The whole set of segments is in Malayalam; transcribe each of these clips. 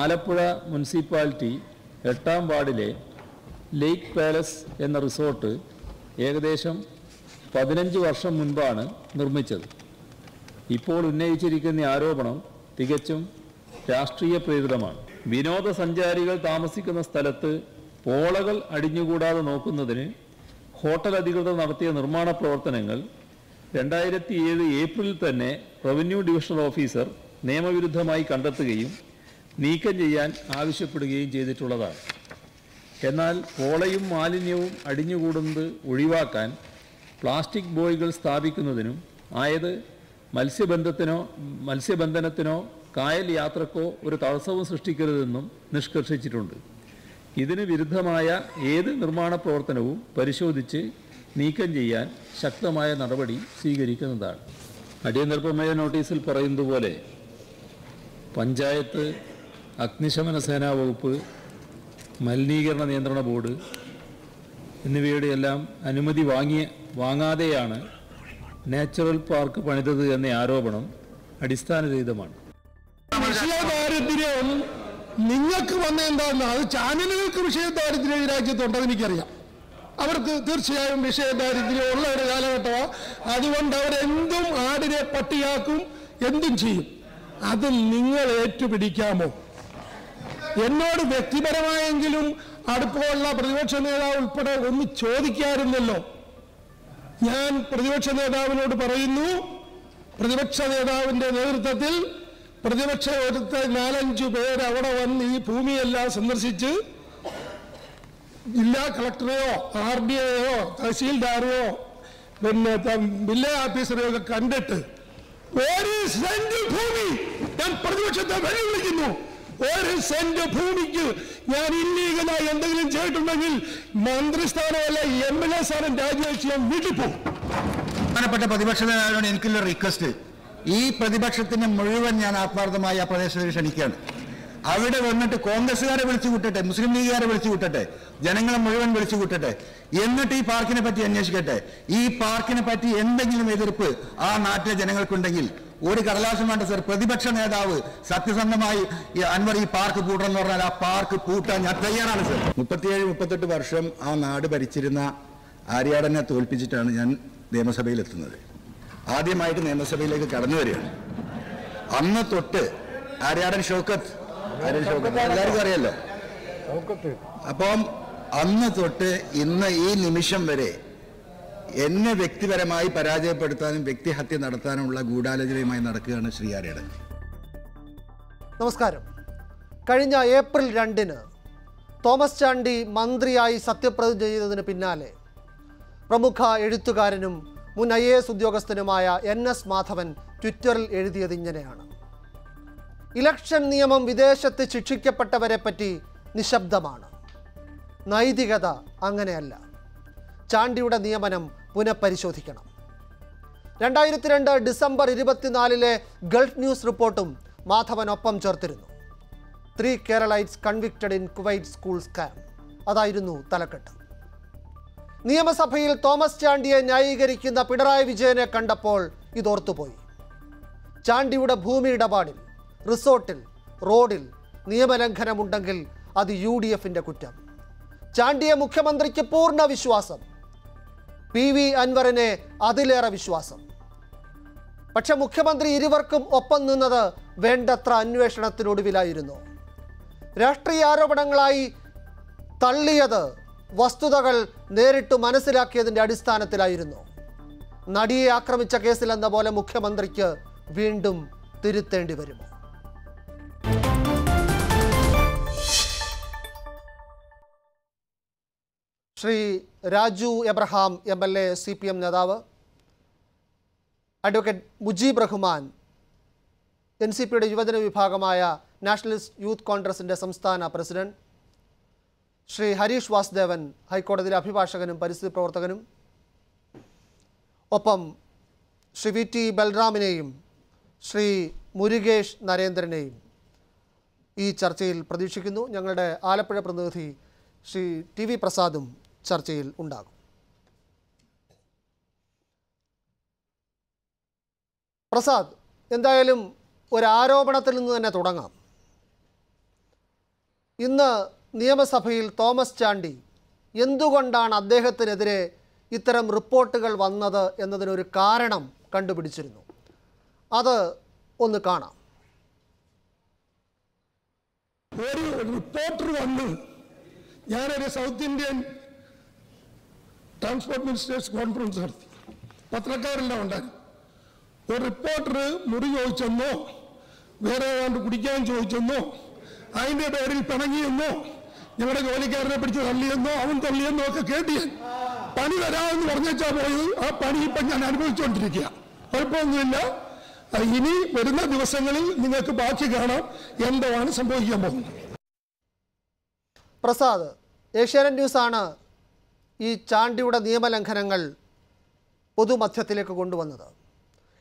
ആലപ്പുഴ മുനിസിപ്പാലിറ്റി 8ാം വാർഡിലെ ലേക്ക് പാലസ് എന്ന റിസോർട്ട് ഏകദേശം 15 വർഷം മുൻപാണ് നിർമ്മിച്ചത്. ഇപ്പോൾ ഉന്നയിച്ചിരിക്കുന്ന ആരോപണം തികച്ചും രാഷ്ട്രീയ പ്രേരിതമാണ്. വിനോദസഞ്ചാരികൾ താമസിക്കുന്ന സ്ഥലത്ത് പോളകൾ അടിഞ്ഞുകൂടാതെ നോക്കുന്നതിന് ഹോട്ടൽ അധികൃതർ നടത്തിയ നിർമ്മാണ പ്രവർത്തനങ്ങൾ 2007 ഏപ്രിലിൽ തന്നെ റവന്യൂ ഡിവിഷണൽ ഓഫീസർ നിയമവിരുദ്ധമായി കണ്ടെത്തുകയും നീക്കം ചെയ്യാൻ ആവശ്യപ്പെടുകയും ചെയ്തിട്ടുള്ളതാണ്. എന്നാൽ പോളയും മാലിന്യവും അടിഞ്ഞുകൂടുന്നത് ഒഴിവാക്കാൻ പ്ലാസ്റ്റിക് ബോയികൾ സ്ഥാപിക്കുന്നതിനും, ആയത് മത്സ്യബന്ധനത്തിനോ കായൽ യാത്രക്കോ ഒരു തടസ്സവും സൃഷ്ടിക്കരുതെന്നും നിഷ്കർഷിച്ചിട്ടുണ്ട്. ഇതിന് വിരുദ്ധമായ ഏത് നിർമ്മാണ പ്രവർത്തനവും പരിശോധിച്ച് നീക്കം ചെയ്യാൻ ശക്തമായ നടപടി സ്വീകരിക്കുന്നതാണ്. അടിയന്തര പ്രമേയ നോട്ടീസിൽ പറയുന്നതുപോലെ പഞ്ചായത്ത്, അഗ്നിശമന സേനാ വകുപ്പ്, മലിനീകരണ നിയന്ത്രണ ബോർഡ് എന്നിവയുടെ എല്ലാം അനുമതി വാങ്ങാതെയാണ് നാച്ചുറൽ പാർക്ക് പണിതത് എന്ന ആരോപണം അടിസ്ഥാനരഹിതമാണ്. ദാരിദ്ര്യം നിങ്ങൾക്ക് വന്ന എന്താണെന്ന് അത് ചാനലുകൾക്ക് വിഷയ ദാരിദ്ര്യം ഈ രാജ്യത്തുണ്ടെന്ന് എനിക്കറിയാം. അവർക്ക് തീർച്ചയായും വിഷയ ദാരിദ്ര്യം ഉള്ള ഒരു കാലഘട്ടമാണ്. അതുകൊണ്ട് അവരെന്തും ആടിനെ പട്ടിയാക്കും, എന്തും ചെയ്യും. അതിൽ നിങ്ങൾ ഏറ്റുപിടിക്കാമോ? എന്നോട് വ്യക്തിപരമായെങ്കിലും അടുപ്പമുള്ള പ്രതിപക്ഷ നേതാവ് ഉൾപ്പെടെ ഒന്ന് ചോദിക്കാറുണ്ടല്ലോ. ഞാൻ പ്രതിപക്ഷ നേതാവിനോട് പറയുന്നു, പ്രതിപക്ഷ നേതാവിന്റെ നേതൃത്വത്തിൽ പ്രതിപക്ഷ ഒരു 4-5 പേർ അവിടെ വന്ന് ഈ ഭൂമിയെല്ലാം സന്ദർശിച്ച് ജില്ലാ കളക്ടറെയോ RDOയോ തഹസീൽദാരെയോ പിന്നെ വില്ലേജ് ഓഫീസറെയോ ഒക്കെ കണ്ടിട്ട് ഒരു സെന്റ് ഭൂമി, ഞാൻ പ്രതിപക്ഷത്തെ വെല്ലുവിളിക്കുന്നു, ഒരു സെന്റ് ഭൂമിക്ക് ഞാൻ ഇല്ലീഗലായി എന്തെങ്കിലും ചെയ്തിട്ടുണ്ടെങ്കിൽ മന്ത്രിസ്ഥാനമല്ല MLA സ്ഥാനം രാജിവെച്ച് ഞാൻ വീട്ടിൽ പോകും. പ്രധാനപ്പെട്ട പ്രതിപക്ഷ നേതാവിനോട് എനിക്കുള്ള റിക്വസ്റ്റ്, ഈ പ്രതിപക്ഷത്തിന് മുഴുവൻ ഞാൻ ആത്മാർത്ഥമായി ആ പ്രദേശത്ത് ക്ഷണിക്കുകയാണ്. അവിടെ വന്നിട്ട് കോൺഗ്രസ്സുകാരെ വിളിച്ചു കൂട്ടട്ടെ, മുസ്ലിം ലീഗുകാരെ വിളിച്ചു കൂട്ടട്ടെ, ജനങ്ങളെ മുഴുവൻ വിളിച്ചു കൂട്ടട്ടെ, എന്നിട്ട് ഈ പാർക്കിനെ പറ്റി അന്വേഷിക്കട്ടെ. ഈ പാർക്കിനെ പറ്റി എന്തെങ്കിലും എതിർപ്പ് ആ നാട്ടിലെ ജനങ്ങൾക്കുണ്ടെങ്കിൽ ഒരു കടലാസം വേണ്ട സർ. പ്രതിപക്ഷ നേതാവ് സത്യസന്ധമായി അൻവർ ഈ പാർക്ക് പൂട്ടണമെന്ന് പറഞ്ഞാൽ ആ പാർക്ക് പൂട്ടാൻ ഞാൻ തയ്യാറാണ് സർ. 37-38 വർഷം ആ നാട് ഭരിച്ചിരുന്ന ആര്യാടനെ തോൽപ്പിച്ചിട്ടാണ് ഞാൻ നിയമസഭയിലെത്തുന്നത്. ആദ്യമായിട്ട് നിയമസഭയിലേക്ക് കടന്നു വരികയാണ്. അന്ന് തൊട്ട് ആര്യാടൻ ഷൗക്കത്ത് എല്ലാവർക്കും അറിയാലോ. അപ്പം അന്ന് തൊട്ട് ഇന്ന് ഈ നിമിഷം വരെ എന്നെ വ്യക്തിപരമായി പരാജയപ്പെടുത്താനും വ്യക്തിഹത്യ നടത്താനുമുള്ള ഗൂഢാലോചനയുമായി നടക്കുകയാണ് ശ്രീ ആര്യാടൻ. നമസ്കാരം. കഴിഞ്ഞ ഏപ്രിൽ 2-ന് തോമസ് ചാണ്ടി മന്ത്രിയായി സത്യപ്രതിജ്ഞ ചെയ്തതിന് പിന്നാലെ പ്രമുഖ എഴുത്തുകാരനും മുൻ IAS ഉദ്യോഗസ്ഥനുമായ NS മാധവൻ ട്വിറ്ററിൽ എഴുതിയത് ഇങ്ങനെയാണ്: ഇലക്ഷൻ നിയമം വിദേശത്ത് ശിക്ഷിക്കപ്പെട്ടവരെ പറ്റി നിശബ്ദമാണ്, നൈതികത അങ്ങനെയല്ല, ചാണ്ടിയുടെ നിയമനം പുനഃപരിശോധിക്കണം. 2002 ഡിസംബർ 24-ലെ ഗൾഫ് ന്യൂസ് റിപ്പോർട്ടും മാധവനൊപ്പം ചേർത്തിരുന്നു. 3 Keralites convicted in Kuwait school scam, അതായിരുന്നു തലക്കെട്ട്. നിയമസഭയിൽ തോമസ് ചാണ്ടിയെ ന്യായീകരിക്കുന്ന പിണറായി വിജയനെ കണ്ടപ്പോൾ ഇതോർത്തുപോയി. ചാണ്ടിയുടെ ഭൂമി ഇടപാടിൽ, റിസോർട്ടിൽ, റോഡിൽ നിയമലംഘനമുണ്ടെങ്കിൽ അത് UDFിൻ്റെ കുറ്റം. ചാണ്ടിയെ മുഖ്യമന്ത്രിക്ക് പൂർണ്ണ വിശ്വാസം, PV അൻവറിനെ അതിലേറെ വിശ്വാസം. പക്ഷെ മുഖ്യമന്ത്രി ഇരുവർക്കും ഒപ്പം നിന്നത് വേണ്ടത്ര അന്വേഷണത്തിനൊടുവിലായിരുന്നു. രാഷ്ട്രീയ ആരോപണങ്ങളായി തള്ളിയത് വസ്തുതകൾ നേരിട്ട് മനസ്സിലാക്കിയതിൻ്റെ അടിസ്ഥാനത്തിലായിരുന്നു. നടിയെ ആക്രമിച്ച കേസിലെന്ന പോലെ മുഖ്യമന്ത്രിക്ക് വീണ്ടും തിരുത്തേണ്ടി വരുമോ? ശ്രീ രാജു എബ്രഹാം MLA, CPM നേതാവ്, അഡ്വക്കേറ്റ് മുജീബ് റഹ്മാൻ, NCPയുടെ യുവജന വിഭാഗമായ നാഷണലിസ്റ്റ് യൂത്ത് കോൺഗ്രസിൻ്റെ സംസ്ഥാന പ്രസിഡന്റ്, ശ്രീ ഹരീഷ് വാസുദേവൻ, ഹൈക്കോടതിയിലെ അഭിഭാഷകനും പരിസ്ഥിതി പ്രവർത്തകനും, ഒപ്പം ശ്രീ VT ബൽറാമിനെയും ശ്രീ മുരുകേഷ് നരേന്ദ്രനെയും ഈ ചർച്ചയിൽ പ്രതീക്ഷിക്കുന്നു. ഞങ്ങളുടെ ആലപ്പുഴ പ്രതിനിധി ശ്രീ TV പ്രസാദും ചർച്ചയിൽ ഉണ്ടാകും. പ്രസാദ്, എന്തായാലും ഒരാരോപണത്തിൽ നിന്ന് തന്നെ തുടങ്ങാം. ഇന്ന് നിയമസഭയിൽ തോമസ് ചാണ്ടി എന്തുകൊണ്ടാണ് അദ്ദേഹത്തിനെതിരെ ഇത്തരം റിപ്പോർട്ടുകൾ വന്നത് എന്നതിനൊരു കാരണം കണ്ടുപിടിച്ചിരുന്നു. അത് ഒന്ന് കാണാം. ഒരു റിപ്പോർട്ടർ വന്ന് ഞാനൊരു South Indian transport ministers conference നടത്തി, പത്രക്കാരെല്ലാം ഉണ്ടായിരുന്നു. ഒരു റിപ്പോർട്ടർ മുറി ചോദിച്ചെന്നോ വേറെ ഏതാണ്ട് കുടിക്കാൻ ചോദിച്ചെന്നോ അതിൻ്റെ പേരിൽ പിണങ്ങിയെന്നോ ഞങ്ങളുടെ ജോലിക്കാരനെ പിടിച്ച് തള്ളിയെന്നോ അവൻ തള്ളിയെന്നോ ഒക്കെ കേട്ട് ഞാൻ പണി വരാമെന്ന് പറഞ്ഞാൽ പോയത്. ആ പണി ഇപ്പം ഞാൻ അനുഭവിച്ചുകൊണ്ടിരിക്കുക. കുഴപ്പമൊന്നുമില്ല. ഇനി വരുന്ന ദിവസങ്ങളിൽ നിങ്ങൾക്ക് ബാക്കി കാണാം എന്താണ് സംഭവിക്കാൻ പോകുന്നത്. പ്രസാദ്, ഏഷ്യാനെറ്റ് ന്യൂസാണ് ഈ ചാണ്ടിയുടെ നിയമലംഘനങ്ങൾ പൊതുമധ്യത്തിലേക്ക് കൊണ്ടുവന്നത്.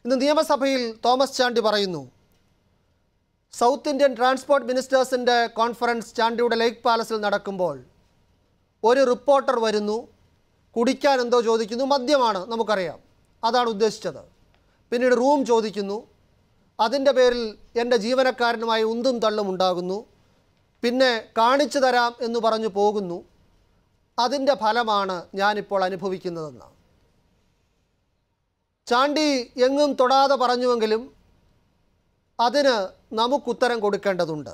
ഇന്ന് നിയമസഭയിൽ തോമസ് ചാണ്ടി പറയുന്നു, സൗത്ത് ഇന്ത്യൻ ട്രാൻസ്പോർട്ട് മിനിസ്റ്റേഴ്സിൻ്റെ കോൺഫറൻസ് ചാണ്ടിയുടെ ലേക്ക് പാലസിൽ നടക്കുമ്പോൾ ഒരു റിപ്പോർട്ടർ വരുന്നു, കുടിക്കാൻ എന്തോ ചോദിക്കുന്നു, മദ്യമാണ് നമുക്കറിയാം, അതാണ് ഉദ്ദേശിച്ചത്. പിന്നീട് റൂം ചോദിക്കുന്നു, അതിൻ്റെ പേരിൽ എൻ്റെ ജീവനക്കാരനുമായി ഉന്തും തള്ളും ഉണ്ടാകുന്നു, പിന്നെ കാണിച്ചു തരാം എന്ന് പറഞ്ഞു പോകുന്നു. അതിൻ്റെ ഫലമാണ് ഞാനിപ്പോൾ അനുഭവിക്കുന്നതെന്ന് ചാണ്ടി എങ്ങും തൊടാതെ പറഞ്ഞുവെങ്കിലും അതിന് നമുക്കുത്തരം കൊടുക്കേണ്ടതുണ്ട്.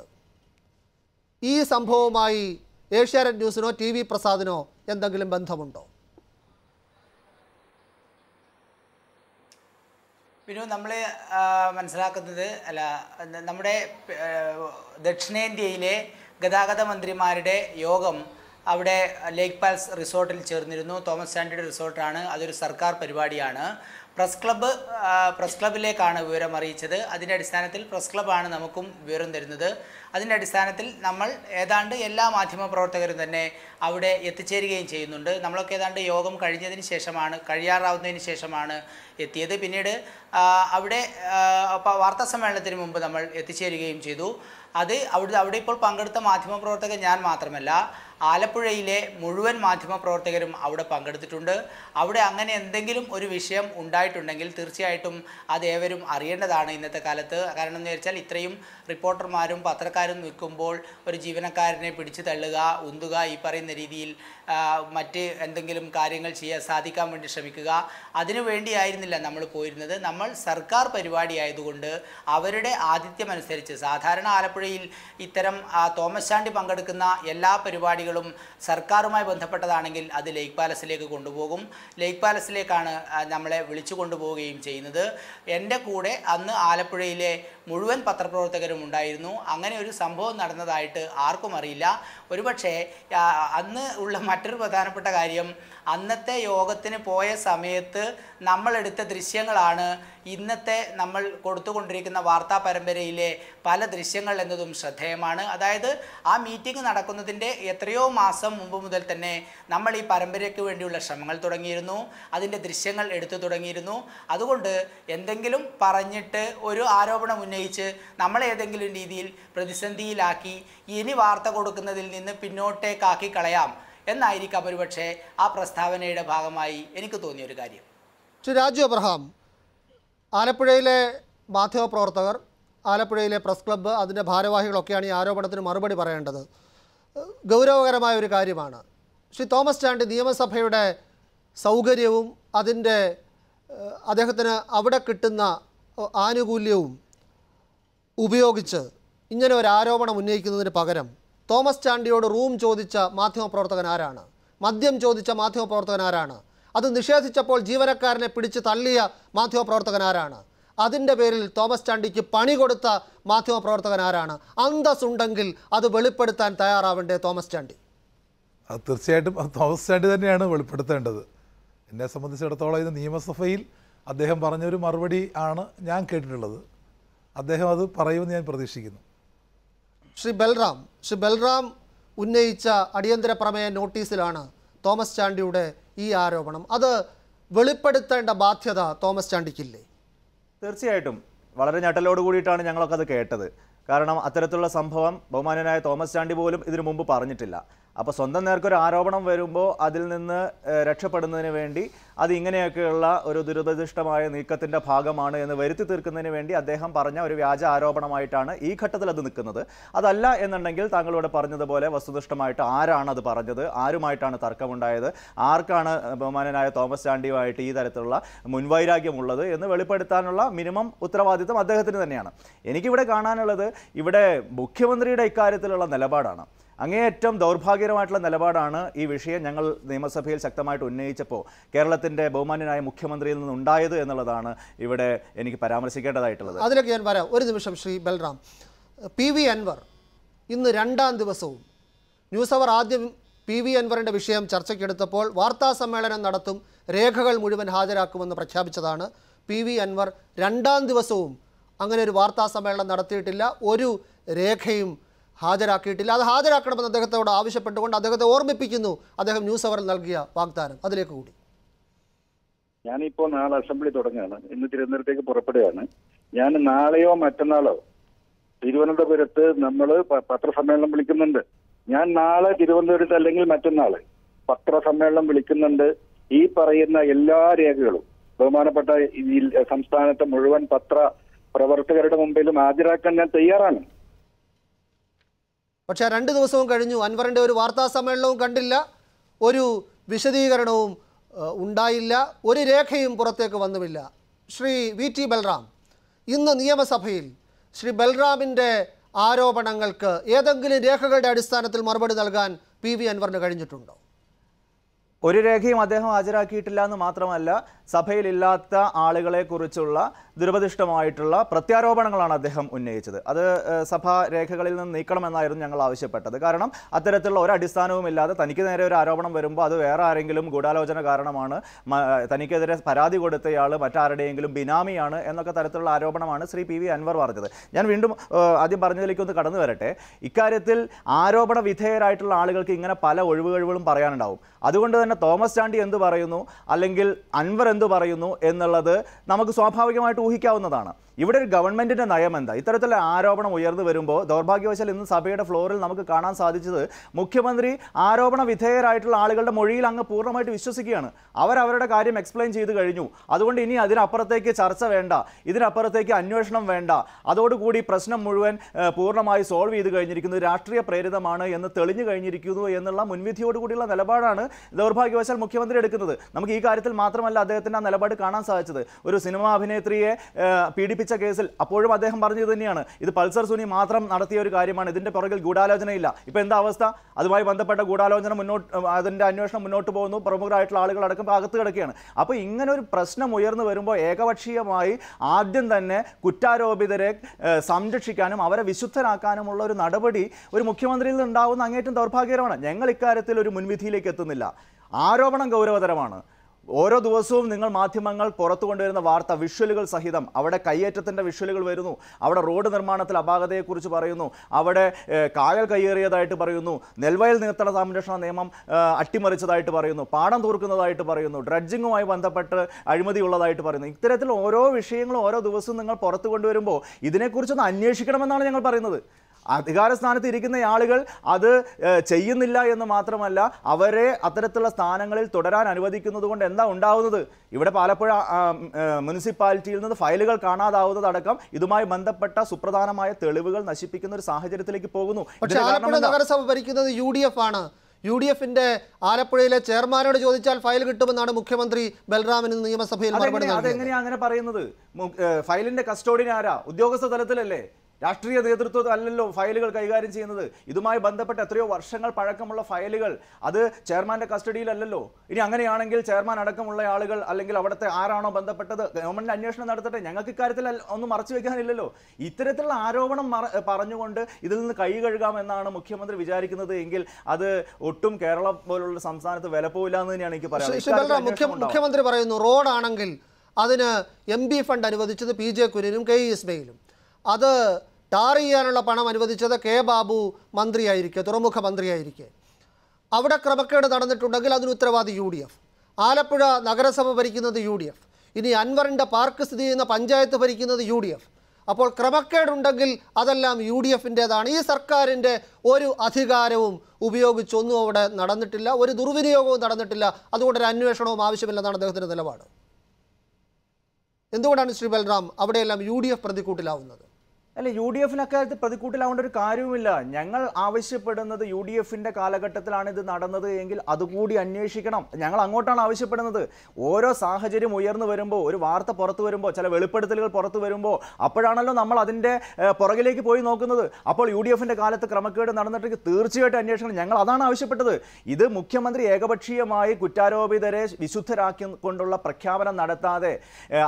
ഈ സംഭവവുമായി ഏഷ്യാനെറ്റ് ന്യൂസിനോ ടി വി പ്രസാദിനോ എന്തെങ്കിലും ബന്ധമുണ്ടോ? പിന്നെ നമ്മൾ മനസ്സിലാക്കുന്നത് അല്ല, നമ്മുടെ ദക്ഷിണേന്ത്യയിലെ ഗതാഗത മന്ത്രിമാരുടെ യോഗം അവിടെ ലേക്ക് പാൽസ് റിസോർട്ടിൽ ചേർന്നിരുന്നു. തോമസ് ചാണ്ടിയുടെ റിസോർട്ടാണ്, അതൊരു സർക്കാർ പരിപാടിയാണ്. പ്രസ് ക്ലബിലേക്കാണ് വിവരം അറിയിച്ചത്. അതിൻ്റെ അടിസ്ഥാനത്തിൽ പ്രസ് ക്ലബ്ബാണ് നമുക്കും വിവരം തരുന്നത്. അതിൻ്റെ അടിസ്ഥാനത്തിൽ നമ്മൾ ഏതാണ്ട് എല്ലാ മാധ്യമപ്രവർത്തകരും തന്നെ അവിടെ എത്തിച്ചേരുകയും ചെയ്യുന്നുണ്ട്. നമ്മളൊക്കെ ഏതാണ്ട് യോഗം കഴിയാറാവുന്നതിന് ശേഷമാണ് എത്തിയത്. പിന്നീട് അവിടെ വാർത്താ സമ്മേളനത്തിന് മുമ്പ് നമ്മൾ എത്തിച്ചേരുകയും ചെയ്തു. അവിടെ ഇപ്പോൾ പങ്കെടുത്ത മാധ്യമപ്രവർത്തകൻ ഞാൻ മാത്രമല്ല, ആലപ്പുഴയിലെ മുഴുവൻ മാധ്യമപ്രവർത്തകരും അവിടെ പങ്കെടുത്തിട്ടുണ്ട്. അവിടെ അങ്ങനെ എന്തെങ്കിലും ഒരു വിഷയം ഉണ്ടായിട്ടുണ്ടെങ്കിൽ തീർച്ചയായിട്ടും അത് ഏവരും അറിയേണ്ടതാണ് ഇന്നത്തെ കാലത്ത്. കാരണം എന്ന് വെച്ചാൽ ഇത്രയും റിപ്പോർട്ടർമാരും പത്രക്കാരും നിൽക്കുമ്പോൾ ഒരു ജീവനക്കാരനെ പിടിച്ചു തള്ളുക, ഉന്തുക, ഈ പറയുന്ന രീതിയിൽ മറ്റ് എന്തെങ്കിലും കാര്യങ്ങൾ ചെയ്യാൻ സാധിക്കാൻ വേണ്ടി ശ്രമിക്കുക, അതിനുവേണ്ടിയായിരുന്നില്ല നമ്മൾ പോയിരുന്നത്. നമ്മൾ സർക്കാർ പരിപാടി ആയതുകൊണ്ട് അവരുടെ ആതിഥ്യമനുസരിച്ച്, സാധാരണ ആലപ്പുഴയിൽ ഇത്തരം തോമസ് ചാണ്ടി പങ്കെടുക്കുന്ന എല്ലാ പരിപാടികളും സർക്കാരുമായി ബന്ധപ്പെട്ടതാണെങ്കിൽ അത് ലേക്ക് പാലസിലേക്ക് കൊണ്ടുപോകും. ലേക്ക് പാലസിലേക്കാണ് നമ്മളെ വിളിച്ചു കൊണ്ടുപോവുകയും ചെയ്യുന്നത്. എൻ്റെ കൂടെ അന്ന് ആലപ്പുഴയിലെ മുഴുവൻ പത്രപ്രവർത്തകരും ഉണ്ടായിരുന്നു. അങ്ങനെ ഒരു സംഭവം നടന്നതായിട്ട് ആർക്കും അറിയില്ല. ഒരുപക്ഷെ അന്ന് ഉള്ള മറ്റൊരു പ്രധാനപ്പെട്ട കാര്യം, അന്നത്തെ യോഗത്തിന് പോയ സമയത്ത് നമ്മളെടുത്ത ദൃശ്യങ്ങളാണ് ഇന്നത്തെ നമ്മൾ കൊടുത്തുകൊണ്ടിരിക്കുന്ന വാർത്താ പരമ്പരയിലെ പല ദൃശ്യങ്ങൾ എന്നതും ശ്രദ്ധേയമാണ്. അതായത് ആ മീറ്റിംഗ് നടക്കുന്നതിൻ്റെ എത്രയോ മാസം മുമ്പ് മുതൽ തന്നെ നമ്മൾ ഈ പരമ്പരയ്ക്ക് വേണ്ടിയുള്ള ശ്രമങ്ങൾ തുടങ്ങിയിരുന്നു, അതിൻ്റെ ദൃശ്യങ്ങൾ എടുത്തു തുടങ്ങിയിരുന്നു. അതുകൊണ്ട് എന്തെങ്കിലും പറഞ്ഞിട്ട് ഒരു ആരോപണം ഉന്നയിച്ച് നമ്മളേതെങ്കിലും രീതിയിൽ പ്രതിസന്ധിയിലാക്കി ഇനി വാർത്ത കൊടുക്കുന്നതിൽ നിന്ന് പിന്നോട്ടേക്കാക്കി കളയാം എന്നായിരിക്കാം ഒരുപക്ഷെ ആ പ്രസ്താവനയുടെ ഭാഗമായി എനിക്ക് തോന്നിയൊരു കാര്യം. ശ്രീ രാജു അബ്രഹാം, ആലപ്പുഴയിലെ മാധ്യമപ്രവർത്തകർ, ആലപ്പുഴയിലെ പ്രസ് ക്ലബ്ബ്, അതിൻ്റെ ഭാരവാഹികളൊക്കെയാണ് ഈ ആരോപണത്തിന് മറുപടി പറയേണ്ടത്. ഗൗരവകരമായ ഒരു കാര്യമാണ്. ശ്രീ തോമസ് ചാണ്ടി നിയമസഭയുടെ സൗകര്യവും അദ്ദേഹത്തിന് അവിടെ കിട്ടുന്ന ആനുകൂല്യവും ഉപയോഗിച്ച് ഇങ്ങനെ ഒരു ആരോപണം ഉന്നയിക്കുന്നതിന് പകരം തോമസ് ചാണ്ടിയോട് റൂം ചോദിച്ച മാധ്യമപ്രവർത്തകൻ ആരാണ്? മദ്യം ചോദിച്ച മാധ്യമപ്രവർത്തകൻ ആരാണ്? അത് നിഷേധിച്ചപ്പോൾ ജീവനക്കാരനെ പിടിച്ച് തള്ളിയ മാധ്യമപ്രവർത്തകൻ ആരാണ്? അതിൻ്റെ പേരിൽ തോമസ് ചാണ്ടിക്ക് പണി കൊടുത്ത മാധ്യമപ്രവർത്തകൻ ആരാണ്? അന്തസ്സുണ്ടെങ്കിൽ അത് വെളിപ്പെടുത്താൻ തയ്യാറാവേണ്ടേ തോമസ് ചാണ്ടി? അത് തീർച്ചയായിട്ടും തോമസ് ചാണ്ടി തന്നെയാണ് വെളിപ്പെടുത്തേണ്ടത്. എന്നെ സംബന്ധിച്ചിടത്തോളം ഇത് നിയമസഭയിൽ അദ്ദേഹം പറഞ്ഞൊരു മറുപടി ആണ് ഞാൻ കേട്ടിട്ടുള്ളത്. അദ്ദേഹം അത് പറയുമെന്ന് ഞാൻ പ്രതീക്ഷിക്കുന്നു. ശ്രീ ബൽറാം ഉന്നയിച്ച അടിയന്തര പ്രമേയ നോട്ടീസിലാണ് തോമസ് ചാണ്ടിയുടെ ഈ ആരോപണം. അത് വെളിപ്പെടുത്തേണ്ട ബാധ്യത തോമസ് ചാണ്ടിക്കില്ലേ? തീർച്ചയായിട്ടും വളരെ ഞെട്ടലോട് കൂടിയിട്ടാണ് ഞങ്ങളൊക്കെ അത് കേട്ടത്. കാരണം അത്തരത്തിലുള്ള സംഭവം ബഹുമാനനായ തോമസ് ചാണ്ടി പോലും ഇതിനു മുമ്പ് പറഞ്ഞിട്ടില്ല. അപ്പോൾ സ്വന്തം നേർക്കൊരു ആരോപണം വരുമ്പോൾ അതിൽ നിന്ന് രക്ഷപ്പെടുന്നതിന് വേണ്ടി അത് ഇങ്ങനെയൊക്കെയുള്ള ഒരു ദുരുപദിഷ്ടമായ നീക്കത്തിൻ്റെ ഭാഗമാണ് എന്ന് വരുത്തി തീർക്കുന്നതിന് വേണ്ടി അദ്ദേഹം പറഞ്ഞ ഒരു വ്യാജ ആരോപണമായിട്ടാണ് ഈ ഘട്ടത്തിൽ അത് നിൽക്കുന്നത്. അതല്ല എന്നുണ്ടെങ്കിൽ താങ്കളോട് പറഞ്ഞതുപോലെ വസ്തുനിഷ്ഠമായിട്ട് ആരാണത് പറഞ്ഞത്, ആരുമായിട്ടാണ് തർക്കമുണ്ടായത്, ആർക്കാണ് ബഹുമാനനായ തോമസ് ചാണ്ടിയുമായിട്ട് ഈ തരത്തിലുള്ള മുൻവൈരാഗ്യമുള്ളത് എന്ന് വെളിപ്പെടുത്താനുള്ള മിനിമം ഉത്തരവാദിത്വം അദ്ദേഹത്തിന് തന്നെയാണ്. എനിക്കിവിടെ കാണാനുള്ളത് ഇവിടെ മുഖ്യമന്ത്രിയുടെ ഇക്കാര്യത്തിലുള്ള നിലപാടാണ്. അങ്ങേയറ്റം ദൗർഭാഗ്യകരമായിട്ടുള്ള നിലപാടാണ് ഈ വിഷയം ഞങ്ങൾ നിയമസഭയിൽ ശക്തമായിട്ട് ഉന്നയിച്ചപ്പോൾ കേരളത്തിൻ്റെ ബഹുമാന്യനായ മുഖ്യമന്ത്രിയിൽ നിന്നുണ്ടായത് എന്നുള്ളതാണ് ഇവിടെ എനിക്ക് പരാമർശിക്കേണ്ടതായിട്ടുള്ളത്. അതിലൊക്കെ ഞാൻ പറയാം. ഒരു നിമിഷം ശ്രീ ബൽറാം. പി വി അൻവർ ഇന്ന് രണ്ടാം ദിവസവും ന്യൂസ് അവർ ആദ്യം പി വി അൻവറിൻ്റെ വിഷയം ചർച്ചയ്ക്കെടുത്തപ്പോൾ വാർത്താ സമ്മേളനം നടത്തും, രേഖകൾ മുഴുവൻ ഹാജരാക്കുമെന്ന് പ്രഖ്യാപിച്ചതാണ്. പി വി അൻവർ രണ്ടാം ദിവസവും അങ്ങനെ ഒരു വാർത്താ സമ്മേളനം നടത്തിയിട്ടില്ല, ഒരു രേഖയും ഹാജരാക്കിയിട്ടില്ല. അത് ഹാജരാക്കണമെന്ന് അദ്ദേഹത്തോട് ആവശ്യപ്പെട്ടുകൊണ്ട് അദ്ദേഹത്തെ ഓർമ്മിപ്പിക്കുന്നു അദ്ദേഹം ന്യൂസ് അവറിൽ നൽകിയ വാഗ്ദാനം. അതിലേക്ക് കൂടി ഞാനിപ്പോൾ നാളെ അസംബ്ലി തുടങ്ങുകയാണ്, ഇന്ന് തിരുവനന്തപുരത്തേക്ക് പുറപ്പെടുകയാണ്. ഞാൻ നാളെയോ മറ്റന്നാളോ തിരുവനന്തപുരത്ത് നമ്മൾ പത്രസമ്മേളനം വിളിക്കുന്നുണ്ട്. ഞാൻ നാളെ തിരുവനന്തപുരത്ത് അല്ലെങ്കിൽ മറ്റന്നാൾ പത്രസമ്മേളനം വിളിക്കുന്നുണ്ട്. ഈ പറയുന്ന എല്ലാ രേഖകളും ബഹുമാനപ്പെട്ട സംസ്ഥാനത്തെ മുഴുവൻ പത്ര പ്രവർത്തകരുടെ മുമ്പിലും ഹാജരാക്കാൻ ഞാൻ തയ്യാറാണ്. പക്ഷേ രണ്ട് ദിവസവും കഴിഞ്ഞു, അൻവറിൻ്റെ ഒരു വാർത്താ സമ്മേളനവും കണ്ടില്ല, ഒരു വിശദീകരണവും ഉണ്ടായില്ല, ഒരു രേഖയും പുറത്തേക്ക് വന്നുമില്ല. ശ്രീ വി ടി ബൽറാം, ഇന്ന് നിയമസഭയിൽ ശ്രീ ബൽറാമിൻ്റെ ആരോപണങ്ങൾക്ക് ഏതെങ്കിലും രേഖകളുടെ അടിസ്ഥാനത്തിൽ മറുപടി നൽകാൻ പി വി അൻവറിന് കഴിഞ്ഞിട്ടുണ്ടോ? ഒരു രേഖയും അദ്ദേഹം ഹാജരാക്കിയിട്ടില്ല എന്ന് മാത്രമല്ല, സഭയിലില്ലാത്ത ആളുകളെ കുറിച്ചുള്ള ദുരുപദിഷ്ടമായിട്ടുള്ള പ്രത്യാരോപണങ്ങളാണ് അദ്ദേഹം ഉന്നയിച്ചത്. അത് സഭാ രേഖകളിൽ നിന്ന് നീക്കണമെന്നായിരുന്നു ഞങ്ങൾ ആവശ്യപ്പെട്ടത്. കാരണം അത്തരത്തിലുള്ള ഒരു അടിസ്ഥാനവുമില്ലാതെ തനിക്ക് നേരെ ഒരു ആരോപണം വരുമ്പോൾ അത് വേറെ ആരെങ്കിലും ഗൂഢാലോചന കാരണമാണ്, തനിക്കെതിരെ പരാതി കൊടുത്തയാൾ മറ്റാരുടെയെങ്കിലും ബിനാമിയാണ് എന്നൊക്കെ തരത്തിലുള്ള ആരോപണമാണ് ശ്രീ പി വി അൻവർ പറഞ്ഞത്. ഞാൻ വീണ്ടും ആദ്യം പറഞ്ഞതിലേക്ക് ഒന്ന് കടന്നു വരട്ടെ. ഇക്കാര്യത്തിൽ ആരോപണ വിധേയരായിട്ടുള്ള ആളുകൾക്ക് ഇങ്ങനെ പല ഒഴിവുകഴിവുകളും പറയാനുണ്ടാവും. അതുകൊണ്ട് തന്നെ തോമസ് ചാണ്ടി എന്ത് പറയുന്നു അല്ലെങ്കിൽ അൻവർ എന്ത് പറയുന്നു എന്നുള്ളത് നമുക്ക് സ്വാഭാവികമായിട്ട് ഊഹിക്കാവുന്നതാണ്. ഇവിടെ ഒരു ഗവൺമെൻറ്റിൻ്റെ നയം എന്താ? ഇത്തരത്തിലുള്ള ആരോപണം ഉയർന്നു വരുമ്പോൾ ദൗർഭാഗ്യവശാൽ ഇന്ന് സഭയുടെ ഫ്ലോറിൽ നമുക്ക് കാണാൻ സാധിച്ചത് മുഖ്യമന്ത്രി ആരോപണ വിധേയരായിട്ടുള്ള ആളുകളുടെ മൊഴിയിൽ അങ്ങ് പൂർണ്ണമായിട്ട് വിശ്വസിക്കുകയാണ്. അവരവരുടെ കാര്യം എക്സ്പ്ലെയിൻ ചെയ്ത് കഴിഞ്ഞു, അതുകൊണ്ട് ഇനി അതിനപ്പുറത്തേക്ക് ചർച്ച വേണ്ട, ഇതിനപ്പുറത്തേക്ക് അന്വേഷണം വേണ്ട, അതോടുകൂടി പ്രശ്നം മുഴുവൻ പൂർണ്ണമായി സോൾവ് ചെയ്ത് കഴിഞ്ഞിരിക്കുന്നത് രാഷ്ട്രീയ പ്രേരിതമാണ് എന്ന് തെളിഞ്ഞു കഴിഞ്ഞിരിക്കുന്നു എന്നുള്ള മുൻവിധിയോടുകൂടിയുള്ള നിലപാടാണ് ദൗർഭാഗ്യവശാൽ മുഖ്യമന്ത്രി എടുക്കുന്നത്. നമുക്ക് ഈ കാര്യത്തിൽ മാത്രമല്ല അദ്ദേഹത്തിൻ്റെ ആ നിലപാട് കാണാൻ സാധിച്ചത്. ഒരു സിനിമാ അഭിനേത്രിയെ പീഡിപ്പിച്ച കേസിൽ അപ്പോഴും അദ്ദേഹം പറഞ്ഞത് തന്നെയാണ്, ഇത് പൾസർ സുനി മാത്രം നടത്തിയ ഒരു കാര്യമാണ്, ഇതിൻ്റെ പുറകിൽ ഗൂഢാലോചനയില്ല. ഇപ്പോൾ എന്താ അവസ്ഥ? അതുമായി ബന്ധപ്പെട്ട ഗൂഢാലോചന മുന്നോട്ട്, അതിൻ്റെ അന്വേഷണം മുന്നോട്ട് പോകുന്നു, പ്രമുഖരായിട്ടുള്ള ആളുകളടക്കം അകത്ത് കിടക്കുകയാണ്. അപ്പോൾ ഇങ്ങനെ ഒരു പ്രശ്നം ഉയർന്നു വരുമ്പോൾ ഏകപക്ഷീയമായി ആദ്യം തന്നെ കുറ്റാരോപിതരെ സംരക്ഷിക്കാനും അവരെ വിശുദ്ധരാക്കാനുമുള്ള ഒരു നടപടി ഒരു മുഖ്യമന്ത്രിയിൽ നിന്നുണ്ടാവുന്ന അങ്ങേറ്റം ദൗർഭാഗ്യകരമാണ്. ഞങ്ങൾ ഇക്കാര്യത്തിൽ ഒരു മുൻവിധിയിലേക്ക് എത്തുന്നില്ല. ആരോപണം ഗൗരവതരമാണ്. ഓരോ ദിവസവും നിങ്ങൾ മാധ്യമങ്ങൾ പുറത്തു കൊണ്ടുവരുന്ന വാർത്ത വിഷ്വലുകൾ സഹിതം, അവിടെ കയ്യേറ്റത്തിൻ്റെ വിഷ്വലുകൾ വരുന്നു, അവിടെ റോഡ് നിർമ്മാണത്തിൽ അപാകതയെക്കുറിച്ച് പറയുന്നു, അവിടെ കായൽ കയ്യേറിയതായിട്ട് പറയുന്നു, നെൽവയൽ നീർത്തട സംരക്ഷണ നിയമം അട്ടിമറിച്ചതായിട്ട് പറയുന്നു, പാടം തൂർക്കുന്നതായിട്ട് പറയുന്നു, ഡ്രഡ്ജിങ്ങുമായി ബന്ധപ്പെട്ട് അഴിമതിയുള്ളതായിട്ട് പറയുന്നു. ഇത്തരത്തിൽ ഓരോ വിഷയങ്ങളും ഓരോ ദിവസവും നിങ്ങൾ പുറത്തു കൊണ്ടുവരുമ്പോൾ ഇതിനെക്കുറിച്ചൊന്ന് അന്വേഷിക്കണമെന്നാണ് ഞങ്ങൾ പറയുന്നത്. അധികാര സ്ഥാനത്ത് ഇരിക്കുന്ന ആളുകൾ അത് ചെയ്യുന്നില്ല എന്ന് മാത്രമല്ല, അവരെ അത്തരത്തിലുള്ള സ്ഥാനങ്ങളിൽ തുടരാൻ അനുവദിക്കുന്നത് കൊണ്ട് എന്താ ഉണ്ടാവുന്നത്? ഇവിടെ പാലപ്പുഴ മുനിസിപ്പാലിറ്റിയിൽ നിന്ന് ഫയലുകൾ കാണാതാവുന്നതടക്കം ഇതുമായി ബന്ധപ്പെട്ട സുപ്രധാനമായ തെളിവുകൾ നശിപ്പിക്കുന്ന ഒരു സാഹചര്യത്തിലേക്ക് പോകുന്നു. പക്ഷേ ആലപ്പുഴ നഗരസഭ ഭരിക്കുന്നത് UDF ആണ്. UDFന്റെ ആലപ്പുഴയിലെ ചെയർമാനോട് ചോദിച്ചാൽ ഫയൽ കിട്ടുമെന്നാണ് മുഖ്യമന്ത്രി ബൽറാമിന് നിയമസഭയിൽ മറുപടി നൽകിയത്. അതെങ്ങനെയാ അങ്ങനെ പറയുന്നത്? ഫയലിന്റെ കസ്റ്റോഡിയൻ ആരാ? ഉദ്യോഗസ്ഥ തലത്തിലല്ലേ, രാഷ്ട്രീയ നേതൃത്വം അല്ലല്ലോ ഫയലുകൾ കൈകാര്യം ചെയ്യുന്നത്. ഇതുമായി ബന്ധപ്പെട്ട് എത്രയോ വർഷങ്ങൾ പഴക്കമുള്ള ഫയലുകൾ അത് ചെയർമാൻ്റെ കസ്റ്റഡിയിലല്ലോ. ഇനി അങ്ങനെയാണെങ്കിൽ ചെയർമാൻ അടക്കമുള്ള ആളുകൾ അല്ലെങ്കിൽ അവിടുത്തെ ആരാണോ ബന്ധപ്പെട്ടത് ഗവൺമെൻറ് അന്വേഷണം നടത്തട്ടെ. ഞങ്ങൾക്ക് ഇക്കാര്യത്തിൽ ഒന്നും മറച്ചു വയ്ക്കാനില്ലല്ലോ. ഇത്തരത്തിലുള്ള ആരോപണം പറഞ്ഞുകൊണ്ട് ഇതിൽ നിന്ന് കൈ കഴുകാമെന്നാണ് മുഖ്യമന്ത്രി വിചാരിക്കുന്നത് എങ്കിൽ അത് ഒട്ടും കേരളം പോലുള്ള സംസ്ഥാനത്ത് വിലപ്പോവില്ല എന്ന് തന്നെയാണ് എനിക്ക് പറയാനുള്ളത്. മുഖ്യമന്ത്രി പറയുന്നു റോഡാണെങ്കിൽ അതിന് MP ഫണ്ട് അനുവദിച്ചത് PJ കുര്യനും KE ഇസ്മയിലും, അത് ടാർ ചെയ്യാനുള്ള പണം അനുവദിച്ചത് K ബാബു മന്ത്രിയായിരിക്കെ, തുറമുഖ മന്ത്രിയായിരിക്കെ. അവിടെ ക്രമക്കേട് നടന്നിട്ടുണ്ടെങ്കിൽ അതിന് ഉത്തരവാദി UDF. ആലപ്പുഴ നഗരസഭ ഭരിക്കുന്നത് UDF. ഇനി അൻവറിൻ്റെ പാർക്ക് സ്ഥിതി ചെയ്യുന്ന പഞ്ചായത്ത് ഭരിക്കുന്നത് UDF. അപ്പോൾ ക്രമക്കേടുണ്ടെങ്കിൽ അതെല്ലാം യു ഡി എഫിൻ്റേതാണ്. ഈ സർക്കാരിൻ്റെ ഒരു അധികാരവും ഉപയോഗിച്ചൊന്നും അവിടെ നടന്നിട്ടില്ല, ഒരു ദുർവിനിയോഗവും നടന്നിട്ടില്ല. അതുകൊണ്ടൊരു അന്വേഷണവും ആവശ്യമില്ലെന്നാണ് അദ്ദേഹത്തിൻ്റെ നിലപാട്. എന്തുകൊണ്ടാണ് ശ്രീ ബൽറാം അവിടെയെല്ലാം യു ഡി എഫ് പ്രതിക്കൂട്ടിലാവുന്നത്? അല്ല, യു ഡി എഫിന് അക്കാര്യത്തിൽ പ്രതിക്കൂട്ടിലാവേണ്ട ഒരു കാര്യവുമില്ല. ഞങ്ങൾ ആവശ്യപ്പെടുന്നത് യു ഡി എഫിൻ്റെ കാലഘട്ടത്തിലാണ് ഇത് നടന്നത് എങ്കിൽ അതുകൂടി അന്വേഷിക്കണം. ഞങ്ങൾ അങ്ങോട്ടാണ് ആവശ്യപ്പെടുന്നത്. ഓരോ സാഹചര്യം ഉയർന്നു വരുമ്പോൾ, ഒരു വാർത്ത പുറത്തു വരുമ്പോൾ, ചില വെളിപ്പെടുത്തലുകൾ പുറത്തു വരുമ്പോൾ അപ്പോഴാണല്ലോ നമ്മൾ അതിൻ്റെ പുറകിലേക്ക് പോയി നോക്കുന്നത്. അപ്പോൾ യു ഡി എഫിൻ്റെ കാലത്ത് ക്രമക്കേട് നടന്നിട്ടെങ്കിൽ തീർച്ചയായിട്ടും അന്വേഷണം. ഞങ്ങൾ അതാണ് ആവശ്യപ്പെട്ടത്. ഇത് മുഖ്യമന്ത്രി ഏകപക്ഷീയമായി കുറ്റാരോപിതരെ വിശുദ്ധരാക്കിക്കൊണ്ടുള്ള പ്രഖ്യാപനം നടത്താതെ,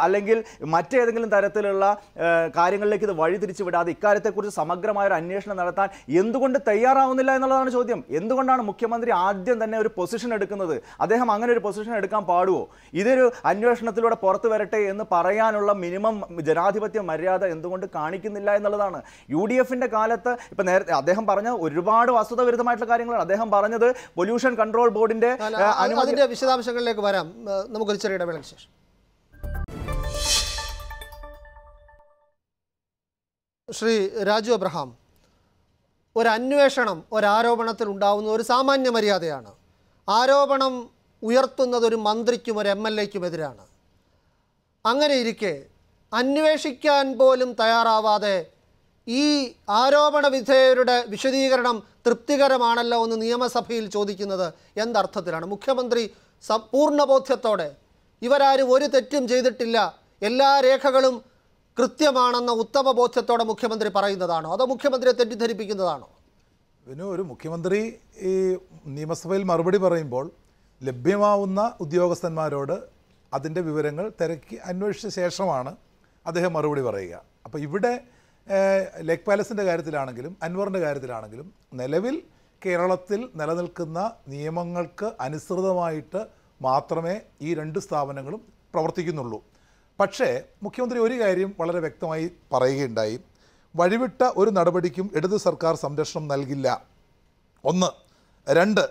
അല്ലെങ്കിൽ മറ്റേതെങ്കിലും തരത്തിലുള്ള കാര്യങ്ങളിലേക്ക് ഇത് വഴിതിരിച്ചു വിടാതെ ഇക്കാര്യത്തെക്കുറിച്ച് സമഗ്രമായ ഒരു അന്വേഷണം നടത്താൻ എന്തുകൊണ്ട് തയ്യാറാവുന്നില്ല എന്നുള്ളതാണ് ചോദ്യം. എന്തുകൊണ്ടാണ് മുഖ്യമന്ത്രി ആദ്യം തന്നെ ഒരു പൊസിഷൻ എടുക്കുന്നത്? അദ്ദേഹം അങ്ങനെ ഒരു പൊസിഷൻ എടുക്കാൻ പാടുമോ? ഇതൊരു അന്വേഷണത്തിലൂടെ പുറത്തു വരട്ടെ എന്ന് പറയാനുള്ള മിനിമം ജനാധിപത്യ മര്യാദ എന്തുകൊണ്ട് കാണിക്കുന്നില്ല എന്നുള്ളതാണ്. യു ഡി എഫിൻ്റെ കാലത്ത് ഇപ്പം നേരത്തെ അദ്ദേഹം പറഞ്ഞ ഒരുപാട് വസ്തുത വിരുദ്ധമായിട്ടുള്ള കാര്യങ്ങളാണ് അദ്ദേഹം പറഞ്ഞത്. പൊല്യൂഷൻ കൺട്രോൾ ബോർഡിൻ്റെ അതിൻ്റെ വിശദാംശങ്ങളിലേക്ക് വരാം, നമുക്കൊരു ചെറിയ ഇടവേളയ്ക്ക് ശേഷം. ശ്രീ രാജു അബ്രഹാം, ഒരു അന്വേഷണം ഒരാരോപണത്തിൽ ഉണ്ടാവുന്ന ഒരു സാമാന്യ മര്യാദയാണ്. ആരോപണം ഉയർത്തുന്നത് ഒരു മന്ത്രിക്കും ഒരു എം എൽ എക്കും എതിരാണ്. അങ്ങനെ ഇരിക്കെ അന്വേഷിക്കാൻ പോലും തയ്യാറാവാതെ ഈ ആരോപണ വിധേയരുടെ വിശദീകരണം തൃപ്തികരമാണല്ലോ എന്ന് നിയമസഭയിൽ ചോദിക്കുന്നത് എന്തർത്ഥത്തിലാണ്? മുഖ്യമന്ത്രി പൂർണ്ണ ബോധ്യത്തോടെ ഇവരാരും ഒരു തെറ്റും ചെയ്തിട്ടില്ല, എല്ലാ രേഖകളും കൃത്യമാണെന്ന ഉത്തമ ബോധ്യത്തോടെ മുഖ്യമന്ത്രി പറയുന്നതാണോ, അതോ മുഖ്യമന്ത്രിയെ തെറ്റിദ്ധരിപ്പിക്കുന്നതാണോ? പിന്നെ ഒരു മുഖ്യമന്ത്രി ഈ നിയമസഭയിൽ മറുപടി പറയുമ്പോൾ ലഭ്യമാവുന്ന ഉദ്യോഗസ്ഥന്മാരോട് അതിൻ്റെ വിവരങ്ങൾ തിരക്കി അന്വേഷിച്ച ശേഷമാണ് അദ്ദേഹം മറുപടി പറയുക. അപ്പോൾ ഇവിടെ ലേക്ക് പാലസിൻ്റെ കാര്യത്തിലാണെങ്കിലും അൻവറിൻ്റെ കാര്യത്തിലാണെങ്കിലും നിലവിൽ കേരളത്തിൽ നിലനിൽക്കുന്ന നിയമങ്ങൾക്ക് അനുസൃതമായിട്ട് മാത്രമേ ഈ രണ്ട് സ്ഥാപനങ്ങളും പ്രവർത്തിക്കുന്നുള്ളൂ. പക്ഷേ മുഖ്യമന്ത്രി ഒരു കാര്യം വളരെ വ്യക്തമായി പറയുകയുണ്ടായി. വഴിവിട്ട ഒരു നടപടിക്കും ഇടതു സർക്കാർ സംരക്ഷണം നൽകില്ല, ഒന്ന്. രണ്ട്,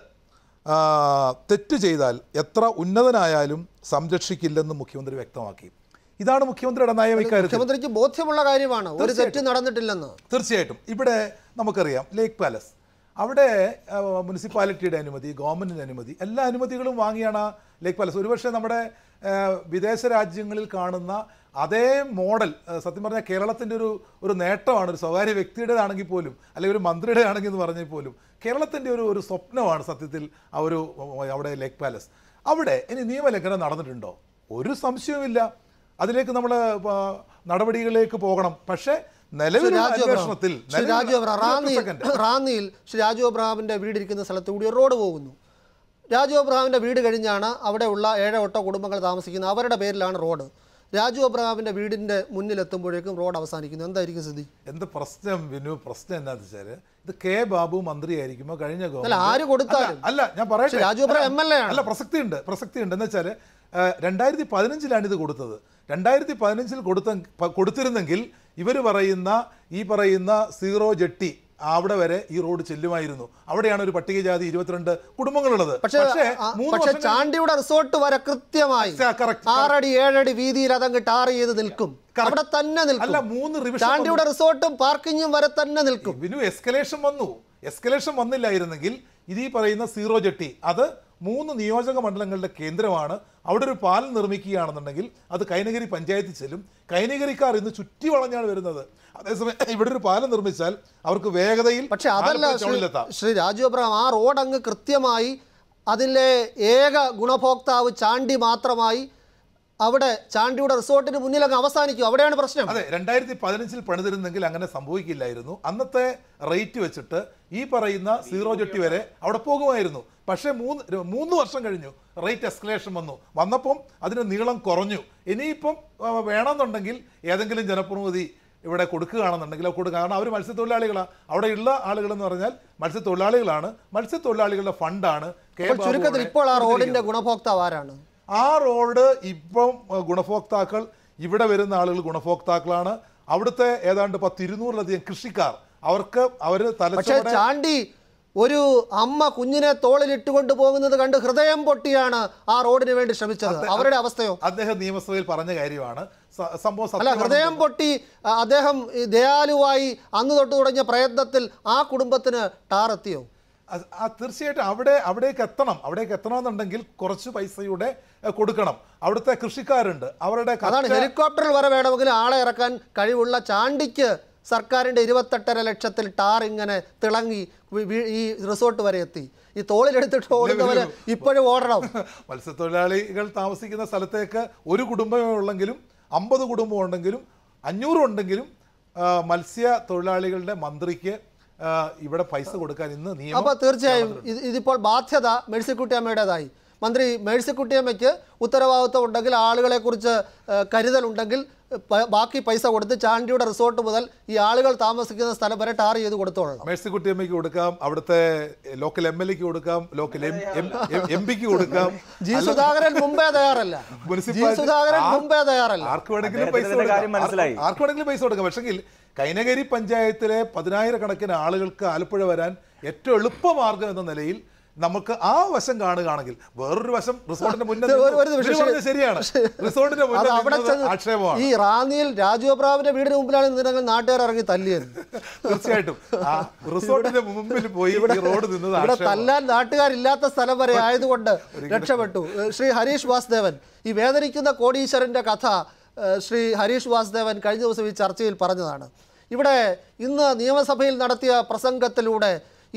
തെറ്റ് ചെയ്താൽ എത്ര ഉന്നതനായാലും സംരക്ഷിക്കില്ലെന്ന് മുഖ്യമന്ത്രി വ്യക്തമാക്കി. ഇതാണ് മുഖ്യമന്ത്രിയുടെ നയം. മുഖ്യമന്ത്രിക്ക് ബോധ്യമുള്ള കാര്യമാണ് ഒരു തെറ്റ് നടന്നിട്ടില്ലെന്ന്. തീർച്ചയായും ഇവിടെ നമുക്കറിയാം ലേക്ക് പാലസ്, അവിടെ മുനിസിപ്പാലിറ്റിയുടെ അനുമതി, ഗവൺമെൻറ്റിൻ്റെ അനുമതി, എല്ലാ അനുമതികളും വാങ്ങിയാണ് ലേക്ക് പാലസ്. ഒരുപക്ഷെ നമ്മുടെ വിദേശ രാജ്യങ്ങളിൽ കാണുന്ന അതേ മോഡൽ സത്യം പറഞ്ഞാൽ കേരളത്തിൻ്റെ ഒരു നേട്ടമാണ്. ഒരു സ്വകാര്യ വ്യക്തിയുടേതാണെങ്കിൽ പോലും, അല്ലെങ്കിൽ ഒരു മന്ത്രിയുടെ ആണെങ്കിൽ എന്ന് പറഞ്ഞാൽ പോലും, കേരളത്തിൻ്റെ ഒരു സ്വപ്നമാണ് സത്യത്തിൽ ആ ഒരു അവിടെ ലേക്ക് പാലസ്. അവിടെ ഇനി നിയമലംഘനം നടന്നിട്ടുണ്ടോ? ഒരു സംശയവുമില്ല. അതിലേക്ക് നമ്മൾ നടപടികളിലേക്ക് പോകണം. പക്ഷേ നിലവിൽ അന്വേഷണത്തിൽ റാന്നിയിൽ ശ്രീ രാജു അബ്രഹാമിൻ്റെ വീടിരിക്കുന്ന സ്ഥലത്ത് കൂടി ഒരു റോഡ് പോകുന്നു. രാജു അബ്രഹാമിൻ്റെ വീട് കഴിഞ്ഞാണ് അവിടെയുള്ള 7-8 കുടുംബങ്ങൾ താമസിക്കുന്നത്. അവരുടെ പേരിലാണ് റോഡ്. രാജു അബ്രഹാമിൻ്റെ വീടിൻ്റെ മുന്നിലെത്തുമ്പോഴേക്കും റോഡ് അവസാനിക്കുന്നു. എന്തായിരിക്കും സ്ഥിതി? എന്ത് പ്രശ്നം? വിനു, പ്രശ്നം എന്താണെന്ന് വെച്ചാൽ ഇത് കെ ബാബു മന്ത്രിയായിരിക്കുമ്പോൾ കഴിഞ്ഞ ആര് കൊടുത്താലും അല്ല, ഞാൻ പറയട്ടെ, Raju Abraham M L A ആണ്. അല്ല, പ്രസക്തിയുണ്ട്, പ്രസക്തിയുണ്ട്. എന്ന് വെച്ചാൽ 2015 ഇത് കൊടുത്തത്. 2015 കൊടുത്തിരുന്നെങ്കിൽ ഇവർ പറയുന്ന ഈ പറയുന്ന സീറോ ജെട്ടി അവിടെ വരെ ഈ റോഡ് ചെല്ലുമായിരുന്നു. അവിടെയാണ് ഒരു പട്ടികജാതി 22 കുടുംബങ്ങളുള്ളത്. പക്ഷേ ചാണ്ടിയുടെ റിസോർട്ട് വരെ കൃത്യമായി 6-7 വീതിയിൽ അതങ്ങ് ടാർ ചെയ്ത് നിൽക്കും. അവിടെ തന്നെ നിൽക്കും. അല്ല, 3 ചാണ്ടിയുടെ റിസോർട്ടും പാർക്കിങ്ങും വരെ തന്നെ നിൽക്കും. പിന്നെ എസ്കലേഷൻ വന്നു. എസ്കലേഷൻ വന്നില്ലായിരുന്നെങ്കിൽ ഇത് ഈ പറയുന്ന സീറോ ജെട്ടി, അത് 3 നിയോജക മണ്ഡലങ്ങളുടെ കേന്ദ്രമാണ്. അവിടെ ഒരു പാലം നിർമ്മിക്കുകയാണെന്നുണ്ടെങ്കിൽ അത് കൈനഗിരി പഞ്ചായത്തിൽ ചെല്ലും. കൈനഗിരിക്കാർ ഇന്ന് ചുറ്റി വളഞ്ഞാണ് വരുന്നത്. അതേസമയം ഇവിടെ ഒരു പാലം നിർമ്മിച്ചാൽ അവർക്ക് വേഗതയിൽ. പക്ഷേ അതല്ല ശ്രീ രാജു അബ്രഹാം, ആ റോഡ് അങ്ങ് കൃത്യമായി അതിലെ ഏക ഗുണഭോക്താവ് ചാണ്ടി മാത്രമായി അവിടെ ചാണ്ടിയുടെ റിസോർട്ടിന് മുന്നിലൊക്കെ അവസാനിക്കും. അവിടെയാണ് പ്രശ്നം. അതെ, 2015 പണിതിരുന്നെങ്കിൽ അങ്ങനെ സംഭവിക്കില്ലായിരുന്നു. അന്നത്തെ റേറ്റ് വെച്ചിട്ട് ഈ പറയുന്ന സീറോ ജെട്ടി വരെ അവിടെ പോകുമായിരുന്നു. പക്ഷേ 3 വർഷം കഴിഞ്ഞു റേറ്റ് എസ്കലേഷൻ വന്നപ്പം അതിന് നീളം കുറഞ്ഞു. ഇനിയിപ്പം വേണമെന്നുണ്ടെങ്കിൽ ഏതെങ്കിലും ജനപ്രതിനിധി ഇവിടെ കൊടുക്കുകയാണെന്നുണ്ടെങ്കിൽ കൊടുക്കുക. കാരണം അവർ മത്സ്യത്തൊഴിലാളികളാണ്. അവിടെയുള്ള ആളുകളെന്ന് പറഞ്ഞാൽ മത്സ്യത്തൊഴിലാളികളാണ്. മത്സ്യത്തൊഴിലാളികളുടെ ഫണ്ടാണ്. ചുരുക്കത്തിൽ ഇപ്പോൾ ആ റോഡിന്റെ ഗുണഭോക്താവ് ആരാണ്? ആ റോഡ് ഇപ്പം ഗുണഭോക്താക്കൾ, ഇവിടെ വരുന്ന ആളുകൾ ഗുണഭോക്താക്കളാണ്. അവിടുത്തെ ഏതാണ്ട് 1,200-ലധികം കൃഷിക്കാർ, അവർക്ക് അവർ തലച്ചോറി. ചാണ്ടി ഒരു അമ്മ കുഞ്ഞിനെ തോളിലിട്ട് കൊണ്ടുപോകുന്നത് കണ്ട് ഹൃദയം പൊട്ടിയാണ് ആ റോഡിന് വേണ്ടി ശ്രമിച്ചത്. അവരുടെ അവസ്ഥയോ? അദ്ദേഹം നിയമസഭയിൽ പറഞ്ഞ കാര്യമാണ് സംഭവം. അല്ല, ഹൃദയം പൊട്ടി അദ്ദേഹം ദയാലുവായി അന്ന് തൊട്ട് തുടങ്ങിയ പ്രയത്നത്തിൽ ആ കുടുംബത്തിന് ടാറെത്തിയോ? തീർച്ചയായിട്ടും അവിടേക്ക് എത്തണം എന്നുണ്ടെങ്കിൽ കുറച്ച് പൈസയുടെ കൊടുക്കണം. അവിടുത്തെ കൃഷിക്കാരുണ്ട്, അവരുടെ ഹെലികോപ്റ്ററിൽ വരെ വേണമെങ്കിൽ ആളെ ഇറക്കാൻ കഴിവുള്ള ചാണ്ടിക്ക് സർക്കാരിൻ്റെ 28.5 ലക്ഷത്തിൽ ടാർ ഇങ്ങനെ തിളങ്ങി ഈ റിസോർട്ട് വരെ എത്തി. ഈ തോളിലെടുത്തിട്ട് ഓടുന്നവര് ഇപ്പോഴും ഓടണം. മത്സ്യത്തൊഴിലാളികൾ താമസിക്കുന്ന സ്ഥലത്തേക്ക് ഒരു കുടുംബമേ ഉള്ളെങ്കിലും 50 കുടുംബം ഉണ്ടെങ്കിലും 500 ഉണ്ടെങ്കിലും മത്സ്യ തൊഴിലാളികളുടെ മന്ത്രിക്ക് ഇവിടെ പൈസ കൊടുക്കാൻ ഇന്ന് നിയമം. അപ്പോൾ തീർച്ചയായും ഇതിപ്പോൾ ബാധ്യത മേഴ്സിക്കുട്ടിയമ്മയുടേതായി. മന്ത്രി മേഴ്സിക്കുട്ടിയമ്മയ്ക്ക് ഉത്തരവാദിത്വം ഉണ്ടെങ്കിൽ, ആളുകളെ കുറിച്ച് കരുതലുണ്ടെങ്കിൽ ബാക്കി പൈസ കൊടുത്ത് ചാണ്ടിയുടെ റിസോർട്ട് മുതൽ ഈ ആളുകൾ താമസിക്കുന്ന സ്ഥലം വരെ ടാർ ചെയ്ത് കൊടുത്തോളാം. മേഴ്സിക്കുട്ടിയമ്മയ്ക്ക് കൊടുക്കാം, അവിടുത്തെ ലോക്കൽ എംഎൽഎക്ക് കൊടുക്കാം, ലോക്കൽ എംപിക്ക് കൊടുക്കാം. ജി സുധാകരൻ മുമ്പേ തയ്യാറല്ല, ആർക്കുവേണമെങ്കിലും പൈസ കൊടുക്കാം. പക്ഷെങ്കിൽ കൈനഗിരി പഞ്ചായത്തിലെ 10,000 കണക്കിന് ആളുകൾക്ക് ആലപ്പുഴ വരാൻ ഏറ്റവും എളുപ്പമാർഗം എന്ന നിലയിൽ നമുക്ക് ആ വശം കാണുകയാണെങ്കിൽ, വേറൊരു വശം റിസോർട്ടിന്റെ മുന്നിൽ ശരിയാണ്, റിസോർട്ടിന്റെ മുന്നിൽ ആക്ഷേപമാണ്. ഈ റാന്നിയിൽ രാജുപ്രാവിന്റെ വീടിന് മുമ്പിലാണ് നിങ്ങൾ നാട്ടുകാർ ഇറങ്ങി തല്ലിയത്. തീർച്ചയായിട്ടും റിസോർട്ടിന്റെ മുമ്പിൽ പോയി റോഡ് നിന്നത്. ഇവിടെ തല്ലാൻ നാട്ടുകാരില്ലാത്ത സ്ഥലം വരെ ആയതുകൊണ്ട് രക്ഷപ്പെട്ടു. ശ്രീ ഹരീഷ് വാസുദേവൻ, ഈ വേദനിക്കുന്ന കോടീശ്വരന്റെ കഥ ശ്രീ ഹരീഷ് വാസുദേവൻ കഴിഞ്ഞ ദിവസം ഈ ചർച്ചയിൽ പറഞ്ഞതാണ്. ഇവിടെ ഇന്ന് നിയമസഭയിൽ നടത്തിയ പ്രസംഗത്തിലൂടെ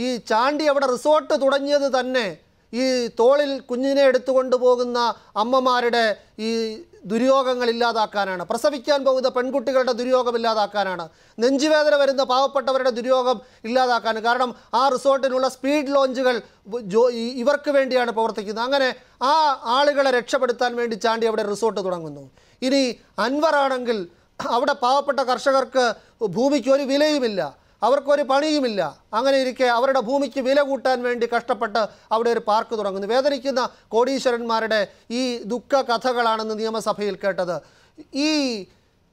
ഈ ചാണ്ടി അവിടെ റിസോർട്ട് തുടങ്ങിയത് തന്നെ ഈ തോളിൽ കുഞ്ഞിനെ എടുത്തുകൊണ്ട് പോകുന്ന അമ്മമാരുടെ ഈ ദുര്യോഗങ്ങൾ ഇല്ലാതാക്കാനാണ്, പ്രസവിക്കാൻ പോകുന്ന പെൺകുട്ടികളുടെ ദുര്യോഗം ഇല്ലാതാക്കാനാണ്, നെഞ്ചുവേദന വരുന്ന പാവപ്പെട്ടവരുടെ ദുര്യോഗം ഇല്ലാതാക്കാനാണ്. കാരണം ആ റിസോർട്ടിനുള്ള സ്പീഡ് ലോഞ്ചുകൾ ഇവർക്ക് വേണ്ടിയാണ് പ്രവർത്തിക്കുന്നത്. അങ്ങനെ ആ ആളുകളെ രക്ഷപ്പെടുത്താൻ വേണ്ടി ചാണ്ടി അവിടെ റിസോർട്ട് തുടങ്ങുന്നു. ഇനി അൻവർ ആണെങ്കിൽ അവിടെ പാവപ്പെട്ട കർഷകർക്ക് ഭൂമിക്ക് ഒരു വിലയുമില്ല, അവർക്കൊരു പണിയുമില്ല. അങ്ങനെ ഇരിക്കെ അവരുടെ ഭൂമിക്ക് വില കൂട്ടാൻ വേണ്ടി കഷ്ടപ്പെട്ട് അവിടെ ഒരു പാർക്ക് തുടങ്ങുന്നു. വേദനിക്കുന്ന കോടീശ്വരന്മാരുടെ ഈ ദുഃഖ കഥകളാണെന്ന് നിയമസഭയിൽ കേട്ടത്. ഈ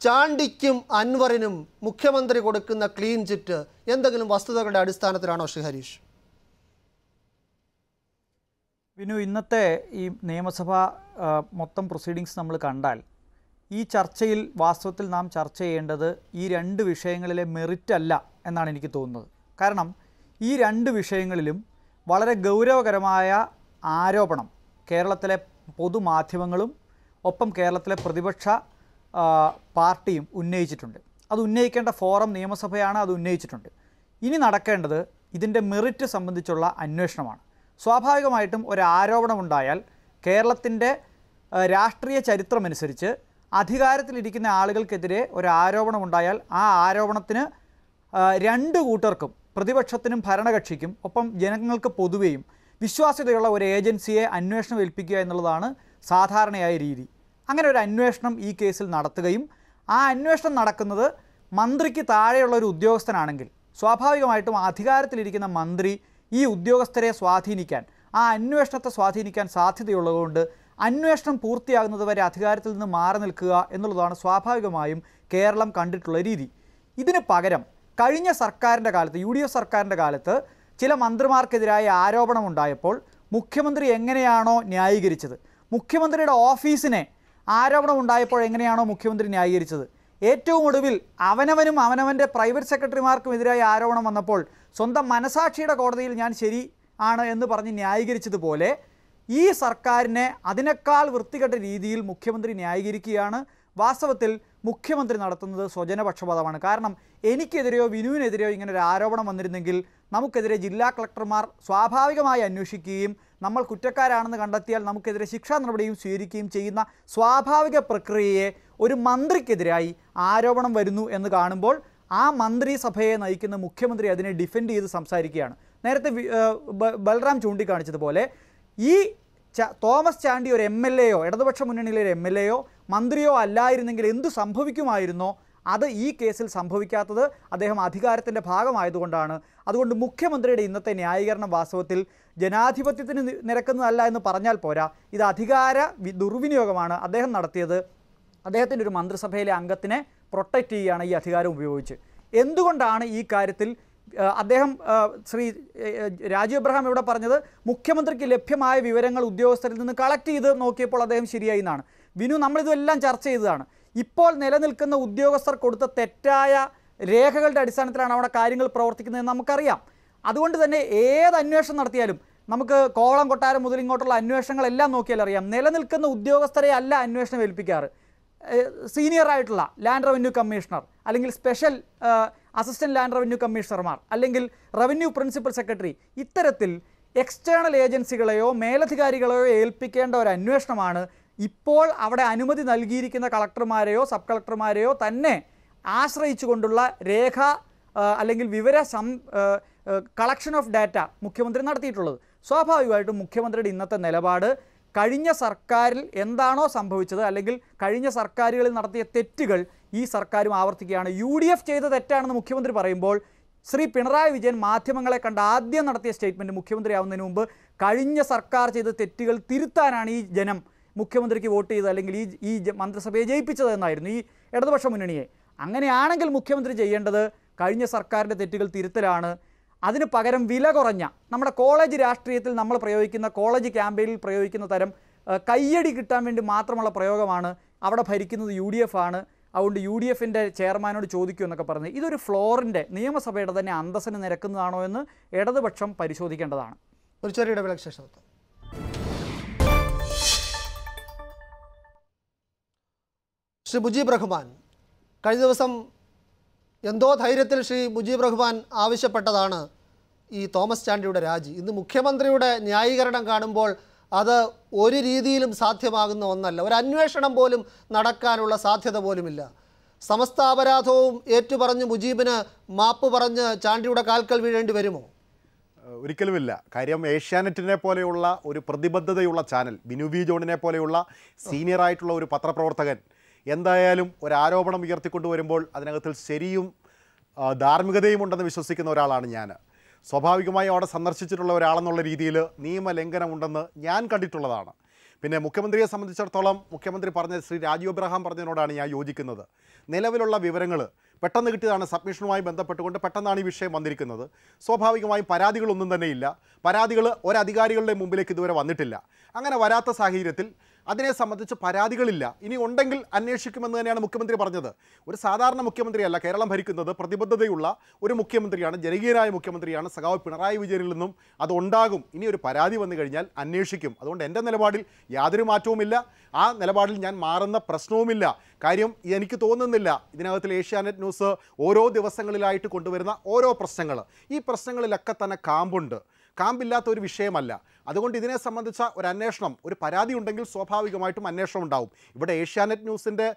ചാണ്ടിക്കും അൻവറിനും മുഖ്യമന്ത്രി കൊടുക്കുന്ന ക്ലീൻ ചിറ്റ് എന്തെങ്കിലും വസ്തുതകളുടെ അടിസ്ഥാനത്തിലാണോ ശ്രീ ഹരീഷ്? വിനു, ഇന്നത്തെ ഈ നിയമസഭ മൊത്തം പ്രൊസീഡിങ്സ് നമ്മൾ കണ്ടാൽ ഈ ചർച്ചയിൽ വാസ്തവത്തിൽ നാം ചർച്ച ചെയ്യേണ്ടത് ഈ രണ്ട് വിഷയങ്ങളിലെ മെറിറ്റ് അല്ല എന്നാണ് എനിക്ക് തോന്നുന്നത്. കാരണം ഈ രണ്ട് വിഷയങ്ങളിലും വളരെ ഗൗരവകരമായ ആരോപണം കേരളത്തിലെ പൊതുമാധ്യമങ്ങളും ഒപ്പം കേരളത്തിലെ പ്രതിപക്ഷ പാർട്ടിയും ഉന്നയിച്ചിട്ടുണ്ട്. അത് ഉന്നയിക്കേണ്ട ഫോറം നിയമസഭയാണ്, അത് ഉന്നയിച്ചിട്ടുണ്ട്. ഇനി നടക്കേണ്ടത് ഇതിൻ്റെ മെറിറ്റ് സംബന്ധിച്ചുള്ള അന്വേഷണമാണ്. സ്വാഭാവികമായിട്ടും ഒരാരോപണമുണ്ടായാൽ കേരളത്തിൻ്റെ രാഷ്ട്രീയ ചരിത്രമനുസരിച്ച് അധികാരത്തിലിരിക്കുന്ന ആളുകൾക്കെതിരെ ഒരാരോപണമുണ്ടായാൽ ആ ആരോപണത്തിന് രണ്ട് കൂട്ടർക്കും, പ്രതിപക്ഷത്തിനും ഭരണകക്ഷിക്കും ഒപ്പം ജനങ്ങൾക്ക് പൊതുവെയും വിശ്വാസ്യതയുള്ള ഒരു ഏജൻസിയെ അന്വേഷണം ഏൽപ്പിക്കുക എന്നുള്ളതാണ് സാധാരണയായ രീതി. അങ്ങനെ ഒരു അന്വേഷണം ഈ കേസിൽ നടത്തുകയും ആ അന്വേഷണം നടക്കുന്നത് മന്ത്രിക്ക് താഴെയുള്ള ഒരു ഉദ്യോഗസ്ഥനാണെങ്കിൽ സ്വാഭാവികമായിട്ടും അധികാരത്തിലിരിക്കുന്ന മന്ത്രി ഈ ഉദ്യോഗസ്ഥരെ സ്വാധീനിക്കാൻ, ആ അന്വേഷണത്തെ സ്വാധീനിക്കാൻ സാധ്യതയുള്ളതുകൊണ്ട് അന്വേഷണം പൂർത്തിയാകുന്നതുവരെ അധികാരത്തിൽ നിന്ന് മാറി നിൽക്കുക എന്നുള്ളതാണ് സ്വാഭാവികമായും കേരളം കണ്ടിട്ടുള്ള രീതി. ഇതിന് പകരം കഴിഞ്ഞ സർക്കാരിൻ്റെ കാലത്ത്, യുഡിഎഫ് സർക്കാരിൻ്റെ കാലത്ത് ചില മന്ത്രിമാർക്കെതിരായ ആരോപണമുണ്ടായപ്പോൾ മുഖ്യമന്ത്രി എങ്ങനെയാണോ ന്യായീകരിച്ചത്, മുഖ്യമന്ത്രിയുടെ ഓഫീസിനെ ആരോപണമുണ്ടായപ്പോൾ എങ്ങനെയാണോ മുഖ്യമന്ത്രി ന്യായീകരിച്ചത്, ഏറ്റവും ഒടുവിൽ അവനവനും അവനവൻ്റെ പ്രൈവറ്റ് സെക്രട്ടറിമാർക്കുമെതിരായ ആരോപണം വന്നപ്പോൾ സ്വന്തം മനസാക്ഷിയുടെ കോടതിയിൽ ഞാൻ ശരി ആണ് എന്ന് പറഞ്ഞ് ന്യായീകരിച്ചതുപോലെ ഈ സർക്കാരിനെ അതിനേക്കാൾ വൃത്തികെട്ട രീതിയിൽ മുഖ്യമന്ത്രി ന്യായീകരിക്കുകയാണ്. വാസ്തവത്തിൽ മുഖ്യമന്ത്രി നടത്തുന്നത് സ്വജനപക്ഷപാതമാണ്. കാരണം എനിക്കെതിരെയോ വിനുവിനെതിരെയോ ഇങ്ങനൊരു ആരോപണം വന്നിരുന്നെങ്കിൽ നമുക്കെതിരെ ജില്ലാ കളക്ടർമാർ സ്വാഭാവികമായി അന്വേഷിക്കുകയും നമ്മൾ കുറ്റക്കാരാണെന്ന് കണ്ടെത്തിയാൽ നമുക്കെതിരെ ശിക്ഷാ നടപടിയും സ്വീകരിക്കുകയും ചെയ്യുന്ന സ്വാഭാവിക പ്രക്രിയയെ ഒരു മന്ത്രിക്കെതിരായി ആരോപണം വരുന്നു എന്ന് കാണുമ്പോൾ ആ മന്ത്രിസഭയെ നയിക്കുന്ന മുഖ്യമന്ത്രി അതിനെ ഡിഫെൻഡ് ചെയ്ത് സംസാരിക്കുകയാണ്. നേരത്തെ ബൽറാം ചൂണ്ടിക്കാണിച്ചതുപോലെ ഈ തോമസ് ചാണ്ടി ഒരു MLAയോ ഇടതുപക്ഷ മുന്നണിയിലെ ഒരു MLAയോ മന്ത്രിയോ അല്ലായിരുന്നെങ്കിൽ എന്തു സംഭവിക്കുമായിരുന്നോ അത് ഈ കേസിൽ സംഭവിക്കാത്തത് അദ്ദേഹം അധികാരത്തിൻ്റെ ഭാഗമായതുകൊണ്ടാണ്. അതുകൊണ്ട് മുഖ്യമന്ത്രിയുടെ ഇന്നത്തെ ന്യായീകരണം വാസ്തവത്തിൽ ജനാധിപത്യത്തിന് നിരക്കുന്നതല്ല എന്ന് പറഞ്ഞാൽ പോരാ, ഇത് അധികാര ദുർവിനിയോഗമാണ് അദ്ദേഹം നടത്തിയത്. അദ്ദേഹത്തിൻ്റെ ഒരു മന്ത്രിസഭയിലെ അംഗത്തിനെ പ്രൊട്ടക്റ്റ് ചെയ്യുകയാണ് ഈ അധികാരം ഉപയോഗിച്ച്. എന്തുകൊണ്ടാണ് ഈ കാര്യത്തിൽ അദ്ദേഹം ശ്രീ രാജീവ് അബ്രഹാം ഇവിടെ പറഞ്ഞത് മുഖ്യമന്ത്രിക്ക് ലഭ്യമായ വിവരങ്ങൾ ഉദ്യോഗസ്ഥരിൽ നിന്ന് കളക്ട് ചെയ്ത് നോക്കിയപ്പോൾ അദ്ദേഹം ശരിയായി എന്നാണ്. വിനു, നമ്മളിതെല്ലാം ചർച്ച ചെയ്തതാണ്. ഇപ്പോൾ നിലനിൽക്കുന്ന ഉദ്യോഗസ്ഥർ കൊടുത്ത തെറ്റായ രേഖകളുടെ അടിസ്ഥാനത്തിലാണ് അവിടെ കാര്യങ്ങൾ പ്രവർത്തിക്കുന്നതെന്ന് നമുക്കറിയാം. അതുകൊണ്ട് തന്നെ ഏത് അന്വേഷണം നടത്തിയാലും നമുക്ക് കോവളം കൊട്ടാരം മുതൽ ഇങ്ങോട്ടുള്ള അന്വേഷണങ്ങളെല്ലാം നോക്കിയാൽ അറിയാം, നിലനിൽക്കുന്ന ഉദ്യോഗസ്ഥരെ അല്ല അന്വേഷണം ഏൽപ്പിക്കാറ്. സീനിയറായിട്ടുള്ള ലാൻഡ് റവന്യൂ കമ്മീഷണർ അല്ലെങ്കിൽ സ്പെഷ്യൽ അസിസ്റ്റൻറ്റ് ലാൻഡ് റവന്യൂ കമ്മീഷണർമാർ അല്ലെങ്കിൽ റവന്യൂ പ്രിൻസിപ്പൽ സെക്രട്ടറി, ഇത്തരത്തിൽ എക്സ്റ്റേണൽ ഏജൻസികളെയോ മേലധികാരികളെയോ ഏൽപ്പിക്കേണ്ട ഒരു അന്വേഷണമാണ് ഇപ്പോൾ അവിടെ അനുമതി നൽകിയിരിക്കുന്ന കളക്ടർമാരെയോ സബ് കളക്ടർമാരെയോ തന്നെ ആശ്രയിച്ചുകൊണ്ടുള്ള രേഖ അല്ലെങ്കിൽ വിവര കളക്ഷൻ ഓഫ് ഡാറ്റ മുഖ്യമന്ത്രി നടത്തിയിട്ടുള്ളത്. സ്വാഭാവികമായിട്ടും മുഖ്യമന്ത്രിയുടെ ഇന്നത്തെ നിലപാട് കഴിഞ്ഞ സർക്കാരിൽ എന്താണോ സംഭവിച്ചത് അല്ലെങ്കിൽ കഴിഞ്ഞ സർക്കാരുകളിൽ നടത്തിയ തെറ്റുകൾ ഈ സർക്കാരും ആവർത്തിക്കുകയാണ്. UDF ചെയ്ത തെറ്റാണെന്ന് മുഖ്യമന്ത്രി പറയുമ്പോൾ ശ്രീ പിണറായി വിജയൻ മാധ്യമങ്ങളെ കണ്ട ആദ്യം നടത്തിയ സ്റ്റേറ്റ്മെൻറ്റ് മുഖ്യമന്ത്രിയാവുന്നതിന് മുമ്പ് കഴിഞ്ഞ സർക്കാർ ചെയ്ത തെറ്റുകൾ തിരുത്താനാണ് ഈ ജനം മുഖ്യമന്ത്രിക്ക് വോട്ട് ചെയ്തത് അല്ലെങ്കിൽ ഈ മന്ത്രിസഭയെ ജയിപ്പിച്ചതെന്നായിരുന്നു ഈ ഇടതുപക്ഷ മുന്നണിയെ. അങ്ങനെയാണെങ്കിൽ മുഖ്യമന്ത്രി ചെയ്യേണ്ടത് കഴിഞ്ഞ സർക്കാരിൻ്റെ തെറ്റുകൾ തിരുത്തലാണ്. അതിന് പകരം വില കുറഞ്ഞ നമ്മുടെ കോളേജ് രാഷ്ട്രീയത്തിൽ നമ്മൾ പ്രയോഗിക്കുന്ന കോളേജ് ക്യാമ്പയിനിൽ പ്രയോഗിക്കുന്ന തരം കയ്യടി കിട്ടാൻ വേണ്ടി മാത്രമുള്ള പ്രയോഗമാണ്. അവിടെ ഭരിക്കുന്നത് UDF ആണ്, അതുകൊണ്ട് UDFിൻ്റെ ചെയർമാനോട് ചോദിക്കൂ എന്നൊക്കെ പറഞ്ഞ് ഇതൊരു ഫ്ലോറിൻ്റെ നിയമസഭയുടെ തന്നെ അന്തസ്സിന് നിരക്കുന്നതാണോ എന്ന് ഇടതുപക്ഷം പരിശോധിക്കേണ്ടതാണ്. ഒരു ചെറിയ ഇടവേള ശേഷം ശ്രീ മുജീബ് റഹ്മാൻ, കഴിഞ്ഞ ദിവസം എന്തോ ധൈര്യത്തിൽ ശ്രീ മുജീബ് റഹ്മാൻ ആവശ്യപ്പെട്ടതാണ് ഈ തോമസ് ചാണ്ടിയുടെ രാജി. ഇന്ന് മുഖ്യമന്ത്രിയുടെ ന്യായീകരണം കാണുമ്പോൾ അത് ഒരു രീതിയിലും സാധ്യമാകുന്ന ഒന്നല്ല, ഒരു അന്വേഷണം പോലും നടക്കാനുള്ള സാധ്യത പോലുമില്ല. സമസ്ത അപരാധവും ഏറ്റുപറഞ്ഞ് മുജീബിന് മാപ്പ് പറഞ്ഞ് ചാണ്ടിയുടെ കാൽക്കൽ വീഴേണ്ടി വരുമോ? ഒരിക്കലുമില്ല. കാര്യം ഏഷ്യാനെറ്റിനെ പോലെയുള്ള ഒരു പ്രതിബദ്ധതയുള്ള ചാനൽ, ബിനു വി ജോണിനെ പോലെയുള്ള സീനിയറായിട്ടുള്ള ഒരു പത്രപ്രവർത്തകൻ എന്തായാലും ഒരാരോപണം ഉയർത്തിക്കൊണ്ടുവരുമ്പോൾ അതിനകത്തിൽ ശരിയും ധാർമ്മികതയും ഉണ്ടെന്ന് വിശ്വസിക്കുന്ന ഒരാളാണ് ഞാൻ. സ്വാഭാവികമായും അവിടെ സന്ദർശിച്ചിട്ടുള്ള ഒരാളെന്നുള്ള രീതിയിൽ നിയമലംഘനം ഉണ്ടെന്ന് ഞാൻ കണ്ടിട്ടുള്ളതാണ്. പിന്നെ മുഖ്യമന്ത്രിയെ സംബന്ധിച്ചിടത്തോളം മുഖ്യമന്ത്രി പറഞ്ഞ ശ്രീ രാജീവ് അബ്രഹാം പറഞ്ഞതിനോടാണ് ഞാൻ യോജിക്കുന്നത്. നിലവിലുള്ള വിവരങ്ങൾ പെട്ടെന്ന് കിട്ടിയതാണ്, സബ്മിഷനുമായി ബന്ധപ്പെട്ടുകൊണ്ട് പെട്ടെന്നാണ് ഈ വിഷയം വന്നിരിക്കുന്നത്. സ്വാഭാവികമായും പരാതികളൊന്നും തന്നെയില്ല, പരാതികൾ ഒരധികാരികളുടെ മുമ്പിലേക്ക് ഇതുവരെ വന്നിട്ടില്ല. അങ്ങനെ വരാത്ത സാഹചര്യത്തിൽ അതിനെ സംബന്ധിച്ച് പരാതികളില്ല, ഇനി ഉണ്ടെങ്കിൽ അന്വേഷിക്കുമെന്ന് തന്നെയാണ് മുഖ്യമന്ത്രി പറഞ്ഞത്. ഒരു സാധാരണ മുഖ്യമന്ത്രിയല്ല കേരളം ഭരിക്കുന്നത്, പ്രതിബദ്ധതയുള്ള ഒരു മുഖ്യമന്ത്രിയാണ്, ജനകീയനായ മുഖ്യമന്ത്രിയാണ് സഖാവ് പിണറായി വിജയനിൽ നിന്നും അതുണ്ടാകും. ഇനി ഒരു പരാതി വന്നു കഴിഞ്ഞാൽ അന്വേഷിക്കും. അതുകൊണ്ട് എൻ്റെ നിലപാടിൽ യാതൊരു മാറ്റവുമില്ല, ആ നിലപാടിൽ ഞാൻ മാറുന്ന പ്രശ്നവുമില്ല. കാര്യം എനിക്ക് തോന്നുന്നില്ല ഇതിനകത്തിൽ ഏഷ്യാനെറ്റ് ന്യൂസ് ഓരോ ദിവസങ്ങളിലായിട്ട് കൊണ്ടുവരുന്ന ഓരോ പ്രശ്നങ്ങൾ, ഈ പ്രശ്നങ്ങളിലൊക്കെ തന്നെ കാമ്പുണ്ട്, കാമ്പില്ലാത്ത ഒരു വിഷയമല്ല. അതുകൊണ്ട് ഇതിനെ സംബന്ധിച്ച ഒരു അന്വേഷണം, ഒരു പരാതി ഉണ്ടെങ്കിൽ സ്വാഭാവികമായിട്ടും അന്വേഷണം ഉണ്ടാവും. ഇവിടെ ഏഷ്യാനെറ്റ് ന്യൂസിൻ്റെ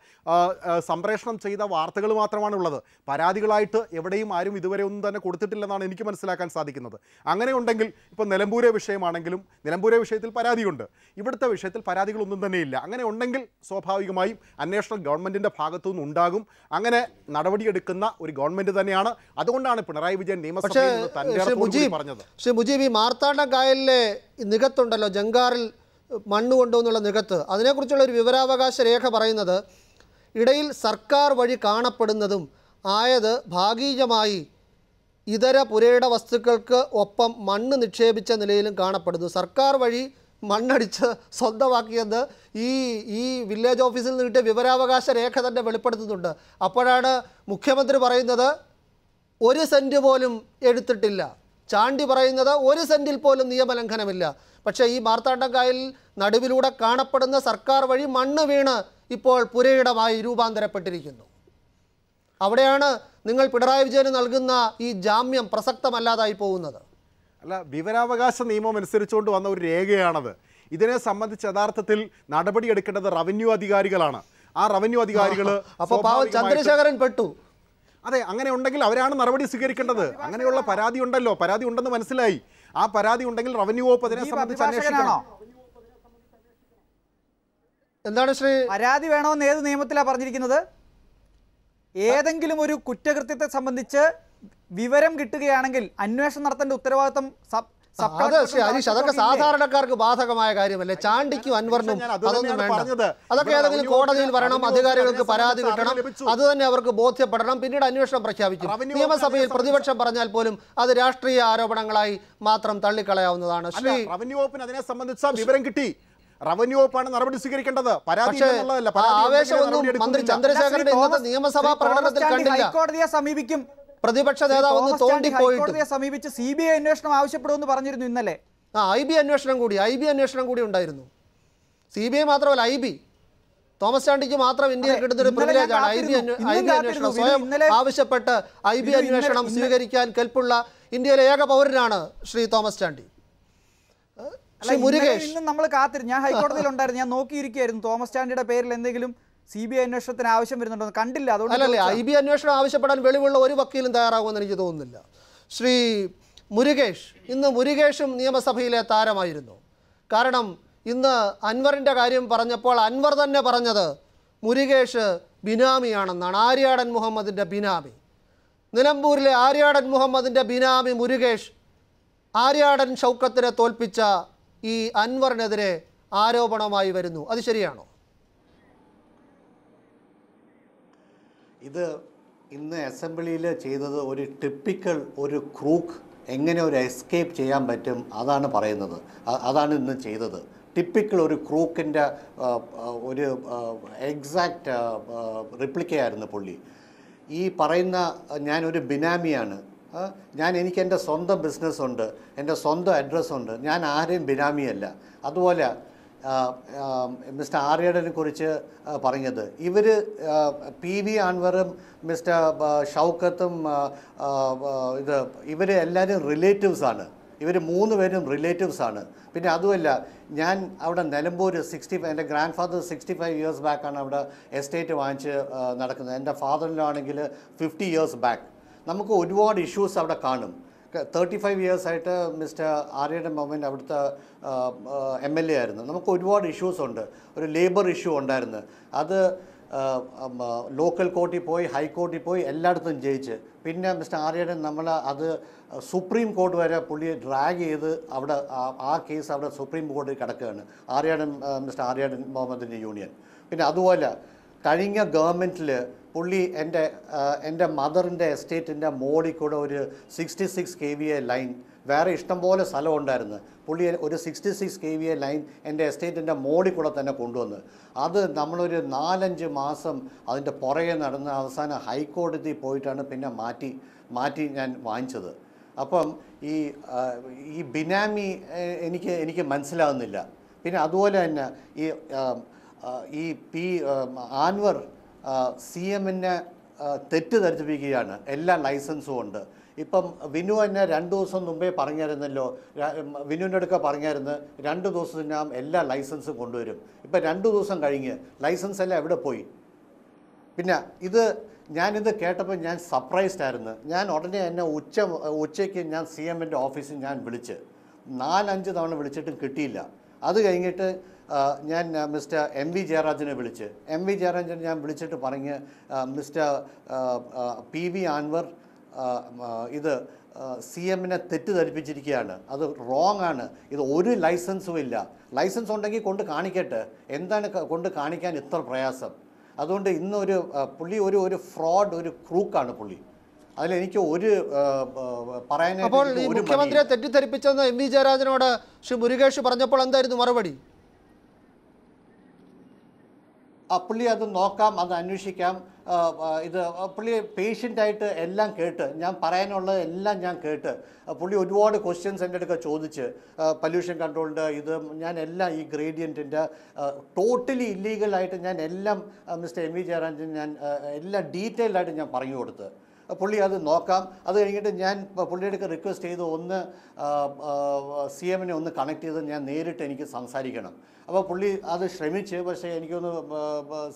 സംപ്രേഷണം ചെയ്ത വാർത്തകൾ മാത്രമാണുള്ളത്, പരാതികളായിട്ട് എവിടെയും ആരും ഇതുവരെ ഒന്നും തന്നെ കൊടുത്തിട്ടില്ലെന്നാണ് എനിക്ക് മനസ്സിലാക്കാൻ സാധിക്കുന്നത്. അങ്ങനെ ഉണ്ടെങ്കിൽ ഇപ്പോൾ നിലമ്പൂരെ വിഷയമാണെങ്കിലും നിലമ്പൂരെ വിഷയത്തിൽ പരാതിയുണ്ട്, ഇവിടുത്തെ വിഷയത്തിൽ പരാതികളൊന്നും തന്നെയില്ല. അങ്ങനെ ഉണ്ടെങ്കിൽ സ്വാഭാവികമായും അന്വേഷണം ഗവൺമെൻറ്റിൻ്റെ ഭാഗത്തു നിന്ന് ഉണ്ടാകും. അങ്ങനെ നടപടിയെടുക്കുന്ന ഒരു ഗവൺമെൻറ് തന്നെയാണ്. അതുകൊണ്ടാണ് പിണറായി വിജയൻ നിയമസഭയിൽ പറഞ്ഞത്. ശ്രീ മുജീബ്, മാർത്താണ്ഡ കായലിലെ നികത്തുണ്ടല്ലോ, ജങ്കാറിൽ മണ്ണ് കൊണ്ടുവന്നുള്ള നികത്ത്, അതിനെക്കുറിച്ചുള്ള ഒരു വിവരാവകാശ രേഖ പറയുന്നത് ഇടയിൽ സർക്കാർ വഴി കാണപ്പെടുന്നതും ആയത് ഭാഗികമായി ഇതര പുരയിട വസ്തുക്കൾക്ക് ഒപ്പം മണ്ണ് നിക്ഷേപിച്ച നിലയിലും കാണപ്പെടുന്നു. സർക്കാർ വഴി മണ്ണടിച്ച് സ്വന്തമാക്കിയത് ഈ വില്ലേജ് ഓഫീസിൽ നിന്ന് കിട്ടിയ വിവരാവകാശ രേഖ തന്നെ വെളിപ്പെടുത്തുന്നുണ്ട്. അപ്പോഴാണ് മുഖ്യമന്ത്രി പറയുന്നത് 1 സെൻറ്റ് പോലും എടുത്തിട്ടില്ല, ചാണ്ടി പറയുന്നത് 1 സെൻറ്റിൽ പോലും നിയമലംഘനമില്ല. പക്ഷേ ഈ മാർത്താണ്ഡക്കായൽ നടുവിലൂടെ കാണപ്പെടുന്ന സർക്കാർ വഴി മണ്ണ് വീണ് ഇപ്പോൾ പുരയിടമായി രൂപാന്തരപ്പെട്ടിരിക്കുന്നു. അവിടെയാണ് നിങ്ങൾ പിണറായി വിജയന് നൽകുന്ന ഈ ജാമ്യം പ്രസക്തമല്ലാതായി പോകുന്നത്. അല്ല, വിവരാവകാശ നിയമം അനുസരിച്ചുകൊണ്ട് വന്ന ഒരു രേഖയാണത്. ഇതിനെ സംബന്ധിച്ച് യഥാർത്ഥത്തിൽ നടപടിയെടുക്കേണ്ടത് റവന്യൂ അധികാരികളാണ്. ആ റവന്യൂ അധികാരികൾ അപ്പോൾ പാവം ചന്ദ്രശേഖരൻ പെട്ടു. അതെ, അങ്ങനെ ഉണ്ടെങ്കിൽ അവരാണ് നടപടി സ്വീകരിക്കേണ്ടത്. അങ്ങനെയുള്ള പരാതി ഉണ്ടല്ലോ, പരാതി ഉണ്ടെന്ന് മനസ്സിലായി, ആ പരാതി ഉണ്ടെങ്കിൽ റവന്യൂ വകുപ്പ് അതിനെ സംബന്ധിച്ച് അന്വേഷിക്കണം. എന്താണ് ശ്രീ, പരാതി വേണമെന്ന് ഏത് നിയമത്തിലാണ് പറഞ്ഞിരിക്കുന്നത്? ഏതെങ്കിലും ഒരു കുറ്റകൃത്യത്തെ സംബന്ധിച്ച് വിവരം കിട്ടുകയാണെങ്കിൽ അന്വേഷണം നടത്തേണ്ട ഉത്തരവാദിത്വം അതൊക്കെ സാധാരണക്കാർക്ക് ബാധകമായ കാര്യമല്ലേ? ചാണ്ടിക്കും അൻവറിനും അതൊന്നും വേണ്ട. അതൊക്കെ ഏതെങ്കിലും കോടതിയിൽ വരണം, അധികാരികൾക്ക് പരാതി കിട്ടണം, അത് തന്നെ അവർക്ക് ബോധ്യപ്പെടണം, പിന്നീട് അന്വേഷണം പ്രഖ്യാപിക്കും. നിയമസഭയിൽ പ്രതിപക്ഷം പറഞ്ഞാൽ പോലും അത് രാഷ്ട്രീയ ആരോപണങ്ങളായി മാത്രം തള്ളിക്കളയാവുന്നതാണ്. റവന്യൂ വകുപ്പിന് അതിനെ സംബന്ധിച്ച വിവരം കിട്ടി, റവന്യൂ വകുപ്പാണ് നടപടി സ്വീകരിക്കേണ്ടത്. മന്ത്രി ചന്ദ്രശേഖരന്റെ ഇന്നത്തെ നിയമസഭാ പ്രകടനത്തിൽ കണ്ടില്ല. ഹൈക്കോടതിയെ സമീപിക്കും, പ്രതിപക്ഷ നേതാവ് തോണ്ടിപ്പോയിട്ട് സമീപിച്ച് CBI അന്വേഷണം ആവശ്യപ്പെടുമെന്ന് പറഞ്ഞിരുന്നു ഇന്നലെ. IB അന്വേഷണം കൂടി ഉണ്ടായിരുന്നു. CBI മാത്രമല്ല IB. തോമസ് ചാണ്ടിക്ക് മാത്രം ഇന്ത്യയിൽ കിട്ടുന്നൊരു പ്രിവിലേജാണ് IB അന്വേഷണം. സ്വയം ആവശ്യപ്പെട്ട് IB അന്വേഷണം സ്വീകരിക്കാൻ കെൽപ്പുള്ള ഇന്ത്യയിലെ ഏക പൗരനാണ് ശ്രീ തോമസ് ചാണ്ടി. ഇന്നും നമ്മൾ കാത്തിരുന്നു. ഞാൻ ഹൈക്കോടതിയിൽ ഉണ്ടായിരുന്നു, ഞാൻ നോക്കിയിരിക്കുകയായിരുന്നു തോമസ് ചാണ്ടിയുടെ പേരിൽ എന്തെങ്കിലും CBI അന്വേഷണത്തിന് ആവശ്യം വരുന്നുണ്ടോ, കണ്ടില്ല. അതുകൊണ്ടല്ലേ IB അന്വേഷണം ആവശ്യപ്പെടാൻ വെളിവുള്ള ഒരു വക്കീലും തയ്യാറാകുമെന്ന് എനിക്ക് തോന്നുന്നില്ല. ശ്രീ മുരുകേഷ്, ഇന്ന് മുരുകേഷും നിയമസഭയിലെ താരമായിരുന്നു. കാരണം ഇന്ന് അൻവറിൻ്റെ കാര്യം പറഞ്ഞപ്പോൾ അൻവർ തന്നെ പറഞ്ഞത് മുരുകേഷ് ബിനാമിയാണെന്നാണ്. ആര്യാടൻ മുഹമ്മദിൻ്റെ ബിനാമി, നിലമ്പൂരിലെ ആര്യാടൻ മുഹമ്മദിൻ്റെ ബിനാമി മുരുകേഷ്. ആര്യാടൻ ഷൗക്കത്തിനെ തോൽപ്പിച്ച ഈ അൻവറിനെതിരെ ആരോപണമായി വരുന്നു, അത് ശരിയാണോ? ഇത് ഇന്ന് അസംബ്ലിയിൽ ചെയ്തത് ഒരു ടിപ്പിക്കൽ ഒരു ക്രൂക്ക്, എങ്ങനെ ഒരു എസ്കേപ്പ് ചെയ്യാൻ പറ്റും അതാണ് പറയുന്നത്, അതാണ് ഇന്ന് ചെയ്തത്. ടിപ്പിക്കൽ ഒരു ക്രൂക്കിൻ്റെ ഒരു എക്സാക്റ്റ് റിപ്ലിക്കയായിരുന്നു പുള്ളി. ഈ പറയുന്ന ഞാനൊരു ബിനാമിയാണ്, എനിക്ക് എൻ്റെ സ്വന്തം ബിസിനസ്സുണ്ട്, എൻ്റെ സ്വന്തം അഡ്രസ്സുണ്ട്, ഞാൻ ആരെയും ബിനാമിയല്ല. അതുപോലെ മിസ്റ്റർ ആര്യടനെ കുറിച്ച് പറഞ്ഞത് ഇവർ PV അൻവറും മിസ്റ്റർ ഷൗക്കത്തും ഇവർ എല്ലാവരും റിലേറ്റീവ്സാണ്, ഇവർ 3 പേരും റിലേറ്റീവ്സാണ്. പിന്നെ അതുമല്ല, ഞാൻ അവിടെ നിലമ്പൂർ 65, എൻ്റെ ഗ്രാൻഡ് ഫാദർ 65 years ബാക്കാണ് അവിടെ എസ്റ്റേറ്റ് വാങ്ങിച്ച് നടക്കുന്നത്. എൻ്റെ ഫാദറിലാണെങ്കിൽ 50 years ബാക്ക്. നമുക്ക് ഒരുപാട് ഇഷ്യൂസ് അവിടെ കാണും. 35 years ആയിട്ട് മിസ്റ്റർ ആര്യയുടെ മൊമെൻ്റ് അവിടുത്തെ MLA ആയിരുന്നു. നമുക്ക് ഒരുപാട് ഇഷ്യൂസ് ഉണ്ട്. ഒരു ലേബർ ഇഷ്യൂ ഉണ്ടായിരുന്നു, അത് ലോക്കൽ കോർട്ടിൽ പോയി ഹൈക്കോർട്ടിൽ പോയി എല്ലായിടത്തും ജയിച്ച്. പിന്നെ മിസ്റ്റർ ആര്യയുടെ നമ്മൾ അത് സുപ്രീം കോടതി വരെ പുള്ളിയെ ഡ്രാഗ് ചെയ്ത് അവിടെ ആ കേസ് അവിടെ സുപ്രീം കോടതി കിടക്കുകയാണ്, ആര്യയുടെ മിസ്റ്റർ ആര്യയുടെ മുഹമ്മദിൻ്റെ യൂണിയൻ. പിന്നെ അതുപോലെ കഴിഞ്ഞ ഗവൺമെൻറ്റിൽ പുള്ളി എൻ്റെ മദറിൻ്റെ എസ്റ്റേറ്റിൻ്റെ മോളിൽ കൂടെ ഒരു 66 kV ലൈൻ, വേറെ ഇഷ്ടംപോലെ സ്ഥലം ഉണ്ടായിരുന്നു, പുള്ളി ഒരു 66 kV ലൈൻ എൻ്റെ എസ്റ്റേറ്റിൻ്റെ മോളിൽ കൂടെ തന്നെ കൊണ്ടുവന്ന് അത് നമ്മളൊരു 4-5 മാസം അതിൻ്റെ പുറകെ നടന്ന് അവസാനം ഹൈക്കോടതി പോയിട്ടാണ് പിന്നെ മാറ്റി ഞാൻ വാങ്ങിച്ചത്. അപ്പം ഈ ബിനാമി എനിക്ക് മനസ്സിലാവുന്നില്ല. പിന്നെ അതുപോലെ തന്നെ ഈ P. അൻവർ CM തെറ്റ് ധരിപ്പിക്കുകയാണ്, എല്ലാ ലൈസൻസും ഉണ്ട്. ഇപ്പം വിനു എന്നെ 2 ദിവസം മുമ്പേ പറഞ്ഞായിരുന്നല്ലോ, വിനുവിൻ്റെ അടുക്ക പറഞ്ഞായിരുന്നു 2 ദിവസത്തിനകം എല്ലാ ലൈസൻസും കൊണ്ടുവരും. ഇപ്പം 2 ദിവസം കഴിഞ്ഞ് ലൈസൻസ് എല്ലാം എവിടെ പോയി? പിന്നെ ഞാനിത് കേട്ടപ്പോൾ ഞാൻ സർപ്രൈസ്ഡ് ആയിരുന്നു. ഞാൻ ഉടനെ ഉച്ചയ്ക്ക് ഞാൻ CM ഓഫീസിൽ ഞാൻ വിളിച്ച് 4-5 തവണ വിളിച്ചിട്ടും കിട്ടിയില്ല. അത് കഴിഞ്ഞിട്ട് ഞാൻ മിസ്റ്റർ MV ജയരാജനെ വിളിച്ച്, MV ജയരാജനെ ഞാൻ വിളിച്ചിട്ട് പറഞ്ഞ് മിസ്റ്റർ PV അൻവർ CM തെറ്റിദ്ധരിപ്പിച്ചിരിക്കുകയാണ്, അത് റോങ് ആണ്, ഇത് ഒരു ലൈസൻസും ഇല്ല. ലൈസൻസ് ഉണ്ടെങ്കിൽ കൊണ്ട് കാണിക്കട്ടെ, എന്താണ് കൊണ്ട് കാണിക്കാൻ ഇത്ര പ്രയാസം? അതുകൊണ്ട് ഇന്നൊരു പുള്ളി ഒരു ഫ്രോഡ്, ഒരു ക്രൂക്കാണ് പുള്ളി. അതിലെനിക്ക് ഒരു പറയാനായിട്ട്. മുഖ്യമന്ത്രിയെ തെറ്റിദ്ധരിപ്പിച്ചെന്ന് MV ജയരാജനോട് ശ്രീ മുരുകേഷ് പറഞ്ഞപ്പോൾ എന്തായിരുന്നു മറുപടി? പുള്ളി അത് നോക്കാം, അത് അന്വേഷിക്കാം, പുള്ളി പേഷ്യൻ്റായിട്ട് എല്ലാം കേട്ട്, ഞാൻ പറയാനുള്ളത് എല്ലാം ഞാൻ കേട്ട്. പുള്ളി ഒരുപാട് ക്വസ്റ്റ്യൻസ് എൻ്റെ അടുക്ക ചോദിച്ച്, പൊല്യൂഷൻ കൺട്രോളിൻ്റെ ഞാൻ എല്ലാം ഈ ഗ്രേഡിയൻറ്റിൻ്റെ ടോട്ടലി ഇല്ലീഗലായിട്ട് ഞാൻ എല്ലാം മിസ്റ്റർ MV ജയരാജൻ ഞാൻ എല്ലാം ഡീറ്റെയിൽഡായിട്ട് ഞാൻ പറഞ്ഞു കൊടുത്ത്. പുള്ളി അത് നോക്കാം. അത് കഴിഞ്ഞിട്ട് ഞാൻ പുള്ളിയുടെ റിക്വസ്റ്റ് ചെയ്ത് ഒന്ന് CM ഒന്ന് കണക്ട് ചെയ്ത് ഞാൻ നേരിട്ട് എനിക്ക് സംസാരിക്കണം. അപ്പോൾ പുള്ളി അത് ശ്രമിച്ച്, പക്ഷേ എനിക്കൊന്ന്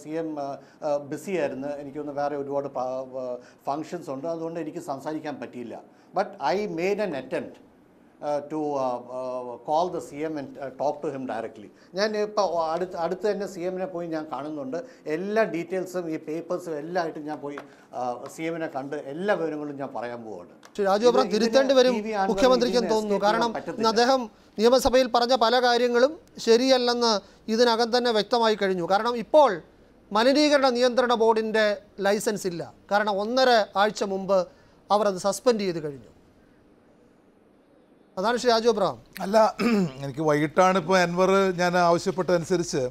CM ബിസി ആയിരുന്നു, എനിക്കൊന്ന് വേറെ ഒരുപാട് ഫങ്ഷൻസ് ഉണ്ട്, അതുകൊണ്ട് എനിക്ക് സംസാരിക്കാൻ പറ്റിയില്ല. But I made an attempt. to call the CM and talk to him directly. ഞാൻ ഇപ്പോൾ അടുത്ത് തന്നെ സി എമ്മിനെ പോയി ഞാൻ കാണുന്നുണ്ട്. എല്ലാ ഡീറ്റെയിൽസും ഈ പേപ്പേഴ്സും എല്ലാം ആയിട്ട് ഞാൻ പോയി സി എമ്മിനെ കണ്ട് എല്ലാ വിവരങ്ങളും ഞാൻ പറയാൻ പോവുകയാണ്. ശ്രീ രാജഗോപാൽ തിരുത്തേണ്ടി വരും മുഖ്യമന്ത്രിക്കും തോന്നുന്നു. കാരണം അദ്ദേഹം നിയമസഭയിൽ പറഞ്ഞ പല കാര്യങ്ങളും ശരിയല്ലെന്ന് ഇതിനകം തന്നെ വ്യക്തമായി കഴിഞ്ഞു. കാരണം ഇപ്പോൾ മലിനീകരണ നിയന്ത്രണ ബോർഡിൻ്റെ ലൈസൻസ് ഇല്ല. കാരണം 1.5 ആഴ്ച മുമ്പ് അവർ അത് സസ്പെൻഡ് ചെയ്ത് കഴിഞ്ഞു. അതാണ് ശ്രീ രാജു അബ്രഹാം. അല്ല, എനിക്ക് വൈകിട്ടാണ് ഇപ്പോൾ അൻവർ ഞാൻ ആവശ്യപ്പെട്ടതനുസരിച്ച്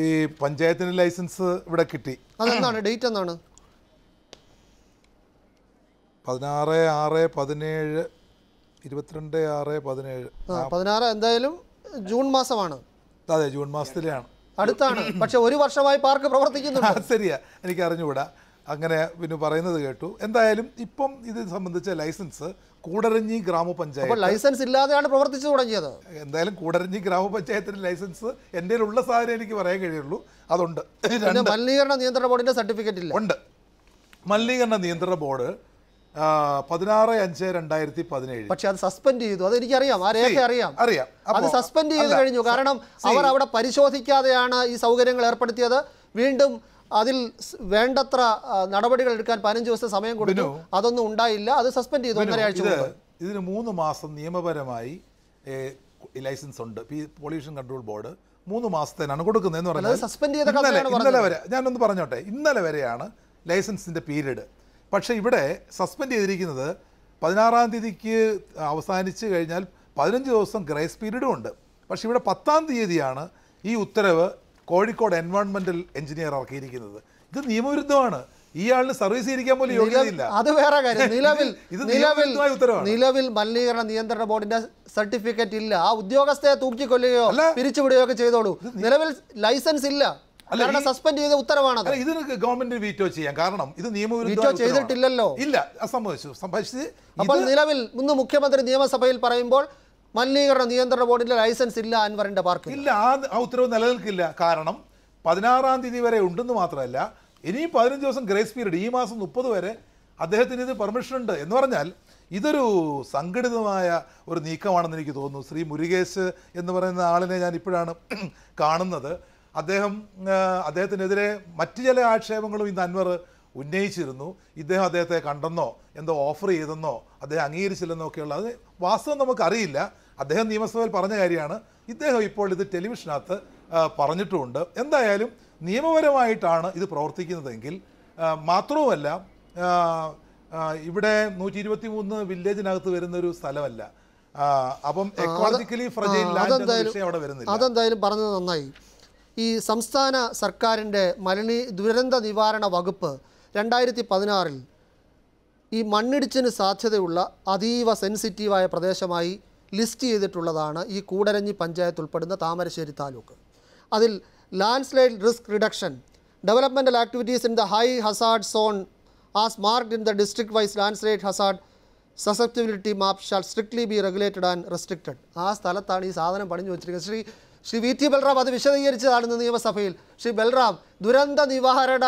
ഈ പഞ്ചായത്തിന് ലൈസൻസ് ഇവിടെ കിട്ടി. അതെന്താണ് ഡേറ്റ് എന്നാണ്? 16/6/17 22/6/17 16 എന്തായാലും ജൂൺ മാസമാണ്. അതെ, ജൂൺ മാസത്തിലാണ്, അടുത്താണ്. പക്ഷെ ഒരു വർഷമായി പാർക്ക് പ്രവർത്തിക്കുന്നുണ്ട്. ശരിയാ, എനിക്ക് അറിഞ്ഞുകൂടാ. അങ്ങനെ പിന്നെ പറയുന്നത് കേട്ടു. എന്തായാലും ഇപ്പം ഇത് സംബന്ധിച്ച ലൈസൻസ് കൂടരഞ്ഞി ഗ്രാമപഞ്ചായത്ത് ലൈസൻസ് ഇല്ലാതെയാണ് പ്രവർത്തിച്ചു തുടങ്ങിയത്. എന്തായാലും കൂടരഞ്ഞി ഗ്രാമപഞ്ചായത്തിന് ലൈസൻസ് എൻ്റെ ഉള്ള സാധനം എനിക്ക് പറയാൻ കഴിയുള്ളൂ. അതുണ്ട്. മലിനീകരണ നിയന്ത്രണ ബോർഡിൻ്റെ സർട്ടിഫിക്കറ്റ് ഇല്ല. ഉണ്ട്. മലിനീകരണ നിയന്ത്രണ ബോർഡ് 16/5/2017 പക്ഷെ അത് സസ്പെൻഡ് ചെയ്തു. അത് എനിക്കറിയാം, ആ രേഖ അറിയാം. അത് സസ്പെൻഡ് ചെയ്ത് കഴിഞ്ഞു. കാരണം അവർ അവിടെ പരിശോധിക്കാതെയാണ് ഈ സൗകര്യങ്ങൾ ഏർപ്പെടുത്തിയത്. വീണ്ടും അതിൽ വേണ്ടത്ര നടപടികൾ എടുക്കാൻ 15 ദിവസം സമയം കൊടുത്തു. അതൊന്നും ഉണ്ടായില്ല. അത് സസ്പെൻഡ് ചെയ്തു 1.5 ആഴ്ച മുമ്പ്. ഇതിന് 3 മാസം നിയമപരമായി ലൈസൻസ് ഉണ്ട്. പൊല്യൂഷൻ കൺട്രോൾ ബോർഡ് 3 മാസത്തേനാണ് കൊടുക്കുന്നതെന്ന് പറഞ്ഞത്. സസ്പെൻഡ് ചെയ്ത ഇന്നലെ വരെ, ഞാനൊന്ന് പറഞ്ഞോട്ടെ, ഇന്നലെ വരെയാണ് ലൈസൻസിൻ്റെ പീരീഡ്. പക്ഷേ ഇവിടെ സസ്പെൻഡ് ചെയ്തിരിക്കുന്നത് 16-ാം തീയതിക്ക് അവസാനിച്ച് കഴിഞ്ഞാൽ 15 ദിവസം ഗ്രേസ് പീരീഡും ഉണ്ട്. പക്ഷേ ഇവിടെ 10-ാം തീയതിയാണ് ഈ ഉത്തരവ് കോഴിക്കോട് എൻവയോൺമെൻറ്റൽ എഞ്ചിനീയർ ഇറക്കിയിരിക്കുന്നത്. ഇത് നിയമവിരുദ്ധമാണ്. ഇയാളിന് സർവീസ് ചെയ്തിരിക്കാൻ പോലും യോഗ്യതയില്ല. അത് വേറെ കാര്യം. നിലവിൽ മലിനീകരണ നിയന്ത്രണ ബോർഡിന്റെ സർട്ടിഫിക്കറ്റ് ഇല്ല. ആ ഉദ്യോഗസ്ഥയെ തൂക്കിക്കൊല്ലുകയോ പിരിച്ചുവിടുകയോ ഒക്കെ ചെയ്തോളൂ. നിലവിൽ ലൈസൻസ് ഇല്ല. സസ്പെൻഡ് ചെയ്ത ഉത്തരവാണ്. ഇതിന് ഗവൺമെന്റ് വീറ്റോ ചെയ്യാം. കാരണം ഇത് നിയമവിരുദ്ധ ചെയ്തിട്ടില്ലല്ലോ. ഇല്ല, സംഭവിച്ചു. അപ്പോൾ നിലവിൽ മുൻ മുഖ്യമന്ത്രി നിയമസഭയിൽ പറയുമ്പോൾ മലിനീകരണ നിയന്ത്രണ ബോർഡിന്റെ ലൈസൻസ് ഇല്ല അൻവറിന്റെ പാർക്ക് ഇല്ല. ആ ഉത്തരവ് നിലനിൽക്കില്ല. കാരണം 16-ാം തീയതി വരെ ഉണ്ടെന്ന് മാത്രമല്ല, ഇനിയും 15 ദിവസം ഗ്രേസ് പീരീഡ്. ഈ മാസം 30 വരെ അദ്ദേഹത്തിന് ഇത് പെർമിഷൻ ഉണ്ട് എന്ന് പറഞ്ഞാൽ ഇതൊരു സംഘടിതമായ ഒരു നീക്കമാണെന്ന് എനിക്ക് തോന്നുന്നു. ശ്രീ മുരുകേശ് എന്ന് പറയുന്ന ആളിനെ ഞാൻ ഇപ്പോഴാണ് കാണുന്നത്. അദ്ദേഹത്തിനെതിരെ മറ്റു ചില ആക്ഷേപങ്ങളും ഇന്ന് അൻവർ ഉന്നയിച്ചിരുന്നു. ഇദ്ദേഹം അദ്ദേഹത്തെ കണ്ടെന്നോ എന്തോ ഓഫർ ചെയ്തെന്നോ അദ്ദേഹം അംഗീകരിച്ചില്ലെന്നോ ഒക്കെയുള്ള, അത് വാസ്തവം നമുക്കറിയില്ല. അദ്ദേഹം നിയമസഭയിൽ പറഞ്ഞ കാര്യമാണ്. ഇദ്ദേഹം ഇപ്പോൾ ഇത് ടെലിവിഷനകത്ത് പറഞ്ഞിട്ടുമുണ്ട്. എന്തായാലും നിയമപരമായിട്ടാണ് ഇത് പ്രവർത്തിക്കുന്നതെങ്കിൽ മാത്രവുമല്ല, ഇവിടെ 123 വില്ലേജിനകത്ത് വരുന്നൊരു സ്ഥലമല്ല. അപ്പം എക്കോളജിക്കലി ഫ്രജൈൽ ലാൻഡ് അവിടെ വരുന്നില്ല. അതെന്തായാലും പറഞ്ഞത് നന്നായി. ഈ സംസ്ഥാന സർക്കാരിൻ്റെ ദുരന്ത നിവാരണ വകുപ്പ് 2016-ൽ ഈ മണ്ണിടിച്ചിന് സാധ്യതയുള്ള അതീവ സെൻസിറ്റീവായ പ്രദേശമായി ലിസ്റ്റ് ചെയ്തിട്ടുള്ളതാണ് ഈ കൂടരഞ്ഞി പഞ്ചായത്ത് ഉൾപ്പെടുന്ന താമരശ്ശേരി താലൂക്ക്. അതിൽ landslide risk reduction, developmental activities in the high hazard zone as marked in the district wise landslide hazard susceptibility map shall strictly be regulated and restricted. ആ സ്ഥലത്താണ് ഈ സാധനം പണിഞ്ഞു വെച്ചിരിക്കുന്നത്. ശ്രീ വി ടി ബൽറാം അത് വിശദീകരിച്ചതാണ് നിയമസഭയിൽ. ശ്രീ ബൽറാം, ദുരന്ത നിവാരണ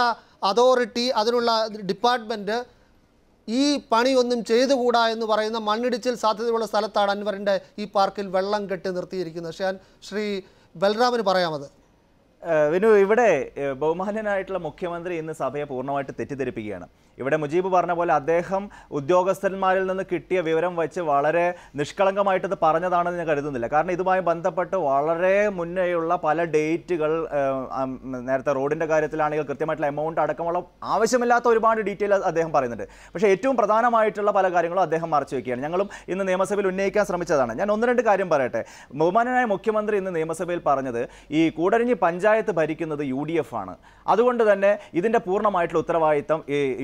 അതോറിറ്റി, അതിനുള്ള ഡിപ്പാർട്ട്മെൻറ്റ് ഈ പണിയൊന്നും ചെയ്തുകൂടാ എന്ന് പറയുന്ന മണ്ണിടിച്ചിൽ സാധ്യതയുള്ള സ്ഥലത്താണ് അൻവറിൻ്റെ ഈ പാർക്കിൽ വെള്ളം കെട്ടി നിർത്തിയിരിക്കുന്നത്. ശ്രീ ബൽറാമിന് പറയാമത്. വിനു, ഇവിടെ ബഹുമാനനായിട്ടുള്ള മുഖ്യമന്ത്രി ഇന്ന് സഭയെ പൂർണ്ണമായിട്ട് തെറ്റിദ്ധരിപ്പിക്കുകയാണ്. ഇവിടെ മുജീബ് പറഞ്ഞ പോലെ അദ്ദേഹം ഉദ്യോഗസ്ഥന്മാരിൽ നിന്ന് കിട്ടിയ വിവരം വെച്ച് വളരെ നിഷ്കളങ്കമായിട്ടത് പറഞ്ഞതാണെന്ന് ഞാൻ കരുതുന്നില്ല. കാരണം ഇതുമായി ബന്ധപ്പെട്ട് വളരെ മുന്നേയുള്ള പല ഡേറ്റുകൾ, നേരത്തെ റോഡിൻ്റെ കാര്യത്തിലാണെങ്കിൽ കൃത്യമായിട്ടുള്ള എമൗണ്ട് അടക്കമുള്ള ആവശ്യമില്ലാത്ത ഒരുപാട് ഡീറ്റെയിൽ അദ്ദേഹം പറയുന്നുണ്ട്. പക്ഷേ ഏറ്റവും പ്രധാനമായിട്ടുള്ള പല കാര്യങ്ങളും അദ്ദേഹം മറച്ചു വയ്ക്കുകയാണ്. ഞങ്ങളും ഇന്ന് നിയമസഭയിൽ ഉന്നയിക്കാൻ ശ്രമിച്ചതാണ്. ഞാൻ 1-2 കാര്യം പറയട്ടെ. ബഹുമാനനായ മുഖ്യമന്ത്രി ഇന്ന് നിയമസഭയിൽ പറഞ്ഞത് ഈ കൂടരഞ്ഞി പഞ്ചായത്ത് ഭരിക്കുന്നത് UDF ആണ്, അതുകൊണ്ട് തന്നെ ഇതിൻ്റെ പൂർണ്ണമായിട്ടുള്ള ഉത്തരവാദിത്തം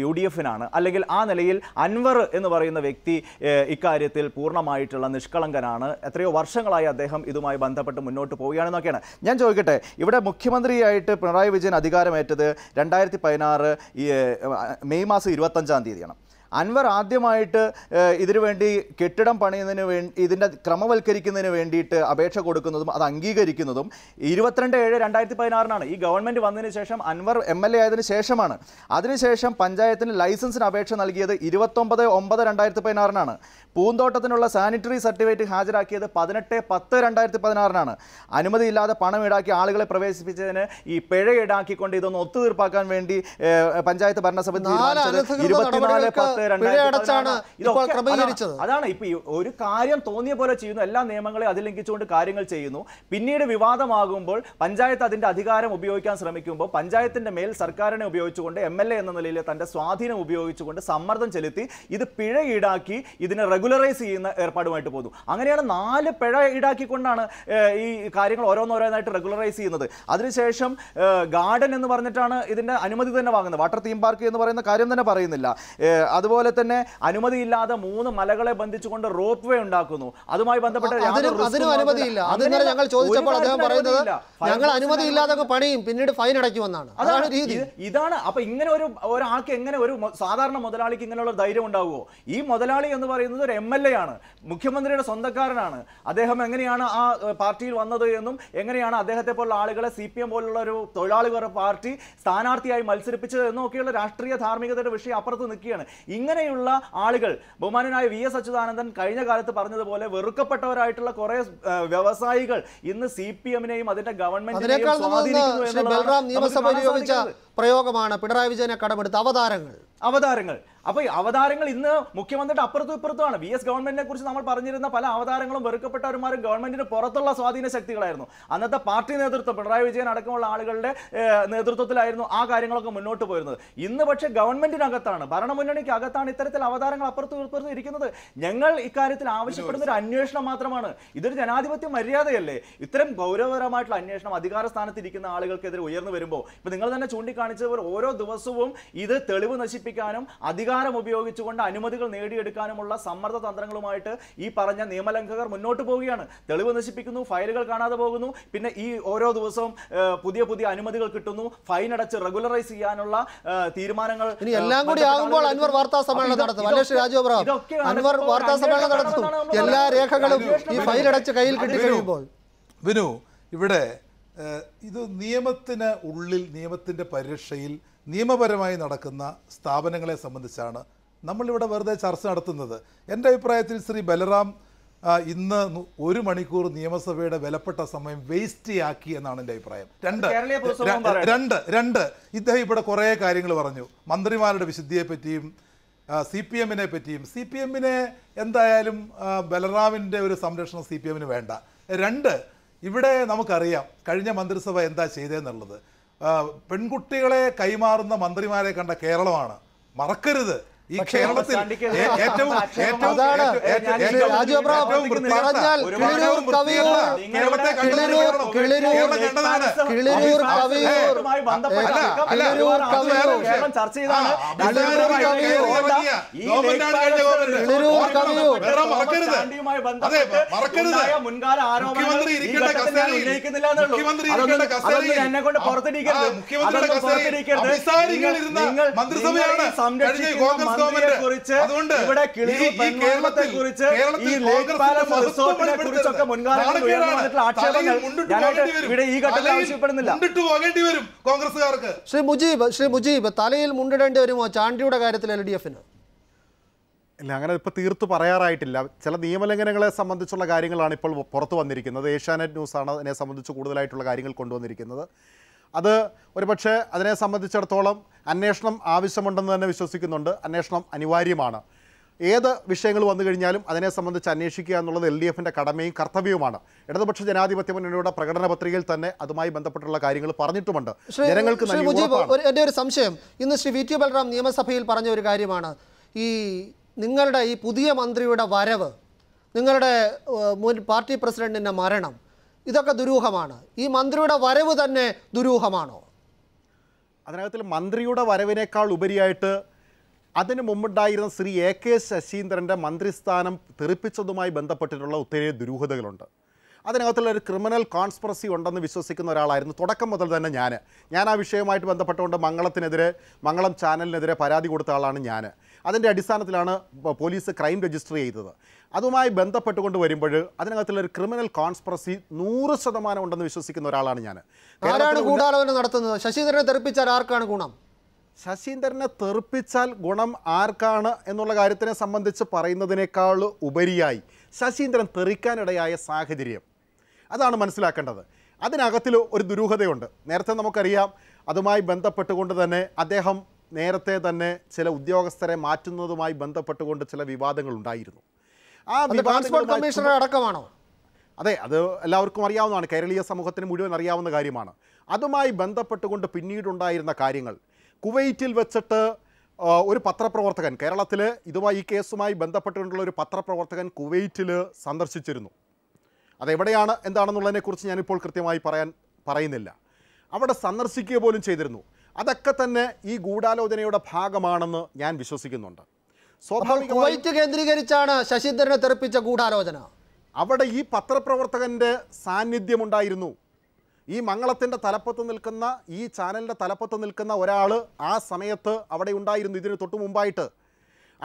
UDF-നാണ്, അല്ലെങ്കിൽ ആ നിലയിൽ അൻവർ എന്ന് പറയുന്ന വ്യക്തി ഇക്കാര്യത്തിൽ പൂർണ്ണമായിട്ടുള്ള നിഷ്കളങ്കനാണ്, എത്രയോ വർഷങ്ങളായി അദ്ദേഹം ഇതുമായി ബന്ധപ്പെട്ട് മുന്നോട്ട് പോവുകയാണെന്നൊക്കെയാണ്. ഞാൻ ചോദിക്കട്ടെ, ഇവിടെ മുഖ്യമന്ത്രിയായിട്ട് പിണറായി വിജയൻ അധികാരമേറ്റത് 2016 മെയ് മാസം 25-ാം തീയതിയാണ്. Anvar Adhyamaayittu, ഇതിനു വേണ്ടി കെട്ടിടം പണിയുന്നതിനു വേണ്ടി ഇതിന്റെ ക്രമവൽക്കരിക്കുന്നതിനു വേണ്ടിയിട്ട് അപേക്ഷ കൊടുക്കുന്നതും അത് അംഗീകരിക്കുന്നതും 22/7/2016 ആണ്. ഈ ഗവൺമെന്റ് വന്നതിനു ശേഷം അൻവർ എംഎൽഎ ആയതിനു ശേഷമാണ്. അതിനുശേഷം പഞ്ചായത്തിന് ലൈസൻസിന് അപേക്ഷ നൽകിയത് 29/9/2016 ആണ്. പൂന്തോട്ടത്തിനുള്ള സാനിറ്ററി സർട്ടിഫിക്കറ്റ് ഹാജരാക്കിയത് 18/10/2016 ആണ്. അനുമതിയില്ലാതെ പണം ഈടാക്കി ആളുകളെ പ്രവേശിപ്പിച്ചതിന് ഈ പിഴ ഈടാക്കിക്കൊണ്ട് ഇതൊന്ന് ഒത്തുതീർപ്പാക്കാൻ വേണ്ടി പഞ്ചായത്ത് ഭരണസമിതി അതാണ് ഇപ്പൊ ഒരു കാര്യം തോന്നിയ പോലെ ചെയ്യുന്നു, എല്ലാ നിയമങ്ങളെ അതിലംഘിച്ചുകൊണ്ട് കാര്യങ്ങൾ ചെയ്യുന്നു. പിന്നീട് വിവാദമാകുമ്പോൾ പഞ്ചായത്ത് അതിന്റെ അധികാരം ഉപയോഗിക്കാൻ ശ്രമിക്കുമ്പോൾ പഞ്ചായത്തിന്റെ മേൽ സർക്കാരിനെ ഉപയോഗിച്ചുകൊണ്ട് MLA എന്ന നിലയിൽ തന്റെ സ്വാധീനം ഉപയോഗിച്ചുകൊണ്ട് സമ്മർദ്ദം ചെലുത്തി ഇത് പിഴ ഈടാക്കി ഇതിനെ റെഗുലറൈസ് ചെയ്യുന്ന ഏർപ്പാടുമായിട്ട് പോകുന്നു. അങ്ങനെയാണ് 4 പിഴ ഈടാക്കിക്കൊണ്ടാണ് ഈ കാര്യങ്ങൾ ഓരോന്നോരോന്നായിട്ട് റെഗുലറൈസ് ചെയ്യുന്നത്. അതിനുശേഷം ഗാർഡൻ എന്ന് പറഞ്ഞിട്ടാണ് ഇതിന്റെ അനുമതി തന്നെ വാങ്ങുന്നത്. വാട്ടർ തീം പാർക്ക് എന്ന് പറയുന്ന കാര്യം തന്നെ പറയുന്നില്ല. അതുപോലെ തന്നെ അനുമതിയില്ലാതെ 3 മലകളെ ബന്ധിച്ചുകൊണ്ട് റോപ്പ് വേ ഉണ്ടാക്കുന്നു. അതുമായി ബന്ധപ്പെട്ട ഇതാണ്. അപ്പൊ ഇങ്ങനെ ഒരു ഒരാൾക്ക് എങ്ങനെ ഒരു സാധാരണ മുതലാളിക്ക് ഇങ്ങനെയുള്ള ധൈര്യം ഉണ്ടാവുമോ? ഈ മുതലാളി എന്ന് പറയുന്നത് ഒരു MLA ആണ്, മുഖ്യമന്ത്രിയുടെ സ്വന്തക്കാരനാണ്. അദ്ദേഹം എങ്ങനെയാണ് ആ പാർട്ടിയിൽ വന്നത് എന്നും എങ്ങനെയാണ് അദ്ദേഹത്തെ പോലുള്ള ആളുകളെ CPM പോലുള്ള ഒരു തൊഴിലാളി വർഗ പാർട്ടി സ്ഥാനാർത്ഥിയായി മത്സരിപ്പിച്ചത് എന്നും ഒക്കെയുള്ള രാഷ്ട്രീയ ധാർമ്മികതയുടെ വിഷയം അപ്പുറത്ത് നിൽക്കുകയാണ്. ഇങ്ങനെയുള്ള ആളുകൾ ബഹുമാനനായ VS അച്യുതാനന്ദൻ കഴിഞ്ഞ കാലത്ത് പറഞ്ഞതുപോലെ വെറുക്കപ്പെട്ടവരായിട്ടുള്ള കുറെ വ്യവസായികൾ ഇന്ന് CPMനെയും അതിന്റെ ഗവൺമെന്റിനെയും സ്വാധീനിക്കുന്നു എന്നുള്ളതാണ്. നിയമസഭ ഉപയോഗിച്ച പ്രയോഗമാണ് പിണറായി വിജയനെ കടമെടുത്ത അവതാരങ്ങൾ. അപ്പൊ ഈ അവതാരങ്ങൾ ഇന്ന് മുഖ്യമന്ത്രിയുടെ അപ്പുറത്തും ഇപ്പുറത്തുമാണ്. VS ഗവൺമെന്റിനെ കുറിച്ച് നമ്മൾ പറഞ്ഞിരുന്ന പല അവതാരങ്ങളും വെറുക്കപ്പെട്ടവരുമാരും ഗവൺമെന്റിന് പുറത്തുള്ള സ്വാധീന ശക്തികളായിരുന്നു. അന്നത്തെ പാർട്ടി നേതൃത്വം പിണറായി വിജയൻ അടക്കമുള്ള ആളുകളുടെ നേതൃത്വത്തിലായിരുന്നു ആ കാര്യങ്ങളൊക്കെ മുന്നോട്ട് പോയിരുന്നത്. ഇന്ന് പക്ഷേ ഗവൺമെന്റിനകത്താണ്, ഭരണമുന്നണിക്ക് അകത്താണ് ഇത്തരത്തിൽ അവതാരങ്ങൾ അപ്പുറത്തും ഇപ്പുറത്തും ഇരിക്കുന്നത്. ഞങ്ങൾ ഇക്കാര്യത്തിൽ ആവശ്യപ്പെടുന്ന ഒരു അന്വേഷണം മാത്രമാണ്. ഇതൊരു ജനാധിപത്യ മര്യാദയല്ലേ? ഇത്തരം ഗൗരവകരമായിട്ടുള്ള അന്വേഷണം അധികാര സ്ഥാനത്തിരിക്കുന്ന ആളുകൾക്കെതിരെ ഉയർന്നു വരുമ്പോൾ ഇപ്പൊ നിങ്ങൾ തന്നെ ചൂണ്ടിക്കാണിച്ചവർ ഓരോ ദിവസവും ഇത് തെളിവ് നശിപ്പിക്കാനും അധികാര ഉപയോഗിച്ചുകൊണ്ട് അനുമതികൾ നേടിയെടുക്കാനുമുള്ള സമ്മർദ്ദ തന്ത്രങ്ങളുമായിട്ട് ഈ പറഞ്ഞ നിയമലംഘകർ മുന്നോട്ട് പോവുകയാണ്. തെളിവ് നശിപ്പിക്കുന്നു, ഫയലുകൾ കാണാതെ പോകുന്നു, പിന്നെ ഈ ഓരോ ദിവസവും പുതിയ പുതിയ അനുമതികൾ കിട്ടുന്നു, ഫൈൻ അടച്ച് റെഗുലറൈസ് ചെയ്യാനുള്ള തീരുമാനങ്ങൾ ഇതൊക്കെയാണ്. ഇവിടെ ഇത് നിയമത്തിന് ഉള്ളിൽ, നിയമത്തിൻ്റെ പരിരക്ഷയിൽ നിയമപരമായി നടക്കുന്ന സ്ഥാപനങ്ങളെ സംബന്ധിച്ചാണ് നമ്മളിവിടെ വെറുതെ ചർച്ച നടത്തുന്നത്. എൻ്റെ അഭിപ്രായത്തിൽ ശ്രീ ബലറാം ഇന്ന് 1 മണിക്കൂർ നിയമസഭയുടെ വിലപ്പെട്ട സമയം വേസ്റ്റിയാക്കി എന്നാണ് എൻ്റെ അഭിപ്രായം. രണ്ട് ഇദ്ദേഹം ഇവിടെ കുറേ കാര്യങ്ങൾ പറഞ്ഞു, മന്ത്രിമാരുടെ വിശുദ്ധിയെപ്പറ്റിയും CPMനെ പറ്റിയും. CPMനെ എന്തായാലും ബലറാമിൻ്റെ ഒരു സംരക്ഷണം CPMന് വേണ്ട. ഇവിടെ നമുക്കറിയാം കഴിഞ്ഞ മന്ത്രിസഭ എന്താ ചെയ്തതെന്നുള്ളത്. പെൺകുട്ടികളെ കൈമാറുന്ന മന്ത്രിമാരെ കണ്ട കേരളമാണ്, മറക്കരുത്. ഈ കേരളത്തിൽ ഏറ്റവും മുൻകാല ആരോപണങ്ങൾ എന്നെ കൊണ്ട് പുറത്തിരിക്കരുത്. ശ്രീ മുജീബ് തലയിൽ മുണ്ടിടേണ്ടി വരുമോ ചാണ്ടിയുടെ കാര്യത്തിൽ LDF? ഇല്ല, അങ്ങനെ ഇപ്പോൾ തീർത്തു പറയാറായിട്ടില്ല. ചില നിയമലംഘനങ്ങളെ സംബന്ധിച്ചുള്ള കാര്യങ്ങളാണ് ഇപ്പോൾ പുറത്തു വന്നിരിക്കുന്നത്. ഏഷ്യാനെറ്റ് ന്യൂസാണ് അതിനെ സംബന്ധിച്ച് കൂടുതലായിട്ടുള്ള കാര്യങ്ങൾ കൊണ്ടുവന്നിരിക്കുന്നത്. അത് ഒരുപക്ഷെ അതിനെ സംബന്ധിച്ചിടത്തോളം അന്വേഷണം ആവശ്യമുണ്ടെന്ന് തന്നെ വിശ്വസിക്കുന്നുണ്ട്. അന്വേഷണം അനിവാര്യമാണ്. ഏത് വിഷയങ്ങൾ വന്നു കഴിഞ്ഞാലും അതിനെ സംബന്ധിച്ച് അന്വേഷിക്കുക എന്നുള്ളത് LDFൻ്റെ കടമയും കർത്തവ്യവുമാണ്. ഇടതുപക്ഷ ജനാധിപത്യ മുന്നണിയുടെ പ്രകടന പത്രികയിൽ തന്നെ അതുമായി ബന്ധപ്പെട്ടുള്ള കാര്യങ്ങൾ പറഞ്ഞിട്ടുമുണ്ട്. ജനങ്ങൾക്ക് എൻ്റെ ഒരു സംശയം, ഇന്ന് ശ്രീ VT ബൽറാം നിയമസഭയിൽ പറഞ്ഞ ഒരു കാര്യമാണ്, ഈ നിങ്ങളുടെ ഈ പുതിയ മന്ത്രിയുടെ വരവ്, നിങ്ങളുടെ മുൻ പാർട്ടി പ്രസിഡന്റിൻ്റെ മരണം, ഇതൊക്കെ ദുരൂഹമാണ്. ഈ മന്ത്രിയുടെ വരവ് തന്നെ ദുരൂഹമാണോ? അതിനകത്തിൽ മന്ത്രിയുടെ വരവിനേക്കാൾ ഉപരിയായിട്ട് അതിനു മുമ്പുണ്ടായിരുന്ന ശ്രീ AK ശശീന്ദ്രൻ്റെ മന്ത്രിസ്ഥാനം തെറിപ്പിച്ചതുമായി ബന്ധപ്പെട്ടിട്ടുള്ള ഒത്തിരി ദുരൂഹതകളുണ്ട്. അതിനകത്തുള്ള ഒരു ക്രിമിനൽ കോൺസ്പിറസി ഉണ്ടെന്ന് വിശ്വസിക്കുന്ന ഒരാളായിരുന്നു തുടക്കം മുതൽ തന്നെ ഞാൻ. ഞാൻ ആ വിഷയവുമായിട്ട് ബന്ധപ്പെട്ടുകൊണ്ട് മംഗളത്തിനെതിരെ, മംഗളം ചാനലിനെതിരെ പരാതി കൊടുത്ത ആളാണ് ഞാൻ. അതിൻ്റെ അടിസ്ഥാനത്തിലാണ് പോലീസ് ക്രൈം രജിസ്റ്റർ ചെയ്തത്. അതുമായി ബന്ധപ്പെട്ടുകൊണ്ട് വരുമ്പോൾ അതിനകത്തുള്ള ഒരു ക്രിമിനൽ കോൺസ്പിറസി 100% ഉണ്ടെന്ന് വിശ്വസിക്കുന്ന ഒരാളാണ് ഞാൻ. ഗൂഢാലോചന നടത്തുന്നത് ശശീന്ദ്രനെ തെറിപ്പിച്ചാൽ ആർക്കാണ് ഗുണം? ശശീന്ദ്രനെ തെറിപ്പിച്ചാൽ ഗുണം ആർക്കാണ് എന്നുള്ള കാര്യത്തിനെ സംബന്ധിച്ച് പറയുന്നതിനേക്കാൾ ഉപരിയായി ശശീന്ദ്രൻ തെറിക്കാനിടയായ സാഹചര്യം അതാണ് മനസ്സിലാക്കേണ്ടത്. അതിനകത്തിൽ ഒരു ദുരൂഹതയുണ്ട്. നേരത്തെ നമുക്കറിയാം, അതുമായി ബന്ധപ്പെട്ടുകൊണ്ട് തന്നെ അദ്ദേഹം നേരത്തെ തന്നെ ചില ഉദ്യോഗസ്ഥരെ മാറ്റുന്നതുമായി ബന്ധപ്പെട്ടുകൊണ്ട് ചില വിവാദങ്ങൾ ഉണ്ടായിരുന്നു. ആ ട്രാൻസ്പോർട്ട് കമ്മീഷണർ അടക്കമാണോ? അതെ, അത് എല്ലാവർക്കും അറിയാവുന്നതാണ്, കേരളീയ സമൂഹത്തിന് മുഴുവൻ അറിയാവുന്ന കാര്യമാണ്. അതുമായി ബന്ധപ്പെട്ടുകൊണ്ട് പിന്നീടുണ്ടായിരുന്ന കാര്യങ്ങൾ, കുവൈറ്റിൽ വെച്ചിട്ട് ഒരു പത്രപ്രവർത്തകൻ, കേരളത്തിൽ ഇതുമായി ഈ കേസുമായി ബന്ധപ്പെട്ടുകൊണ്ടുള്ള ഒരു പത്രപ്രവർത്തകൻ കുവൈറ്റിൽ സന്ദർശിച്ചിരുന്നു. അതെവിടെയാണ് എന്താണെന്നുള്ളതിനെക്കുറിച്ച് ഞാനിപ്പോൾ കൃത്യമായി പറയുന്നില്ല. അവിടെ സന്ദർശിക്കുക പോലും ചെയ്തിരുന്നു. അതൊക്കെ തന്നെ ഈ ഗൂഢാലോചനയുടെ ഭാഗമാണെന്ന് ഞാൻ വിശ്വസിക്കുന്നുണ്ട്. സ്വാഭാവികമായി കുവൈറ്റ് കേന്ദ്രീകരിച്ചാണ് ശശീന്ദ്രനെ തെറിപ്പിച്ച ഗൂഢാലോചന. അവിടെ ഈ പത്രപ്രവർത്തകൻ്റെ സാന്നിധ്യമുണ്ടായിരുന്നു. ഈ മംഗളത്തിൻ്റെ തലപ്പത്ത് നിൽക്കുന്ന, ഈ ചാനലിൻ്റെ തലപ്പത്ത് നിൽക്കുന്ന ഒരാൾ ആ സമയത്ത് അവിടെ ഉണ്ടായിരുന്നു. ഇതിന് തൊട്ട് മുമ്പായിട്ട്,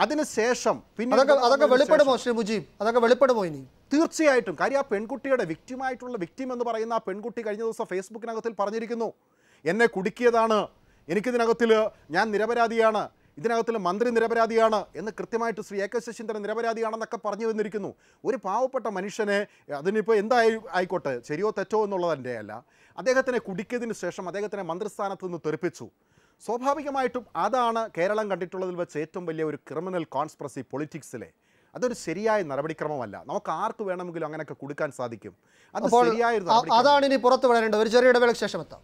അതിനുശേഷം പിന്നെ അതൊക്കെ വെളിപ്പെടുമോ ശ്രീ മുജീബ്? അതൊക്കെ വെളിപ്പെടുമോ ഇനി? തീർച്ചയായിട്ടും. കാര്യം ആ പെൺകുട്ടിയുടെ വിക്ടിം എന്ന് പറയുന്ന ആ പെൺകുട്ടി കഴിഞ്ഞ ദിവസം ഫേസ്ബുക്കിനകത്തിൽ പറഞ്ഞിരിക്കുന്നു, എന്നെ കുടുക്കിയതാണ്, എനിക്കിതിനകത്തിൽ, ഞാൻ നിരപരാധിയാണ്, ഇതിനകത്തിൽ മന്ത്രി നിരപരാധിയാണ് എന്ന് കൃത്യമായിട്ട് ശ്രീ AK ശശീന്ദ്രൻ നിരപരാധിയാണെന്നൊക്കെ പറഞ്ഞു വന്നിരിക്കുന്നു. ഒരു പാവപ്പെട്ട മനുഷ്യനെ, അതിനിപ്പോൾ എന്തായിക്കോട്ടെ, ശരിയോ തെറ്റോ എന്നുള്ളതിൻ്റെ അല്ല, അദ്ദേഹത്തിനെ കുടുക്കിയതിന് ശേഷം അദ്ദേഹത്തിനെ മന്ത്രിസ്ഥാനത്ത് നിന്ന് തെറിപ്പിച്ചു. സ്വാഭാവികമായിട്ടും അതാണ് കേരളം കണ്ടിട്ടുള്ളതിൽ വെച്ച് ഏറ്റവും വലിയ ഒരു ക്രിമിനൽ കോൺസ്പിറസി പൊളിറ്റിക്സിലെ. അതൊരു ശരിയായ നടപടിക്രമമല്ല. നമുക്ക് ആർക്ക് വേണമെങ്കിലും അങ്ങനെയൊക്കെ കൊടുക്കാൻ സാധിക്കും. അത് ശരിയായിരുന്നു. അതാണ് ഇനി പുറത്തു വിടേണ്ടത്. ഒരു ചെറിയ ഇടവേളയ്ക്ക് ശേഷം എത്താം.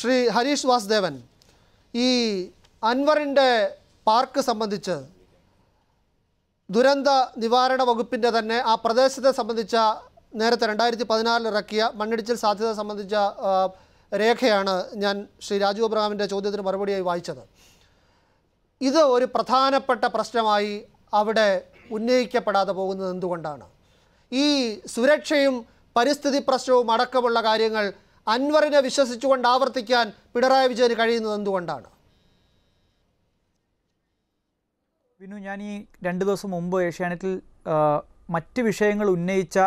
ശ്രീ ഹരീഷ് വാസുദേവൻ, ഈ അൻവറിൻ്റെ പാർക്ക് സംബന്ധിച്ച് ദുരന്ത നിവാരണ വകുപ്പിൻ്റെ തന്നെ ആ പ്രദേശത്തെ സംബന്ധിച്ച നേരത്തെ 2014 ഇറക്കിയ മണ്ണിടിച്ചിൽ സാധ്യത സംബന്ധിച്ച രേഖയാണ് ഞാൻ ശ്രീ രാജീവ് അബ്രഹാമിൻ്റെ ചോദ്യത്തിന് മറുപടിയായി വായിച്ചത്. ഇത് ഒരു പ്രധാനപ്പെട്ട പ്രശ്നമായി അവിടെ ഉന്നയിക്കപ്പെടാതെ പോകുന്നത് എന്തുകൊണ്ടാണ്? ഈ സുരക്ഷയും പരിസ്ഥിതി പ്രശ്നവും അടക്കമുള്ള കാര്യങ്ങൾ അൻവറിനെ വിശ്വസിച്ചുകൊണ്ട് ആവർത്തിക്കാൻ പിണറായി വിജയന് കഴിയുന്നത് എന്തുകൊണ്ടാണ്? വിനു, ഞാൻ ഈ 2 ദിവസം മുമ്പ് ഏഷ്യാനെറ്റിൽ മറ്റ് വിഷയങ്ങൾ ഉന്നയിച്ച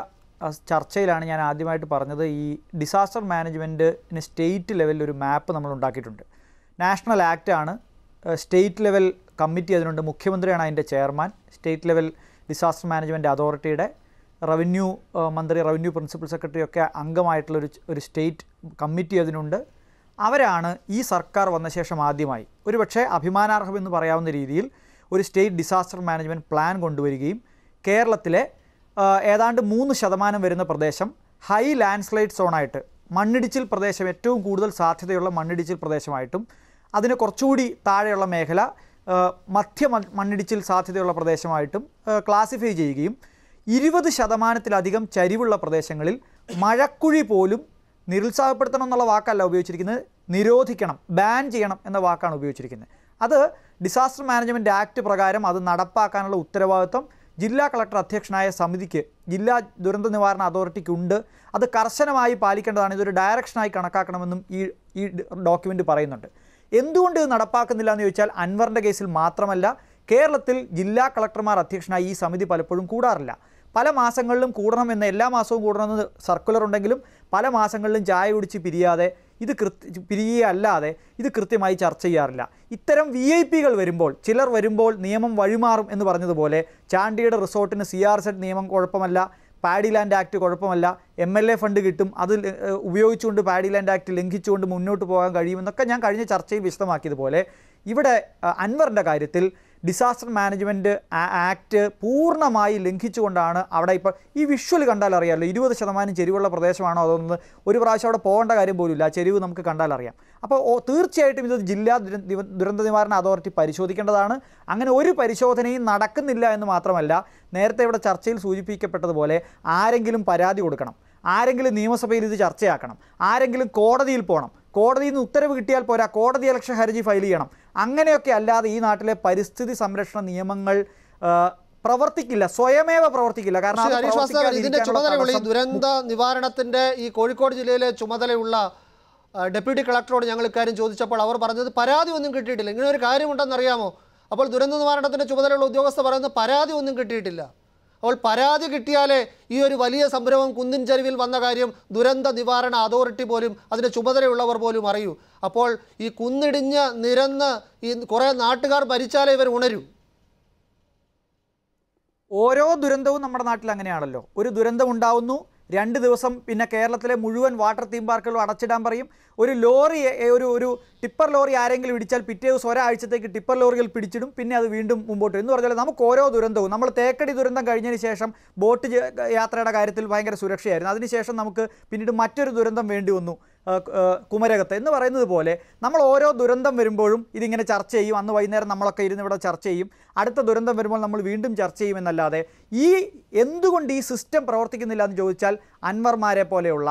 ചർച്ചയിലാണ് ഞാൻ ആദ്യമായിട്ട് പറഞ്ഞത്, ഈ ഡിസാസ്റ്റർ മാനേജ്മെൻറ്റിന് സ്റ്റേറ്റ് ലെവലിൽ ഒരു മാപ്പ് നമ്മൾ ഉണ്ടാക്കിയിട്ടുണ്ട്. നാഷണൽ ആക്റ്റാണ്, സ്റ്റേറ്റ് ലെവൽ കമ്മിറ്റി അതിനുണ്ട്, മുഖ്യമന്ത്രിയാണ് അതിൻ്റെ chairman. State level disaster management അതോറിറ്റിയുടെ റവന്യൂ മന്ത്രി, റവന്യൂ പ്രിൻസിപ്പൽ സെക്രട്ടറി ഒക്കെ അംഗമായിട്ടുള്ളൊരു സ്റ്റേറ്റ് കമ്മിറ്റി അതിനുണ്ട്. അവരാണ് ഈ സർക്കാർ വന്ന ശേഷം ആദ്യമായി ഒരുപക്ഷെ അഭിമാനാർഹമെന്ന് പറയാവുന്ന രീതിയിൽ ഒരു സ്റ്റേറ്റ് ഡിസാസ്റ്റർ മാനേജ്മെൻറ്റ് പ്ലാൻ കൊണ്ടുവരികയും കേരളത്തിലെ ഏതാണ്ട് 3% വരുന്ന പ്രദേശം ഹൈ ലാൻഡ്സ്ലൈഡ് സോണായിട്ട്, മണ്ണിടിച്ചിൽ പ്രദേശം, ഏറ്റവും കൂടുതൽ സാധ്യതയുള്ള മണ്ണിടിച്ചിൽ പ്രദേശമായിട്ടും അതിന് കുറച്ചുകൂടി താഴെയുള്ള മേഖല മധ്യ മണ്ണിടിച്ചിൽ സാധ്യതയുള്ള പ്രദേശമായിട്ടും ക്ലാസിഫൈ ചെയ്യുകയും 20%-ലധികം ചരിവുള്ള പ്രദേശങ്ങളിൽ മഴക്കുഴി പോലും നിരുത്സാഹപ്പെടുത്തണം എന്നുള്ള വാക്കല്ല ഉപയോഗിച്ചിരിക്കുന്നത്, നിരോധിക്കണം, ബാൻ ചെയ്യണം എന്ന വാക്കാണ് ഉപയോഗിച്ചിരിക്കുന്നത്. അത് ഡിസാസ്റ്റർ മാനേജ്മെൻറ്റ് ആക്ട് പ്രകാരം അത് നടപ്പാക്കാനുള്ള ഉത്തരവാദിത്വം ജില്ലാ കളക്ടർ അധ്യക്ഷനായ സമിതിക്ക്, ജില്ലാ ദുരന്ത നിവാരണ അതോറിറ്റിക്കുണ്ട്. അത് കർശനമായി പാലിക്കേണ്ടതാണ്. ഇതൊരു ഡയറക്ഷനായി കണക്കാക്കണമെന്നും ഈ ഡോക്യുമെൻ്റ് പറയുന്നുണ്ട്. എന്തുകൊണ്ട് ഇത് നടപ്പാക്കുന്നില്ല എന്ന് ചോദിച്ചാൽ, അൻവറിൻ്റെ കേസിൽ മാത്രമല്ല, കേരളത്തിൽ ജില്ലാ കളക്ടർമാർ അധ്യക്ഷനായി ഈ സമിതി പലപ്പോഴും കൂടാറില്ല. പല മാസങ്ങളിലും കൂടണമെന്ന്, എല്ലാ മാസവും കൂടണമെന്ന് സർക്കുലർ ഉണ്ടെങ്കിലും പല മാസങ്ങളിലും ചായ കുടിച്ച് പിരിയാതെ ഇത് പിരിയുകയല്ലാതെ ഇത് കൃത്യമായി ചർച്ച ചെയ്യാറില്ല. ഇത്തരം VIP കൾ വരുമ്പോൾ, ചിലർ വരുമ്പോൾ നിയമം വഴിമാറും എന്ന് പറഞ്ഞതുപോലെ ചാണ്ടിയുടെ റിസോർട്ടിന് CRZ നിയമം കുഴപ്പമല്ല, പാഡി ലാൻഡ് ആക്ട് കുഴപ്പമല്ല, MLA ഫണ്ട് കിട്ടും, അത് ഉപയോഗിച്ചുകൊണ്ട് പാഡി ലാൻഡ് ആക്ട് ലംഘിച്ചുകൊണ്ട് മുന്നോട്ട് പോകാൻ കഴിയുമെന്നൊക്കെ ഞാൻ കഴിഞ്ഞ ചർച്ചയിൽ വിശദമാക്കിയതുപോലെ ഇവിടെ അൻവറിൻ്റെ കാര്യത്തിൽ ഡിസാസ്റ്റർ മാനേജ്മെൻറ്റ് ആക്ട് പൂർണ്ണമായി ലംഘിച്ചുകൊണ്ടാണ് അവിടെ ഇപ്പോൾ ഈ വിഷ്വൽ കണ്ടാൽ അറിയാമല്ലോ, 20% ചെരിവുള്ള പ്രദേശമാണോ അതൊന്ന്, ഒരു പ്രാവശ്യം അവിടെ പോകേണ്ട കാര്യം പോലുമില്ല, ആ ചെരിവ് നമുക്ക് കണ്ടാൽ അറിയാം. അപ്പോൾ തീർച്ചയായിട്ടും ഇത് ജില്ലാ ദുരന്ത നിവാരണ അതോറിറ്റി പരിശോധിക്കേണ്ടതാണ്. അങ്ങനെ ഒരു പരിശോധനയും നടക്കുന്നില്ല എന്ന് മാത്രമല്ല, നേരത്തെ ഇവിടെ ചർച്ചയിൽ സൂചിപ്പിക്കപ്പെട്ടതുപോലെ ആരെങ്കിലും പരാതി കൊടുക്കണം, ആരെങ്കിലും നിയമസഭയിൽ ഇത് ചർച്ചയാക്കണം, ആരെങ്കിലും കോടതിയിൽ പോകണം, കോടതിയിൽ നിന്ന് ഉത്തരവ് കിട്ടിയാൽ പോരാ, കോടതി അലക്ഷ്യ ഹർജി ഫയൽ ചെയ്യണം. അങ്ങനെയൊക്കെ അല്ലാതെ ഈ നാട്ടിലെ പരിസ്ഥിതി സംരക്ഷണ നിയമങ്ങൾ പ്രവർത്തിക്കില്ല, സ്വയമേവ പ്രവർത്തിക്കില്ല. കാരണം ഇതിന്റെ ചുമതലയുള്ള ഈ ദുരന്ത നിവാരണത്തിന്റെ ഈ കോഴിക്കോട് ജില്ലയിലെ ചുമതലയുള്ള ഡെപ്യൂട്ടി കളക്ടറോട് ഞങ്ങൾ ഇക്കാര്യം ചോദിച്ചപ്പോൾ അവർ പറഞ്ഞത് പരാതി ഒന്നും കിട്ടിയിട്ടില്ല. ഇങ്ങനെ ഒരു കാര്യമുണ്ടെന്നറിയാമോ? അപ്പോൾ ദുരന്ത നിവാരണത്തിന്റെ ചുമതലയുള്ള ഉദ്യോഗസ്ഥർ പറയുന്നത് പരാതി ഒന്നും കിട്ടിയിട്ടില്ല. അപ്പോൾ പരാതി കിട്ടിയാലേ ഈ ഒരു വലിയ സംരംഭം കുന്നിൻ ചരിവിൽ വന്ന കാര്യം ദുരന്ത നിവാരണ അതോറിറ്റി പോലും അതിൻ്റെ ചുമതലയുള്ളവർ പോലും അറിയൂ. അപ്പോൾ ഈ കുന്നിടിഞ്ഞ് നിരന്ന് ഈ കുറേ നാട്ടുകാർ ഭരിച്ചാലേ ഇവർ ഉണരൂ. ഓരോ ദുരന്തവും നമ്മുടെ നാട്ടിൽ അങ്ങനെയാണല്ലോ. ഒരു ദുരന്തം ഉണ്ടാവുന്നു, 2 ദിവസം പിന്നെ കേരളത്തിലെ മുഴുവൻ വാട്ടർ തീം പാർക്കുകളും അടച്ചിടാൻ പറയും. ഒരു ലോറി, ഒരു ടിപ്പർ ലോറി ആരെങ്കിലും ഇടിച്ചാൽ പിറ്റേ ദിവസം ഒരാഴ്ചത്തേക്ക് ടിപ്പർ ലോറികൾ പിടിച്ചിടും, പിന്നെ അത് വീണ്ടും മുമ്പോട്ട് എന്ന് പറഞ്ഞാൽ നമുക്ക് ഓരോ ദുരന്തവും. നമ്മൾ തേക്കടി ദുരന്തം കഴിഞ്ഞതിന് ശേഷം ബോട്ട് യാത്രയുടെ കാര്യത്തിൽ ഭയങ്കര സുരക്ഷയായിരുന്നു, അതിനുശേഷം നമുക്ക് പിന്നീട് മറ്റൊരു ദുരന്തം വേണ്ടി വന്നു, കുമരകത്ത് എന്ന് പറയുന്നത് പോലെ നമ്മൾ ഓരോ ദുരന്തം വരുമ്പോഴും ഇതിങ്ങനെ ചർച്ച ചെയ്യും. അന്ന് വൈകുന്നേരം നമ്മളൊക്കെ ഇരുന്ന് ഇവിടെ ചർച്ച ചെയ്യും, അടുത്ത ദുരന്തം വരുമ്പോൾ നമ്മൾ വീണ്ടും ചർച്ച ചെയ്യുമെന്നല്ലാതെ ഈ എന്തുകൊണ്ട് ഈ സിസ്റ്റം പ്രവർത്തിക്കുന്നില്ല എന്ന് ചോദിച്ചാൽ അൻവർമാരെ പോലെയുള്ള,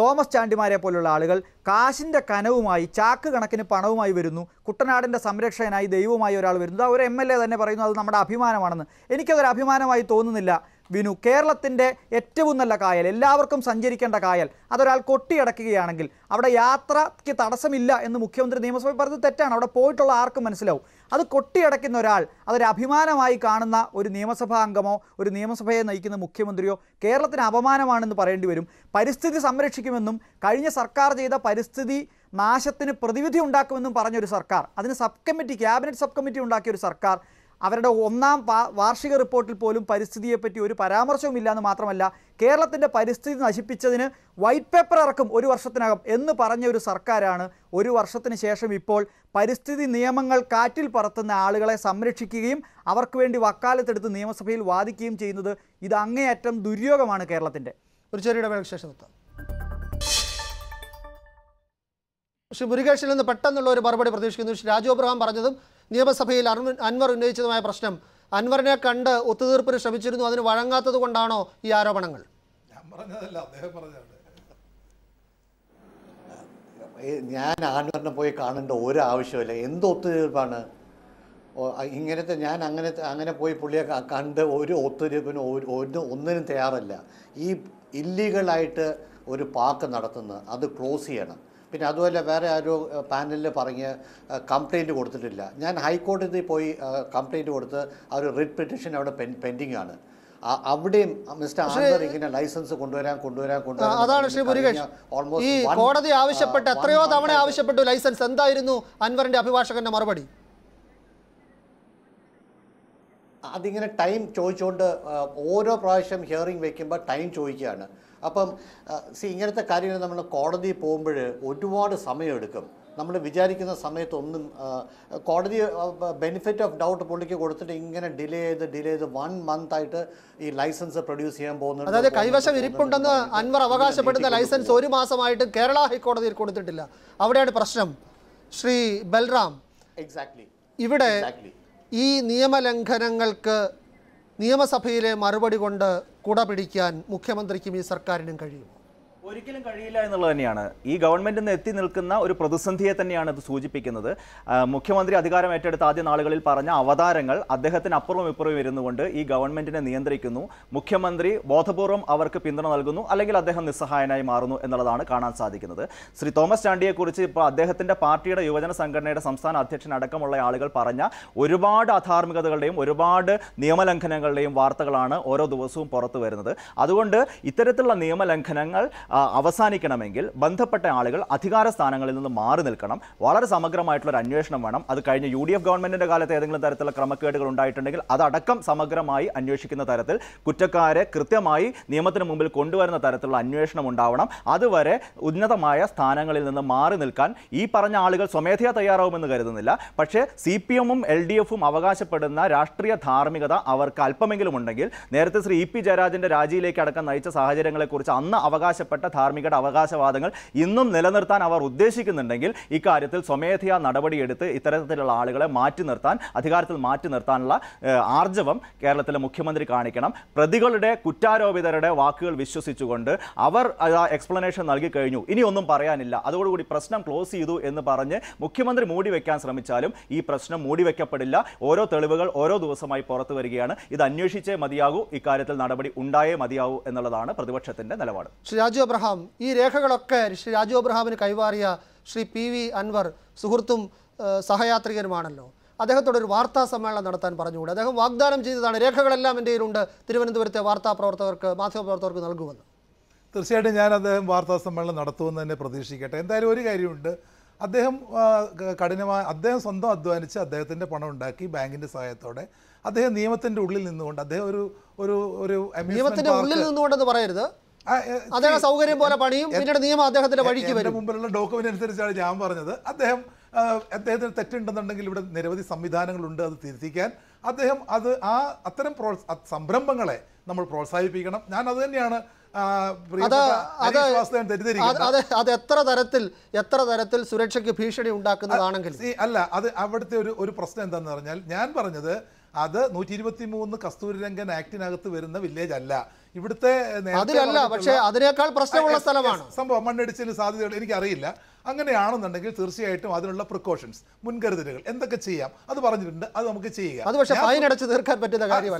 തോമസ് ചാണ്ടിമാരെ പോലെയുള്ള ആളുകൾ കാശിൻ്റെ കനവുമായി, ചാക്ക് കണക്കിന് പണവുമായി വരുന്നു. കുട്ടനാടിൻ്റെ സംരക്ഷകനായി ദൈവമായി ഒരാൾ വരുന്നു. ഒരു MLA തന്നെ പറയുന്നു അത് നമ്മുടെ അഭിമാനമാണെന്ന്. എനിക്കതൊരു അഭിമാനമായി തോന്നുന്നില്ല വിനു. കേരളത്തിൻ്റെ ഏറ്റവും നല്ല കായൽ, എല്ലാവർക്കും സഞ്ചരിക്കേണ്ട കായൽ, അതൊരാൾ കൊട്ടിയടക്കുകയാണെങ്കിൽ അവിടെ യാത്രയ്ക്ക് തടസ്സമില്ല എന്ന് മുഖ്യമന്ത്രി നിയമസഭയിൽ പറഞ്ഞത് തെറ്റാണ്. അവിടെ പോയിട്ടുള്ള ആർക്കും മനസ്സിലാവും. അത് കൊട്ടിയടക്കുന്ന ഒരാൾ, അതൊരു അഭിമാനമായി കാണുന്ന ഒരു നിയമസഭാ അംഗമോ ഒരു നിയമസഭയെ നയിക്കുന്ന മുഖ്യമന്ത്രിയോ കേരളത്തിന് അപമാനമാണെന്ന് പറയേണ്ടി വരും. പരിസ്ഥിതി സംരക്ഷിക്കുമെന്നും കഴിഞ്ഞ സർക്കാർ ചെയ്ത പരിസ്ഥിതി നാശത്തിന് പ്രതിവിധി ഉണ്ടാക്കുമെന്നും പറഞ്ഞൊരു സർക്കാർ, അതിന് sub committee, cabinet sub committee ഉണ്ടാക്കിയ ഒരു സർക്കാർ അവരുടെ 1ാം വാർഷിക റിപ്പോർട്ടിൽ പോലും പരിസ്ഥിതിയെപ്പറ്റി ഒരു പരാമർശവും ഇല്ലയെന്ന് മാത്രമല്ല, കേരളത്തിൻ്റെ പരിസ്ഥിതി നശിപ്പിച്ചതിന് വൈറ്റ് പേപ്പർ ഇറക്കും 1 വർഷത്തിനകം എന്ന് പറഞ്ഞ ഒരു സർക്കാരാണ് 1 വർഷത്തിന് ശേഷം ഇപ്പോൾ പരിസ്ഥിതി നിയമങ്ങൾ കാറ്റിൽ പറത്തുന്ന ആളുകളെ സംരക്ഷിക്കുകയും അവർക്ക് വേണ്ടി വക്കാലത്തെടുത്ത് നിയമസഭയിൽ വാദിക്കുകയും ചെയ്യുന്നത്. ഇത് അങ്ങേയറ്റം ദുര്യോഗമാണ് കേരളത്തിൻ്റെ. ഒരു ചെറിയ ഇടവേളയ്ക്ക് ശേഷം ശ്രീ മുരുകേഷിൽ നിന്ന് പെട്ടെന്നുള്ള ഒരു മറുപടി പ്രതീക്ഷിക്കുന്നു. ശ്രീ രാജു അബ്രഹാം പറഞ്ഞതും നിയമസഭയിൽ അൻവർ ഉന്നയിച്ചതുമായ പ്രശ്നം, അൻവറിനെ കണ്ട് ഒത്തുതീർപ്പിന് ശ്രമിച്ചിരുന്നു, അതിന് വഴങ്ങാത്തത് കൊണ്ടാണോ ഈ ആരോപണങ്ങൾ? ഞാൻ അൻവറിനെ പോയി കാണേണ്ട ഒരു ആവശ്യമില്ല. എന്ത് ഒത്തുതീർപ്പാണ് ഇങ്ങനത്തെ? ഞാൻ അങ്ങനെ പോയി പുള്ളിയെ കണ്ട് ഒരു ഒത്തുതീർപ്പിനും ഒന്നിനും തയ്യാറല്ല. ഈ ഇല്ലീഗലായിട്ട് ഒരു പാർക്ക് നടത്തുന്നത് അത് ക്ലോസ് ചെയ്യണം. പിന്നെ അതുപോലെ വേറെ ആരോ പാനലിൽ പറഞ്ഞ് കംപ്ലയിൻറ്റ് കൊടുത്തിട്ടില്ല. ഞാൻ ഹൈക്കോടതിയിൽ പോയി കംപ്ലയിൻറ്റ് കൊടുത്ത് ആ ഒരു റിട്ട് പെറ്റീഷൻ അവിടെ പെൻഡിങ് ആണ്. അവിടെയും മിസ്റ്റർ അൻവർ ഇങ്ങനെ ലൈസൻസ് കൊണ്ടുവരാൻ അതാണ് ശ്രീ മുരുകേഷ്. ഈ കോടതി ആവശ്യപ്പെട്ട് എത്രയോ തവണ ആവശ്യപ്പെട്ടു ലൈസൻസ്. എന്തായിരുന്നു അൻവറിൻ്റെ അഭിഭാഷകൻ്റെ മറുപടി? അതിങ്ങനെ ടൈം ചോദിച്ചുകൊണ്ട് ഓരോ പ്രാവശ്യം ഹിയറിംഗ് വയ്ക്കുമ്പോൾ ടൈം ചോദിക്കുകയാണ്. അപ്പം ഇങ്ങനത്തെ കാര്യങ്ങൾ നമ്മൾ കോടതി പോകുമ്പോൾ ഒരുപാട് സമയമെടുക്കും. നമ്മൾ വിചാരിക്കുന്ന സമയത്തൊന്നും കോടതി ബെനിഫിറ്റ് ഓഫ് ഡൗട്ട് പുള്ളിക്ക് കൊടുത്തിട്ട് ഇങ്ങനെ ഡിലേ ചെയ്ത് 1 മന്ത് ആയിട്ട് ഈ ലൈസൻസ് പ്രൊഡ്യൂസ് ചെയ്യാൻ പോകുന്നുണ്ട്. അതായത് കൈവശം ഇരിപ്പുണ്ടെന്ന് അൻവർ അവകാശപ്പെടുന്ന ലൈസൻസ് 1 മാസമായിട്ട് കേരള ഹൈക്കോടതിയിൽ കൊടുത്തിട്ടില്ല. അവിടെയാണ് പ്രശ്നം. ശ്രീ ബൽറാം, എക്സാക്ട്ലി ഇവിടെ ഈ നിയമലംഘനങ്ങൾക്ക് നിയമസഭയിലെ മറുപടി കൊണ്ട് കുട പിടിക്കാൻ മുഖ്യമന്ത്രിക്കും ഈ സർക്കാരിനും കഴിയുമോ? ഒരിക്കലും കഴിയില്ല എന്നുള്ളത് തന്നെയാണ്. ഈ ഗവൺമെൻറ്റിൽ നിന്ന് എത്തി നിൽക്കുന്ന ഒരു പ്രതിസന്ധിയെ തന്നെയാണ് ഇത് സൂചിപ്പിക്കുന്നത്. മുഖ്യമന്ത്രി അധികാരം ഏറ്റെടുത്ത ആദ്യ നാളുകളിൽ പറഞ്ഞ അവതാരങ്ങൾ അദ്ദേഹത്തിന് അപ്പുറവും ഇപ്പുറവും ഇരുന്നു കൊണ്ട് ഈ ഗവൺമെൻറ്റിനെ നിയന്ത്രിക്കുന്നു. മുഖ്യമന്ത്രി ബോധപൂർവ്വം അവർക്ക് പിന്തുണ നൽകുന്നു, അല്ലെങ്കിൽ അദ്ദേഹം നിസ്സഹായനായി മാറുന്നു എന്നുള്ളതാണ് കാണാൻ സാധിക്കുന്നത്. ശ്രീ തോമസ് ചാണ്ടിയെക്കുറിച്ച് ഇപ്പോൾ അദ്ദേഹത്തിൻ്റെ പാർട്ടിയുടെ യുവജന സംഘടനയുടെ സംസ്ഥാന അധ്യക്ഷനടക്കമുള്ള ആളുകൾ പറഞ്ഞ ഒരുപാട് അധാർമികതകളുടെയും ഒരുപാട് നിയമലംഘനങ്ങളുടെയും വാർത്തകളാണ് ഓരോ ദിവസവും പുറത്തു വരുന്നത്. അതുകൊണ്ട് ഇത്തരത്തിലുള്ള നിയമലംഘനങ്ങൾ അവസാനിക്കണമെങ്കിൽ ബന്ധപ്പെട്ട ആളുകൾ അധികാര സ്ഥാനങ്ങളിൽ നിന്ന് മാറി നിൽക്കണം. വളരെ സമഗ്രമായിട്ടുള്ള ഒരു അന്വേഷണം വേണം. അത് കഴിഞ്ഞ UDF ഗവൺമെൻറ്റിൻ്റെ കാലത്ത് ഏതെങ്കിലും തരത്തിലുള്ള ക്രമക്കേടുകൾ ഉണ്ടായിട്ടുണ്ടെങ്കിൽ അതടക്കം സമഗ്രമായി അന്വേഷിക്കുന്ന തരത്തിൽ കുറ്റക്കാരെ കൃത്യമായി നിയമത്തിന് മുമ്പിൽ കൊണ്ടുവരുന്ന തരത്തിലുള്ള അന്വേഷണം ഉണ്ടാവണം. അതുവരെ ഉന്നതമായ സ്ഥാനങ്ങളിൽ നിന്ന് മാറി നിൽക്കാൻ ഈ പറഞ്ഞ ആളുകൾ സ്വമേധയാ തയ്യാറാവുമെന്ന് കരുതുന്നില്ല. പക്ഷേ CPM ഉം LDF ഉം അവകാശപ്പെടുന്ന രാഷ്ട്രീയ ധാർമ്മികത അവർക്ക് അല്പമെങ്കിലും ഉണ്ടെങ്കിൽ, നേരത്തെ ശ്രീ EP ജയരാജൻ്റെ രാജിയിലേക്ക് അടക്കം നയിച്ച സാഹചര്യങ്ങളെക്കുറിച്ച് അന്ന് അവകാശപ്പെട്ട ബന്ധപ്പെട്ട ധാർമ്മിക അവകാശവാദങ്ങൾ ഇന്നും നിലനിർത്താൻ അവർ ഉദ്ദേശിക്കുന്നുണ്ടെങ്കിൽ ഇക്കാര്യത്തിൽ സ്വമേധയാ നടപടിയെടുത്ത് ഇത്തരത്തിലുള്ള ആളുകളെ മാറ്റി നിർത്താൻ, അധികാരത്തിൽ മാറ്റി നിർത്താനുള്ള ആർജവം കേരളത്തിലെ മുഖ്യമന്ത്രി കാണിക്കണം. പ്രതികളുടെ കുറ്റാരോപിതരുടെ വാക്കുകൾ വിശ്വസിച്ചുകൊണ്ട് അവർ എക്സ്പ്ലനേഷൻ നൽകി കഴിഞ്ഞു, ഇനി ഒന്നും പറയാനില്ല, അതോടുകൂടി പ്രശ്നം ക്ലോസ് ചെയ്തു എന്ന് പറഞ്ഞ് മുഖ്യമന്ത്രി മൂടി വയ്ക്കാൻ ശ്രമിച്ചാലും ഈ പ്രശ്നം മൂടി വയ്ക്കപ്പെടില്ല. ഓരോ തെളിവുകൾ ഓരോ ദിവസമായി പുറത്തു വരികയാണ്. ഇത് അന്വേഷിച്ചേ മതിയാകൂ, ഇക്കാര്യത്തിൽ നടപടി ഉണ്ടായേ മതിയാകൂ എന്നുള്ളതാണ് പ്രതിപക്ഷത്തിന്റെ നിലപാട്. ശ്രീ രാജു അബ്രഹാം, ഈ രേഖകളൊക്കെ ശ്രീ രാജു അബ്രഹാമിന് കൈമാറിയ ശ്രീ പി വി അൻവർ സുഹൃത്തും സഹയാത്രികനുമാണല്ലോ, അദ്ദേഹത്തോടൊരു വാർത്താ സമ്മേളനം നടത്താൻ പറഞ്ഞുകൂടെ? അദ്ദേഹം വാഗ്ദാനം ചെയ്തതാണ് രേഖകളെല്ലാം എൻ്റെ കയ്യിലുണ്ട്, തിരുവനന്തപുരത്തെ മാധ്യമപ്രവർത്തകർക്ക് നൽകുമെന്ന്. തീർച്ചയായിട്ടും ഞാൻ അദ്ദേഹം വാർത്താ സമ്മേളനം നടത്തുമെന്ന് തന്നെ പ്രതീക്ഷിക്കട്ടെ. എന്തായാലും ഒരു കാര്യമുണ്ട്, അദ്ദേഹം അദ്ദേഹം സ്വന്തം അധ്വാനിച്ച് അദ്ദേഹത്തിൻ്റെ പണം ഉണ്ടാക്കി ബാങ്കിൻ്റെ സഹായത്തോടെ, അദ്ദേഹം നിയമത്തിൻ്റെ ഉള്ളിൽ നിന്നുകൊണ്ട്, അദ്ദേഹം ഒരു ഒരു ഒരു നിയമത്തിൻ്റെ ഉള്ളിൽ നിന്നുകൊണ്ടെന്ന് പറയരുത്, അദ്ദേഹം സൗകര്യം പോലെ പണിയും, പിന്നീട് നിയമം അദ്ദേഹത്തിൻ്റെ വഴിക്ക് വരും. മുമ്പിലുള്ള ഡോക്യുമെൻ്റ് അനുസരിച്ചാണ് ഞാൻ പറഞ്ഞത്. അദ്ദേഹത്തിന് തെറ്റുണ്ടെന്നുണ്ടെങ്കിൽ ഇവിടെ നിരവധി സംവിധാനങ്ങളുണ്ട് അത് തിരുത്തിക്കാൻ. അദ്ദേഹം അത്തരം സംരംഭങ്ങളെ നമ്മൾ പ്രോത്സാഹിപ്പിക്കണം. ഞാൻ അത് തന്നെയാണ് എത്ര തരത്തിൽ സുരക്ഷയ്ക്ക് ഭീഷണി ഉണ്ടാക്കുന്നതാണെങ്കിൽ അല്ല, അത് അവിടുത്തെ ഒരു പ്രശ്നം എന്താണെന്ന് പറഞ്ഞാൽ, ഞാൻ പറഞ്ഞത് അത് 123 കസ്തൂരിരംഗൻ ആക്ടിനകത്ത് വരുന്ന വില്ലേജ് അല്ല ഇവിടുത്തെ, പക്ഷേ അതിനേക്കാൾ പ്രശ്നമുള്ള സ്ഥലമാണ്. സംഭവം മണ്ണിടിച്ചിൽ സാധ്യതകൾ എനിക്കറിയില്ല. അങ്ങനെയാണെന്നുണ്ടെങ്കിൽ തീർച്ചയായിട്ടും അതിനുള്ള പ്രിക്കോഷൻസ്, മുൻകരുതലുകൾ എന്തൊക്കെ ചെയ്യാം അത് പറഞ്ഞിട്ടുണ്ട്, അത് നമുക്ക് ചെയ്യുക.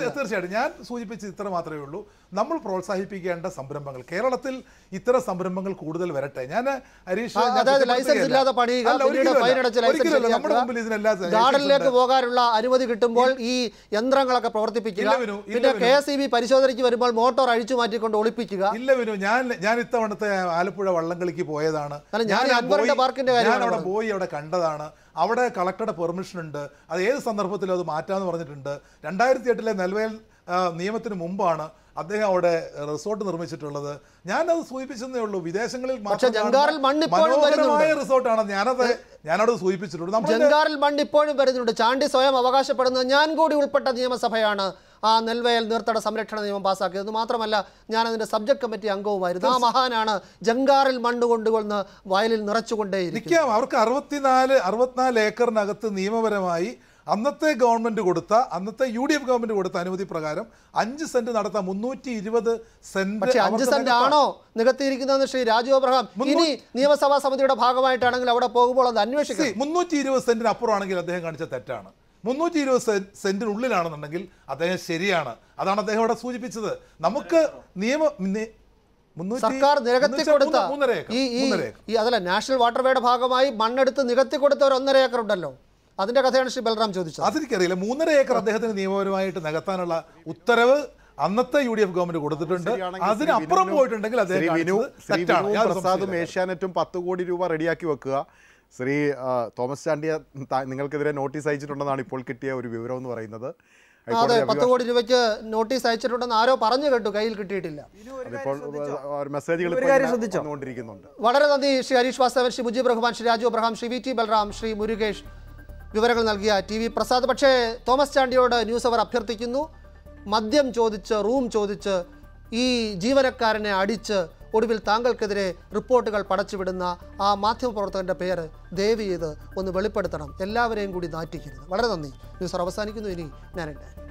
തീർച്ചയായിട്ടും ഞാൻ സൂചിപ്പിച്ചത് ഇത്ര മാത്രമേ ഉള്ളൂ. നമ്മൾ പ്രോത്സാഹിപ്പിക്കേണ്ട സംരംഭങ്ങൾ, കേരളത്തിൽ ഇത്തരം സംരംഭങ്ങൾ കൂടുതൽ വരട്ടെ. ഞാൻ ഹരീഷ്, നമ്മുടെ മുമ്പിൽ ഇതിനെല്ലാം പോകാനുള്ള അനുമതി കിട്ടുമ്പോൾ ഈ യന്ത്രങ്ങളൊക്കെ പ്രവർത്തിപ്പിക്കുക, KCB പരിശോധനയ്ക്ക് വരുമ്പോൾ മോട്ടോർ അഴിച്ചു മാറ്റിക്കൊണ്ട് ഒളിപ്പിക്കുക. ഇല്ല വിനു, ഞാൻ ഇത്തവണത്തെ ആലപ്പുഴ വള്ളംകളിക്ക് പോയതാണ്. അവിടെ പോയി അവിടെ കണ്ടതാണ്. അവിടെ കളക്ടറുടെ പെർമിഷൻ ഉണ്ട്, അത് ഏത് സന്ദർഭത്തിലും അത് മാറ്റാമെന്ന് പറഞ്ഞിട്ടുണ്ട്. 2008 നെൽവേൽ നിയമത്തിന് മുമ്പാണ് അദ്ദേഹം അവിടെ റിസോർട്ട് നിർമ്മിച്ചിട്ടുള്ളത്. ഞാനത് സൂചിപ്പിച്ചതേ ഉള്ളൂ. വിദേശങ്ങളിൽ മനോഹരമായ റിസോർട്ടാണ്, ഞാനത് സൂചിപ്പിച്ചിട്ടുള്ളൂ. ജങ്കാറിൽ മണ്ണ് ഇപ്പോഴും വരുന്നുണ്ട്. ചാണ്ടി സ്വയം അവകാശപ്പെടുന്നത് ഞാൻ കൂടി ഉൾപ്പെട്ട നിയമസഭയാണ് ആ നെൽവയൽ നീർത്തട സംരക്ഷണ നിയമം പാസ്സാക്കിയത്. മാത്രമല്ല, ഞാൻ അതിൻ്റെ സബ്ജക്ട് കമ്മിറ്റി അംഗവുമായിരുന്നു. ആ മഹാനാണ് ജങ്കാറിൽ മണ്ണ് കൊണ്ടുകൊണ്ട് വയലിൽ നിറച്ചുകൊണ്ടേയിരിക്കും. അവർക്ക് 64 ഏക്കറിനകത്ത് നിയമപരമായി അന്നത്തെ ഗവൺമെൻറ് കൊടുത്ത, അന്നത്തെ UDF ഗവൺമെൻറ് കൊടുത്ത അനുമതി പ്രകാരം 5 സെന്റ് നടത്താം. 320 സെന്റ്. പക്ഷേ 5 സെന്റ് ആണോ നികത്തിയിരിക്കുന്നതെന്ന് ശ്രീ രാജു അബ്രഹാം ഇനി നിയമസഭാ സമിതിയുടെ ഭാഗമായിട്ടാണെങ്കിൽ അവിടെ പോകുമ്പോൾ അത് അന്വേഷിക്കും. 320 സെന്റിന് അപ്പുറമാണെങ്കിൽ അദ്ദേഹം കാണിച്ച തെറ്റാണ്. 320 സെന്റിനുള്ളിലാണെന്നുണ്ടെങ്കിൽ അദ്ദേഹം ശരിയാണ്. അതാണ് അദ്ദേഹം അവിടെ സൂചിപ്പിച്ചത്. നമുക്ക് സർക്കാർ നികത്തി കൊടുത്ത അതല്ല, നാഷണൽ വാട്ടർവേയുടെ ഭാഗമായി മണ്ണെടുത്ത് നികത്തി കൊടുത്ത ഒരു 1.5 ഏക്കർ ഉണ്ടല്ലോ, അതിന്റെ കഥയാണ് ശ്രീ ബൽറാം ചോദിച്ചത്. അതെനിക്കറിയില്ല. 3.5 ഏക്കർ അദ്ദേഹത്തിന് നിയമപരമായിട്ട് നികത്താനുള്ള ഉത്തരവ് അന്നത്തെ UDF ഗവൺമെന്റ് കൊടുത്തിട്ടുണ്ട്. അതിനപ്പുറം പോയിട്ടുണ്ടെങ്കിൽ അദ്ദേഹം ഏഷ്യാനെറ്റും 10 കോടി രൂപ റെഡിയാക്കി വെക്കുക. ശ്രീ തോമസ് ചാണ്ടിയ നിങ്ങൾക്കെതിരെ നോട്ടീസ് അയച്ചിട്ടുണ്ടെന്നാണ് ഇപ്പോൾ കിട്ടിയ ഒരു വിവരം എന്ന് പറയുന്നത്. അതെ, 10 കോടി രൂപയ്ക്ക് നോട്ടീസ് അയച്ചിട്ടുണ്ടെന്ന് ആരോ പറഞ്ഞു കേട്ടു, കയ്യിൽ കിട്ടിയിട്ടില്ല. വളരെ നന്ദി ശ്രീ ഹരീഷ് വാസവൻ, ശ്രീ മുജീബ് റഹ്മാൻ, ശ്രീ രാജു അബ്രഹാം, ശ്രീ VT ബൽറാം, ശ്രീ മുരുകേഷ് വിവരങ്ങൾ നൽകിയ TV പ്രസാദ്. പക്ഷേ തോമസ് ചാണ്ടിയോട് ന്യൂസ് അവർ അഭ്യർത്ഥിക്കുന്നു, മദ്യം ചോദിച്ച്, റൂം ചോദിച്ച്, ഈ ജീവനക്കാരനെ അടിച്ച് ഒടുവിൽ താങ്കൾക്കെതിരെ റിപ്പോർട്ടുകൾ പടച്ചുവിടുന്ന ആ മാധ്യമപ്രവർത്തകൻ്റെ പേര് ദയവ് ചെയ്ത് ഒന്ന് വെളിപ്പെടുത്തണം. എല്ലാവരെയും കൂടി നാറ്റിക്കരുത്. വളരെ നന്ദി. ന്യൂസ് അവസാനിക്കുന്നു. ഇനി ഞാൻ